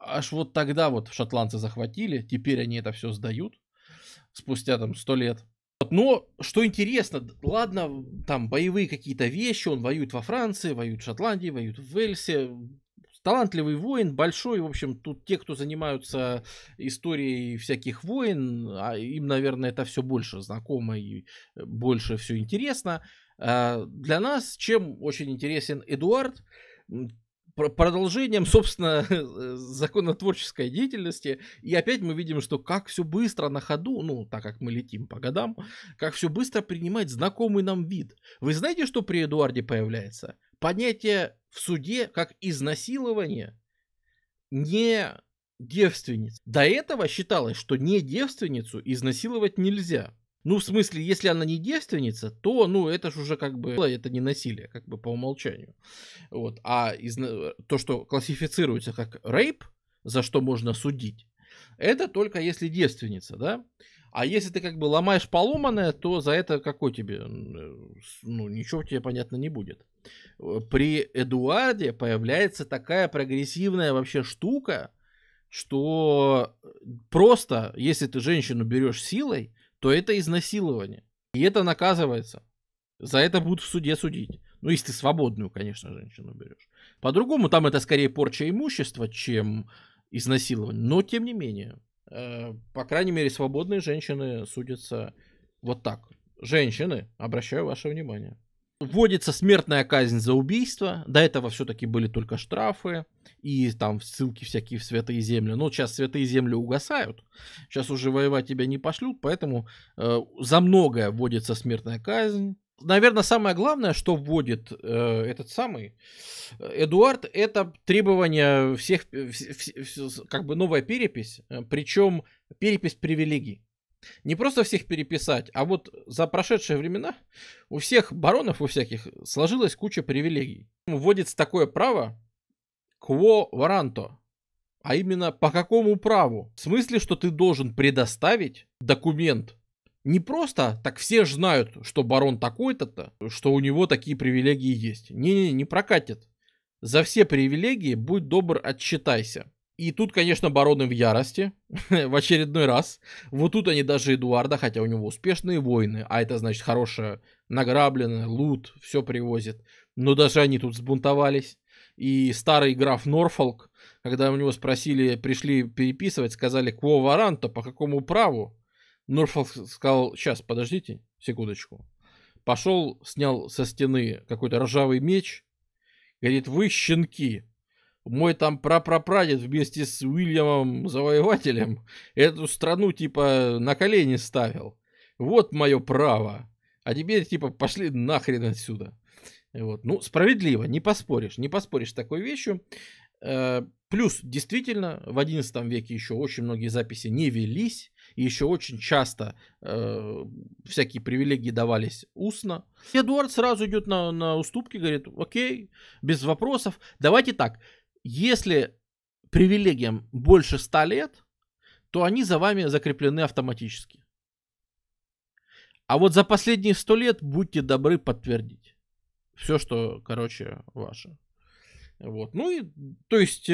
аж вот тогда вот шотландцы захватили, теперь они это все сдают, спустя там сто лет. Но, что интересно, ладно, там боевые какие-то вещи, он воюет во Франции, воюет в Шотландии, воюет в Уэльсе, талантливый воин, большой, в общем, тут те, кто занимаются историей всяких войн, им, наверное, это все больше знакомо и больше все интересно. Для нас, чем очень интересен Эдуард, продолжением, собственно, законотворческой деятельности. И опять мы видим, что как все быстро на ходу, ну, так как мы летим по годам, как все быстро принимает знакомый нам вид. Вы знаете, что при Эдуарде появляется? Понятие в суде как изнасилование не девственниц. До этого считалось, что не девственницу изнасиловать нельзя. Ну, в смысле, если она не девственница, то, ну, это же уже как бы, это не насилие, как бы по умолчанию. Вот. А из, то, что классифицируется как рейп, за что можно судить, это только если девственница, да? А если ты как бы ломаешь поломанное, то за это какой тебе, ну, ничего тебе понятно не будет. При Эдуарде появляется такая прогрессивная вообще штука, что просто, если ты женщину берешь силой, то это изнасилование. И это наказывается. За это будут в суде судить. Ну, если ты свободную, конечно, женщину берешь. По-другому, там это скорее порча имущества, чем изнасилование. Но, тем не менее, э, по крайней мере, свободные женщины судятся вот так. Женщины, обращаю ваше внимание. Вводится смертная казнь за убийство. До этого все-таки были только штрафы и там ссылки всякие в святые земли. Но сейчас святые земли угасают. Сейчас уже воевать тебя не пошлют, поэтому э, за многое вводится смертная казнь. Наверное, самое главное, что вводит э, этот самый Эдуард, это требование всех, вс, как бы новая перепись, причем перепись привилегий. Не просто всех переписать, а вот за прошедшие времена у всех баронов, у всяких, сложилась куча привилегий. Вводится такое право «quo warranto», а именно по какому праву? В смысле, что ты должен предоставить документ. Не просто так все же знают, что барон такой-то, что у него такие привилегии есть. Не-не-не, не прокатит. За все привилегии будь добр, отчитайся. И тут, конечно, бароны в ярости, в очередной раз. Вот тут они даже Эдуарда, хотя у него успешные войны, а это значит хорошее награбленное, лут, все привозит. Но даже они тут сбунтовались. И старый граф Норфолк, когда у него спросили, пришли переписывать, сказали «Кво варанто», по какому праву? Норфолк сказал «Сейчас, подождите, секундочку». Пошел, снял со стены какой-то ржавый меч. Говорит, вы щенки. Мой там прапрапрадед вместе с Уильямом Завоевателем эту страну типа на колени ставил. Вот мое право. А теперь типа пошли нахрен отсюда. Вот. Ну, справедливо, не поспоришь. Не поспоришь с такой вещью. Плюс, действительно, в одиннадцатом веке еще очень многие записи не велись. И еще очень часто э, всякие привилегии давались устно. Эдуард сразу идет на, на уступки, говорит, окей, без вопросов. Давайте так, если привилегиям больше ста лет, то они за вами закреплены автоматически. А вот за последние сто лет будьте добры подтвердить. Все, что, короче, ваше. Вот, ну и, то есть,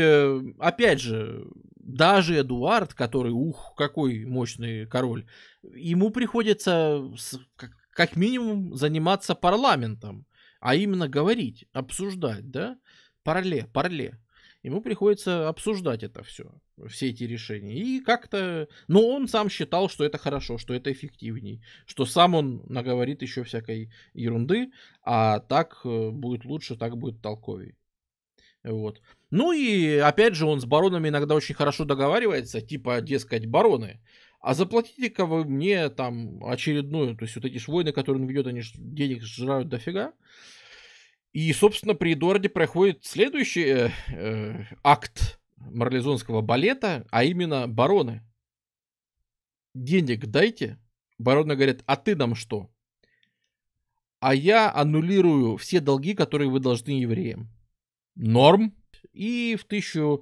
опять же, даже Эдуард, который, ух, какой мощный король, ему приходится как минимум заниматься парламентом, а именно говорить, обсуждать, да, парле, парле. Ему приходится обсуждать это все, все эти решения. И как-то, но он сам считал, что это хорошо, что это эффективней, что сам он наговорит еще всякой ерунды, а так будет лучше, так будет толковей. Вот. Ну и, опять же, он с баронами иногда очень хорошо договаривается, типа, дескать, бароны, а заплатите-ка вы мне там очередную, то есть вот эти ж войны, которые он ведет, они ж денег сжирают дофига. И, собственно, при Эдуарде проходит следующий э, э, акт марлезонского балета, а именно бароны. Денег дайте. Бароны говорят, а ты нам что? А я аннулирую все долги, которые вы должны евреям. Норм. И в тысяча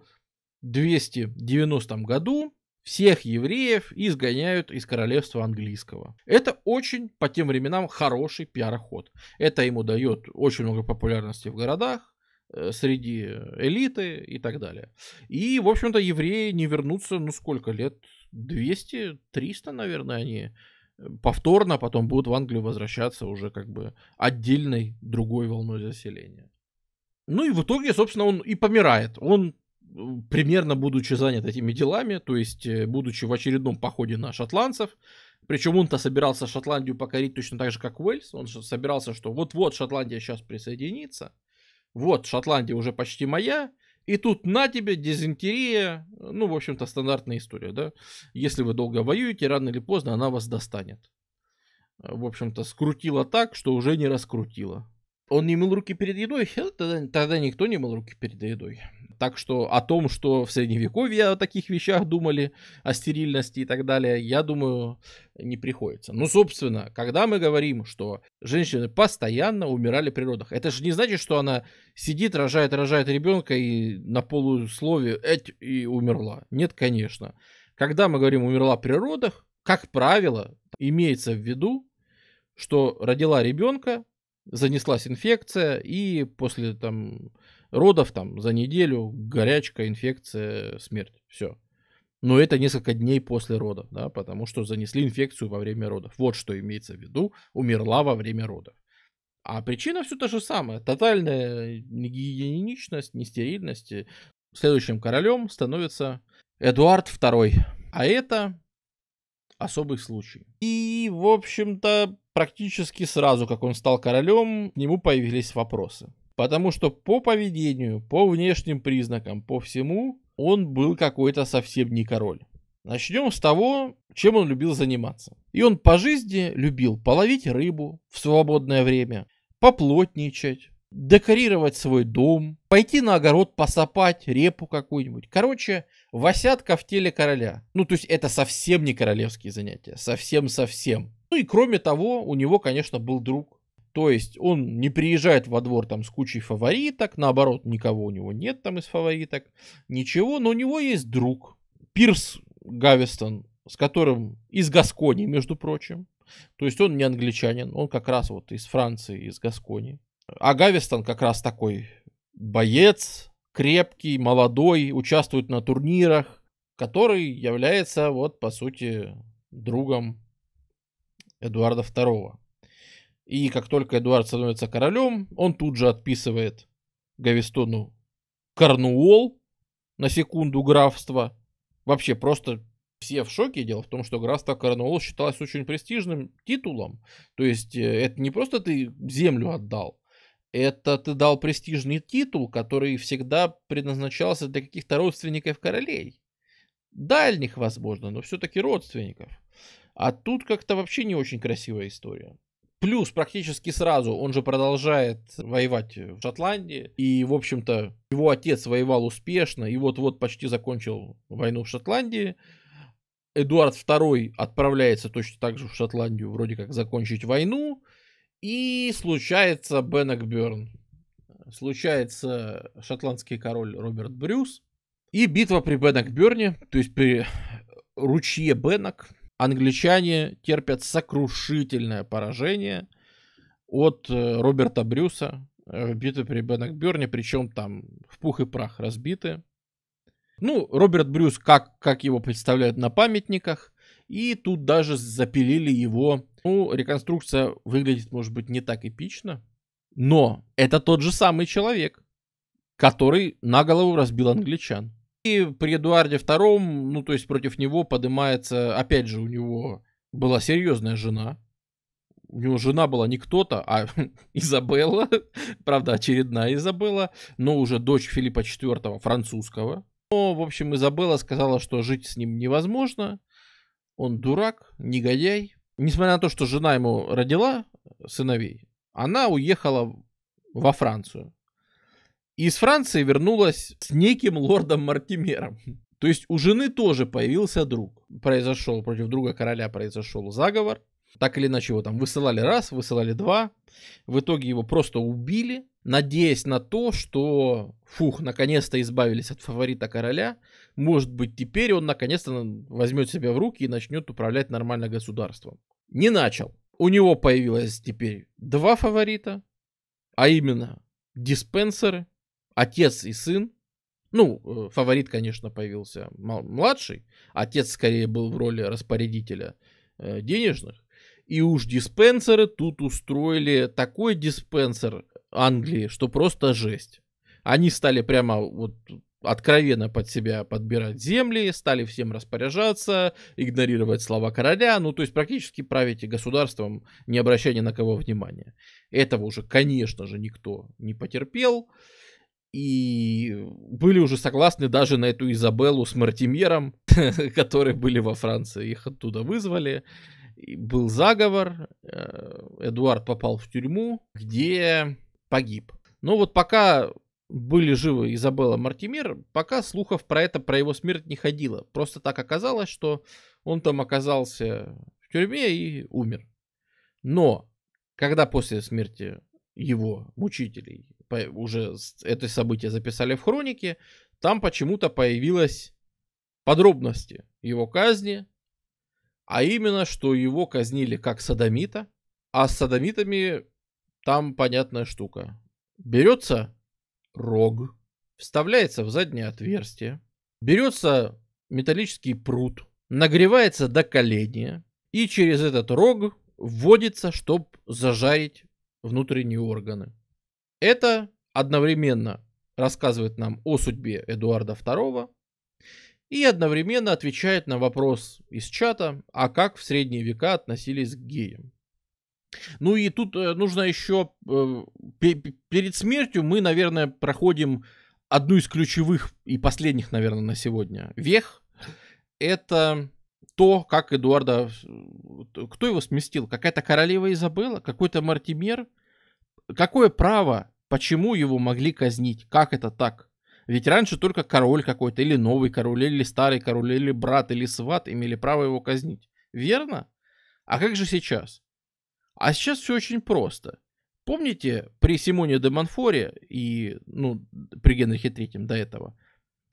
двести девяностом году всех евреев изгоняют из королевства английского. Это очень, по тем временам, хороший пиар-ход. Это ему дает очень много популярности в городах, среди элиты и так далее. И, в общем-то, евреи не вернутся, ну сколько лет? двести-триста, наверное, они повторно потом будут в Англию возвращаться уже как бы отдельной другой волной заселения. Ну и в итоге, собственно, он и помирает. Он, примерно будучи занят этими делами, то есть будучи в очередном походе на шотландцев, причем он-то собирался Шотландию покорить точно так же, как Уэльс, он собирался, что вот-вот Шотландия сейчас присоединится, вот Шотландия уже почти моя, и тут на тебе дизентерия, ну, в общем-то, стандартная история, да? Если вы долго воюете, рано или поздно она вас достанет. В общем-то, скрутила так, что уже не раскрутила. Он не мыл руки перед едой? Тогда, тогда никто не мыл руки перед едой. Так что о том, что в средневековье о таких вещах думали, о стерильности и так далее, я думаю, не приходится. Ну, собственно, когда мы говорим, что женщины постоянно умирали при родах, это же не значит, что она сидит, рожает, рожает ребенка и на полуслове «эть» и умерла. Нет, конечно. Когда мы говорим «умерла при родах», как правило, имеется в виду, что родила ребенка, занеслась инфекция, и после там родов там за неделю горячка, инфекция, смерть, все. Но это несколько дней после родов, да, потому что занесли инфекцию во время родов. Вот что имеется в виду, умерла во время родов. А причина все та же самая, тотальная негигиеничность, нестерильность. Следующим королем становится Эдуард Второй, а это особый случай. И, в общем-то, практически сразу, как он стал королем, к нему появились вопросы. Потому что по поведению, по внешним признакам, по всему, он был какой-то совсем не король. Начнем с того, чем он любил заниматься. И он по жизни любил половить рыбу в свободное время, поплотничать, декорировать свой дом, пойти на огород посапать, репу какую-нибудь. Короче, восятка в теле короля. Ну, то есть это совсем не королевские занятия. Совсем-совсем. Ну и кроме того, у него, конечно, был друг. То есть он не приезжает во двор там с кучей фавориток. Наоборот, никого у него нет там из фавориток. Ничего, но у него есть друг. Пирс Гавестон, с которым из Гаскони, между прочим. То есть он не англичанин, он как раз вот из Франции, из Гаскони. А Гавестон как раз такой боец, крепкий, молодой, участвует на турнирах, который является, вот, по сути, другом Эдуарда второго. И как только Эдуард становится королем, он тут же отписывает Гавестону Корнуолл, на секунду, графство. Вообще просто все в шоке. Дело в том, что графство Корнуолл считалось очень престижным титулом. То есть это не просто ты землю отдал, это ты дал престижный титул, который всегда предназначался для каких-то родственников королей. Дальних, возможно, но все-таки родственников. А тут как-то вообще не очень красивая история. Плюс практически сразу он же продолжает воевать в Шотландии. И, в общем-то, его отец воевал успешно и вот-вот почти закончил войну в Шотландии. Эдуард второй отправляется точно так же в Шотландию, вроде как закончить войну. И случается Беннокберн. Случается шотландский король Роберт Брюс. И битва при Беннокберне, то есть при ручье Беннок. Англичане терпят сокрушительное поражение от Роберта Брюса в битве при Беннокберне, причем там в пух и прах разбиты. Ну, Роберт Брюс, как, как его представляют на памятниках, и тут даже запилили его. Ну, реконструкция выглядит, может быть, не так эпично, но это тот же самый человек, который на голову разбил англичан. И при Эдуарде втором, ну то есть против него поднимается, опять же, у него была серьезная жена. У него жена была не кто-то, а Изабелла, правда очередная Изабелла, но уже дочь Филиппа четвёртого французского. Но, в общем, Изабелла сказала, что жить с ним невозможно, он дурак, негодяй. Несмотря на то, что жена ему родила сыновей, она уехала во Францию. И из Франции вернулась с неким лордом Мортимером. То есть у жены тоже появился друг. Произошел, против друга короля произошел заговор. Так или иначе его там высылали раз, высылали два. В итоге его просто убили, надеясь на то, что, фух, наконец-то избавились от фаворита короля. Может быть, теперь он наконец-то возьмет себя в руки и начнет управлять нормально государством. Не начал. У него появилось теперь два фаворита, а именно диспенсеры. Отец и сын. Ну, фаворит, конечно, появился младший. Отец, скорее, был в роли распорядителя денежных. И уж диспенсеры тут устроили такой диспенсер Англии, что просто жесть. Они стали прямо вот откровенно под себя подбирать земли, стали всем распоряжаться, игнорировать слова короля. Ну, то есть практически править государством, не обращая ни на кого внимания. Этого уже, конечно же, никто не потерпел. И были уже согласны даже на эту Изабеллу с Мортимером, которые были во Франции, их оттуда вызвали. И был заговор, Эдуард попал в тюрьму, где погиб. Но вот пока были живы Изабелла и Мортимер, пока слухов про это, про его смерть не ходило. Просто так оказалось, что он там оказался в тюрьме и умер. Но когда после смерти его мучителей уже это событие записали в хронике, там почему-то появились подробности его казни, а именно, что его казнили как содомита, а с содомитами там понятная штука. Берется рог, вставляется в заднее отверстие, берется металлический прут, нагревается до коления, и через этот рог вводится, чтобы зажарить внутренние органы. Это одновременно рассказывает нам о судьбе Эдуарда второго и одновременно отвечает на вопрос из чата, а как в средние века относились к геям. Ну и тут нужно еще, перед смертью мы, наверное, проходим одну из ключевых и последних, наверное, на сегодня вех. Это то, как Эдуарда, кто его сместил? Какая-то королева Изабелла? Какой-то Мортимер? Какое право, почему его могли казнить? Как это так? Ведь раньше только король какой-то, или новый король, или старый король, или брат, или сват имели право его казнить. Верно? А как же сейчас? А сейчас все очень просто. Помните, при Симоне де Монфоре и, ну, при Генрихе третьем до этого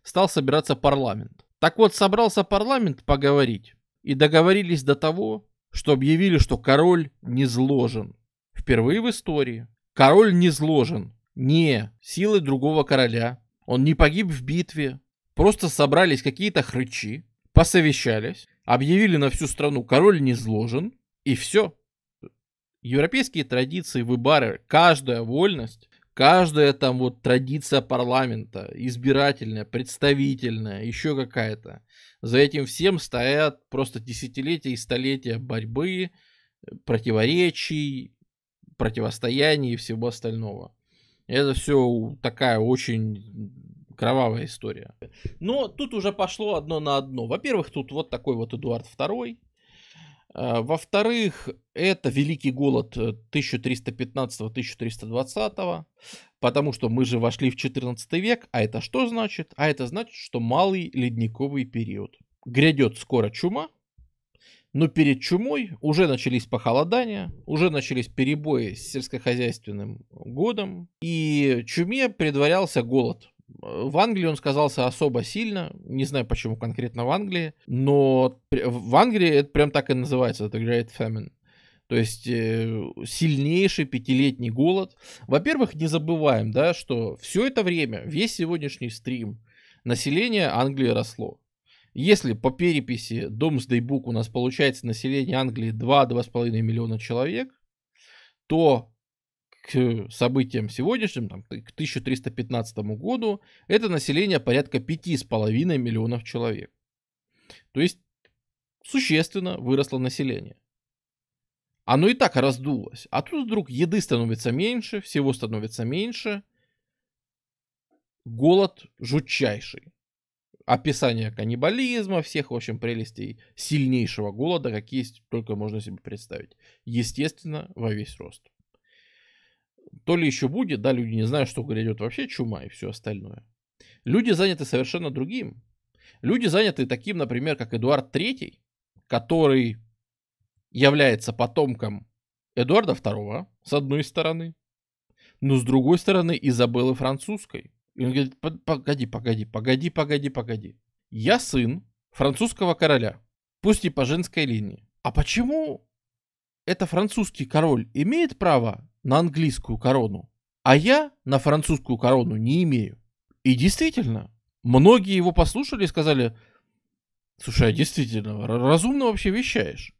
стал собираться парламент. Так вот, собрался парламент поговорить и договорились до того, что объявили, что король низложен. Впервые в истории. Король низложен не силой другого короля, он не погиб в битве. Просто собрались какие-то хрычи, посовещались, объявили на всю страну: король не зложен, и все. Европейские традиции, выборы, каждая вольность, каждая там вот традиция парламента, избирательная, представительная, еще какая-то. За этим всем стоят просто десятилетия и столетия борьбы, противоречий, противостояний и всего остального. Это все такая очень кровавая история. Но тут уже пошло одно на одно. Во-первых, тут вот такой вот Эдуард Второй. Во-вторых, это Великий голод тысяча триста пятнадцатого — тысяча триста двадцатого, потому что мы же вошли в четырнадцатый век, а это что значит? А это значит, что малый ледниковый период. Грядет скоро чума, но перед чумой уже начались похолодания, уже начались перебои с сельскохозяйственным годом, и чуме предварялся голод. В Англии он сказался особо сильно, не знаю почему конкретно в Англии, но в Англии это прям так и называется, это Great Famine, то есть сильнейший пятилетний голод. Во-первых, не забываем, да, что все это время, весь сегодняшний стрим, население Англии росло. Если по переписи Domesday Book у нас получается население Англии два — два с половиной миллиона человек, то к событиям сегодняшним, там, к тысяча триста пятнадцатому году, это население порядка пяти с половиной миллионов человек. То есть существенно выросло население. Оно и так раздулось. А тут вдруг еды становится меньше, всего становится меньше. Голод жутчайший. Описание каннибализма, всех, в общем, прелестей сильнейшего голода, какие только можно себе представить. Естественно, во весь рост. То ли еще будет, да, люди не знают, что грядет вообще чума и все остальное. Люди заняты совершенно другим. Люди заняты таким, например, как Эдуард Третий, который является потомком Эдуарда Второго, с одной стороны, но с другой стороны Изабеллы Французской. И он говорит: погоди, погоди, погоди, погоди, погоди. Я сын французского короля, пусть и по женской линии. А почему это французский король имеет право на английскую корону, а я на французскую корону не имею? И действительно, многие его послушали и сказали: слушай, а действительно, разумно вообще вещаешь.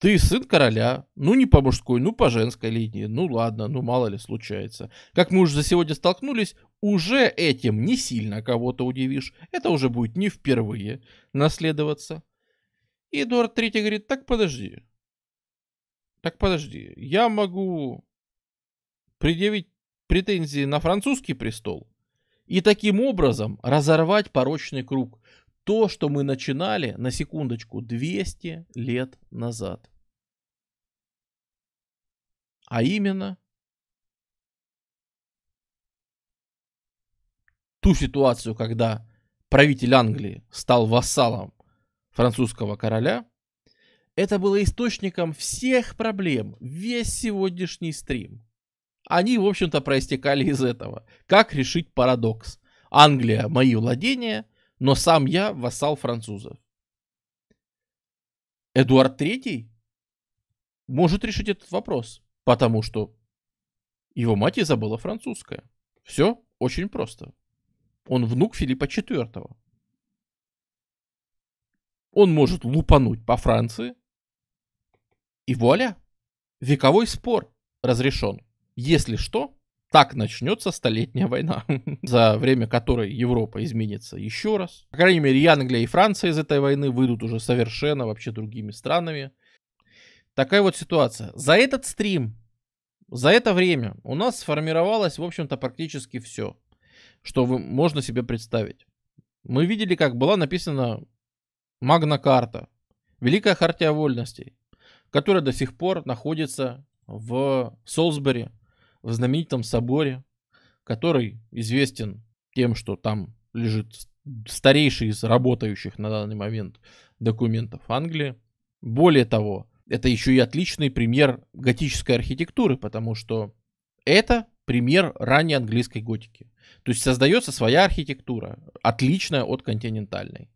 Ты сын короля, ну не по мужской, ну по женской линии, ну ладно, ну мало ли случается. Как мы уже за сегодня столкнулись, уже этим не сильно кого-то удивишь. Это уже будет не впервые наследоваться. И Эдуард Третий говорит: так подожди, так подожди, я могу предъявить претензии на французский престол и таким образом разорвать порочный круг. То, что мы начинали, на секундочку, двести лет назад. А именно ту ситуацию, когда правитель Англии стал вассалом французского короля, это было источником всех проблем, весь сегодняшний стрим. Они, в общем-то, проистекали из этого. Как решить парадокс? Англия — мои владения, но сам я вассал французов. Эдуард Третий может решить этот вопрос, потому что его мать Изабелла французская. Все очень просто. Он внук Филиппа Четвёртого. Он может лупануть по Франции, и вуаля, вековой спор разрешен. Если что, так начнется столетняя война, за время которой Европа изменится еще раз. По крайней мере, и Англия, и Франция из этой войны выйдут уже совершенно вообще другими странами. Такая вот ситуация. За этот стрим, за это время у нас сформировалось, в общем-то, практически все, что можно себе представить. Мы видели, как была написана Магна карта, Великая хартия вольностей, которая до сих пор находится в Солсбери, в знаменитом соборе, который известен тем, что там лежит старейший из работающих на данный момент документов Англии. Более того, это еще и отличный пример готической архитектуры, потому что это пример ранней английской готики. То есть создается своя архитектура, отличная от континентальной.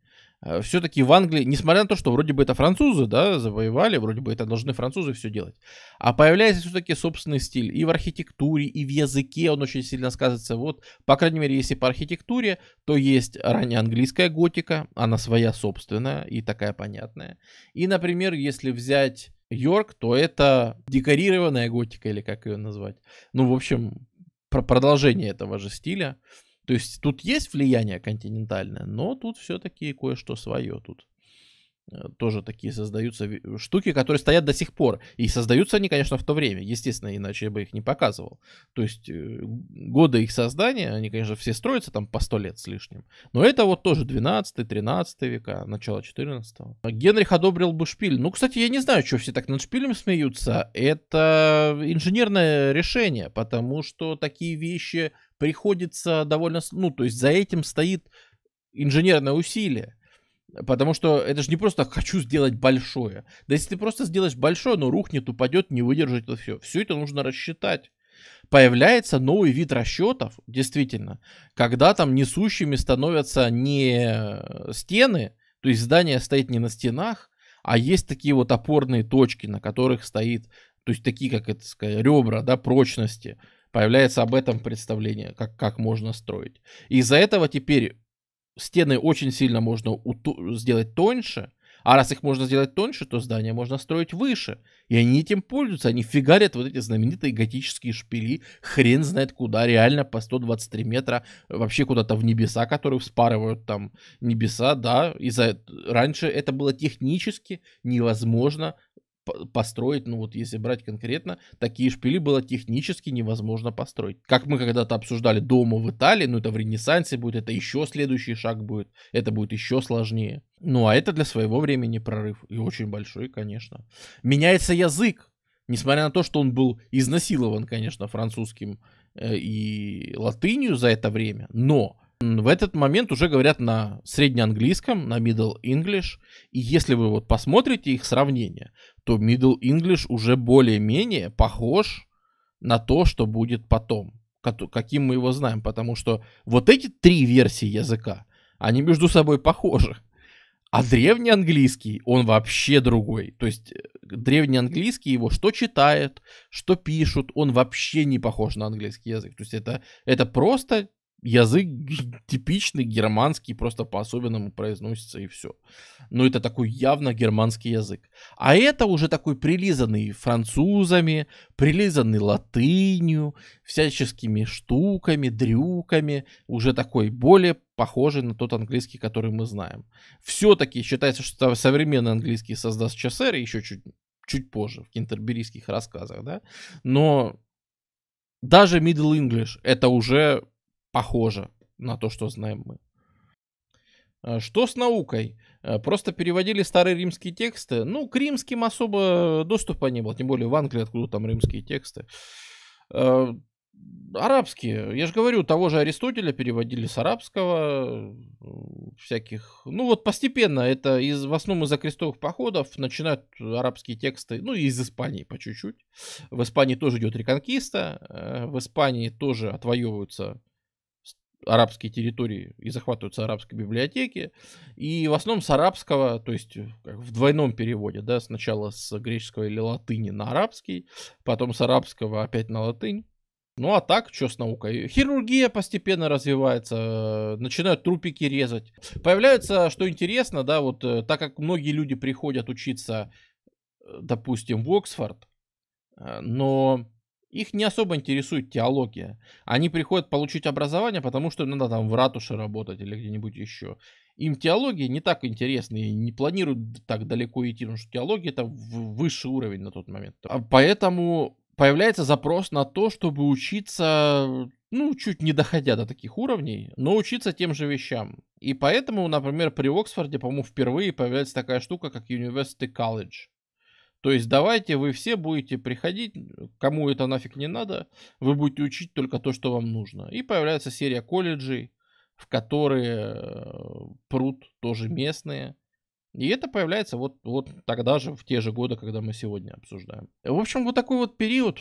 все-таки в Англии, несмотря на то, что вроде бы это французы, да, завоевали, вроде бы это должны французы все делать, а появляется все-таки собственный стиль и в архитектуре, и в языке он очень сильно сказывается. Вот, по крайней мере, если по архитектуре, то есть ранняя английская готика, она своя собственная и такая понятная. И, например, если взять Йорк, то это декорированная готика, или как ее назвать. Ну, в общем, про продолжение этого же стиля. То есть тут есть влияние континентальное, но тут все-таки кое-что свое. Тут тоже такие создаются штуки, которые стоят до сих пор. И создаются они, конечно, в то время. Естественно, иначе я бы их не показывал. То есть годы их создания, они, конечно, все строятся там по сто лет с лишним. Но это вот тоже двенадцатый-тринадцатый века, начало четырнадцатого. Генрих одобрил бы шпиль. Ну, кстати, я не знаю, что все так над шпилем смеются. Это инженерное решение, потому что такие вещи приходится довольно... Ну, то есть за этим стоит инженерное усилие. Потому что это же не просто «хочу сделать большое». Да если ты просто сделаешь большое, оно рухнет, упадет, не выдержит, это все. Все это нужно рассчитать. Появляется новый вид расчетов, действительно, когда там несущими становятся не стены, то есть здание стоит не на стенах, а есть такие вот опорные точки, на которых стоит, то есть такие, как это сказать, ребра, да, прочности. Появляется об этом представление, как, как можно строить. Из-за этого теперь... Стены очень сильно можно сделать тоньше, а раз их можно сделать тоньше, то здание можно строить выше. И они этим пользуются, они фигарят вот эти знаменитые готические шпили, хрен знает куда, реально по сто двадцать три метра, вообще куда-то в небеса, которые вспарывают там небеса, да. Из-за... Раньше это было технически невозможно построить, ну вот если брать конкретно, такие шпили было технически невозможно построить. Как мы когда-то обсуждали дома в Италии, ну это в Ренессансе будет, это еще следующий шаг будет, это будет еще сложнее. Ну а это для своего времени прорыв, и очень большой, конечно. Меняется язык, несмотря на то, что он был изнасилован, конечно, французским и латынью за это время, но... В этот момент уже говорят на среднеанглийском, на Middle English. И если вы вот посмотрите их сравнение, то Middle English уже более-менее похож на то, что будет потом, каким мы его знаем. Потому что вот эти три версии языка, они между собой похожи. А древнеанглийский, он вообще другой. То есть древнеанглийский его что читает, что пишут, он вообще не похож на английский язык. То есть это, это просто... Язык типичный германский, просто по-особенному произносится и все. Но это такой явно германский язык. А это уже такой прилизанный французами, прилизанный латынью, всяческими штуками, дрюками. Уже такой более похожий на тот английский, который мы знаем. Все-таки считается, что современный английский создаст Чосер еще чуть, чуть позже, в кентерберийских рассказах, да. Но даже Middle English это уже... Похоже на то, что знаем мы. Что с наукой? Просто переводили старые римские тексты. Ну, к римским особо доступа не было. Тем более в Англии, откуда там римские тексты. Арабские. Я же говорю, того же Аристотеля переводили с арабского. Всяких. Ну, вот постепенно. Это из, в основном из-за крестовых походов начинают арабские тексты. Ну, из Испании по чуть-чуть. В Испании тоже идет реконкиста. В Испании тоже отвоевываются... арабские территории и захватываются арабские библиотеки. И в основном с арабского, то есть в двойном переводе, да, сначала с греческого или латыни на арабский, потом с арабского опять на латынь. Ну а так, что с наукой? Хирургия постепенно развивается, начинают трупики резать. Появляется, что интересно, да, вот так как многие люди приходят учиться, допустим, в Оксфорд, но... Их не особо интересует теология. Они приходят получить образование, потому что надо там в ратуше работать или где-нибудь еще. Им теология не так интересна и не планируют так далеко идти, потому что теология это высший уровень на тот момент. Поэтому появляется запрос на то, чтобы учиться, ну, чуть не доходя до таких уровней, но учиться тем же вещам. И поэтому, например, при Оксфорде, по-моему, впервые появляется такая штука, как University College. То есть давайте вы все будете приходить, кому это нафиг не надо, вы будете учить только то, что вам нужно. И появляется серия колледжей, в которые прут тоже местные. И это появляется вот, вот тогда же, в те же годы, когда мы сегодня обсуждаем. В общем, вот такой вот период.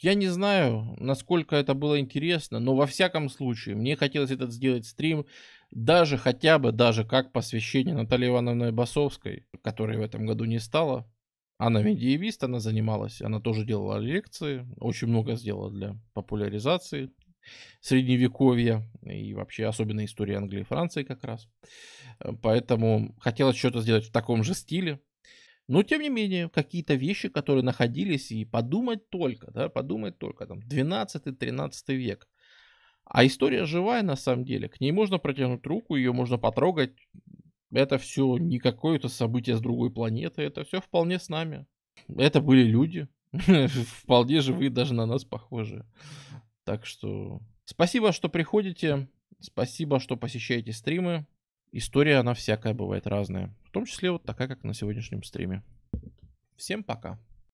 Я не знаю, насколько это было интересно, но во всяком случае, мне хотелось этот сделать стрим. даже хотя бы, даже как посвящение Натальи Ивановны Басовской, которой в этом году не стало. Она медиевист, она занималась, она тоже делала лекции, очень много сделала для популяризации средневековья и вообще особенно истории Англии и Франции как раз. Поэтому хотелось что-то сделать в таком же стиле. Но, тем не менее, какие-то вещи, которые находились, и подумать только, да, подумать только, там, двенадцатый-тринадцатый век. А история живая, на самом деле. К ней можно протянуть руку, ее можно потрогать. Это все не какое-то событие с другой планеты, это все вполне с нами. Это были люди, вполне живые, даже на нас похожие. Так что спасибо, что приходите, спасибо, что посещаете стримы. История, она всякая бывает разная, в том числе вот такая, как на сегодняшнем стриме. Всем пока!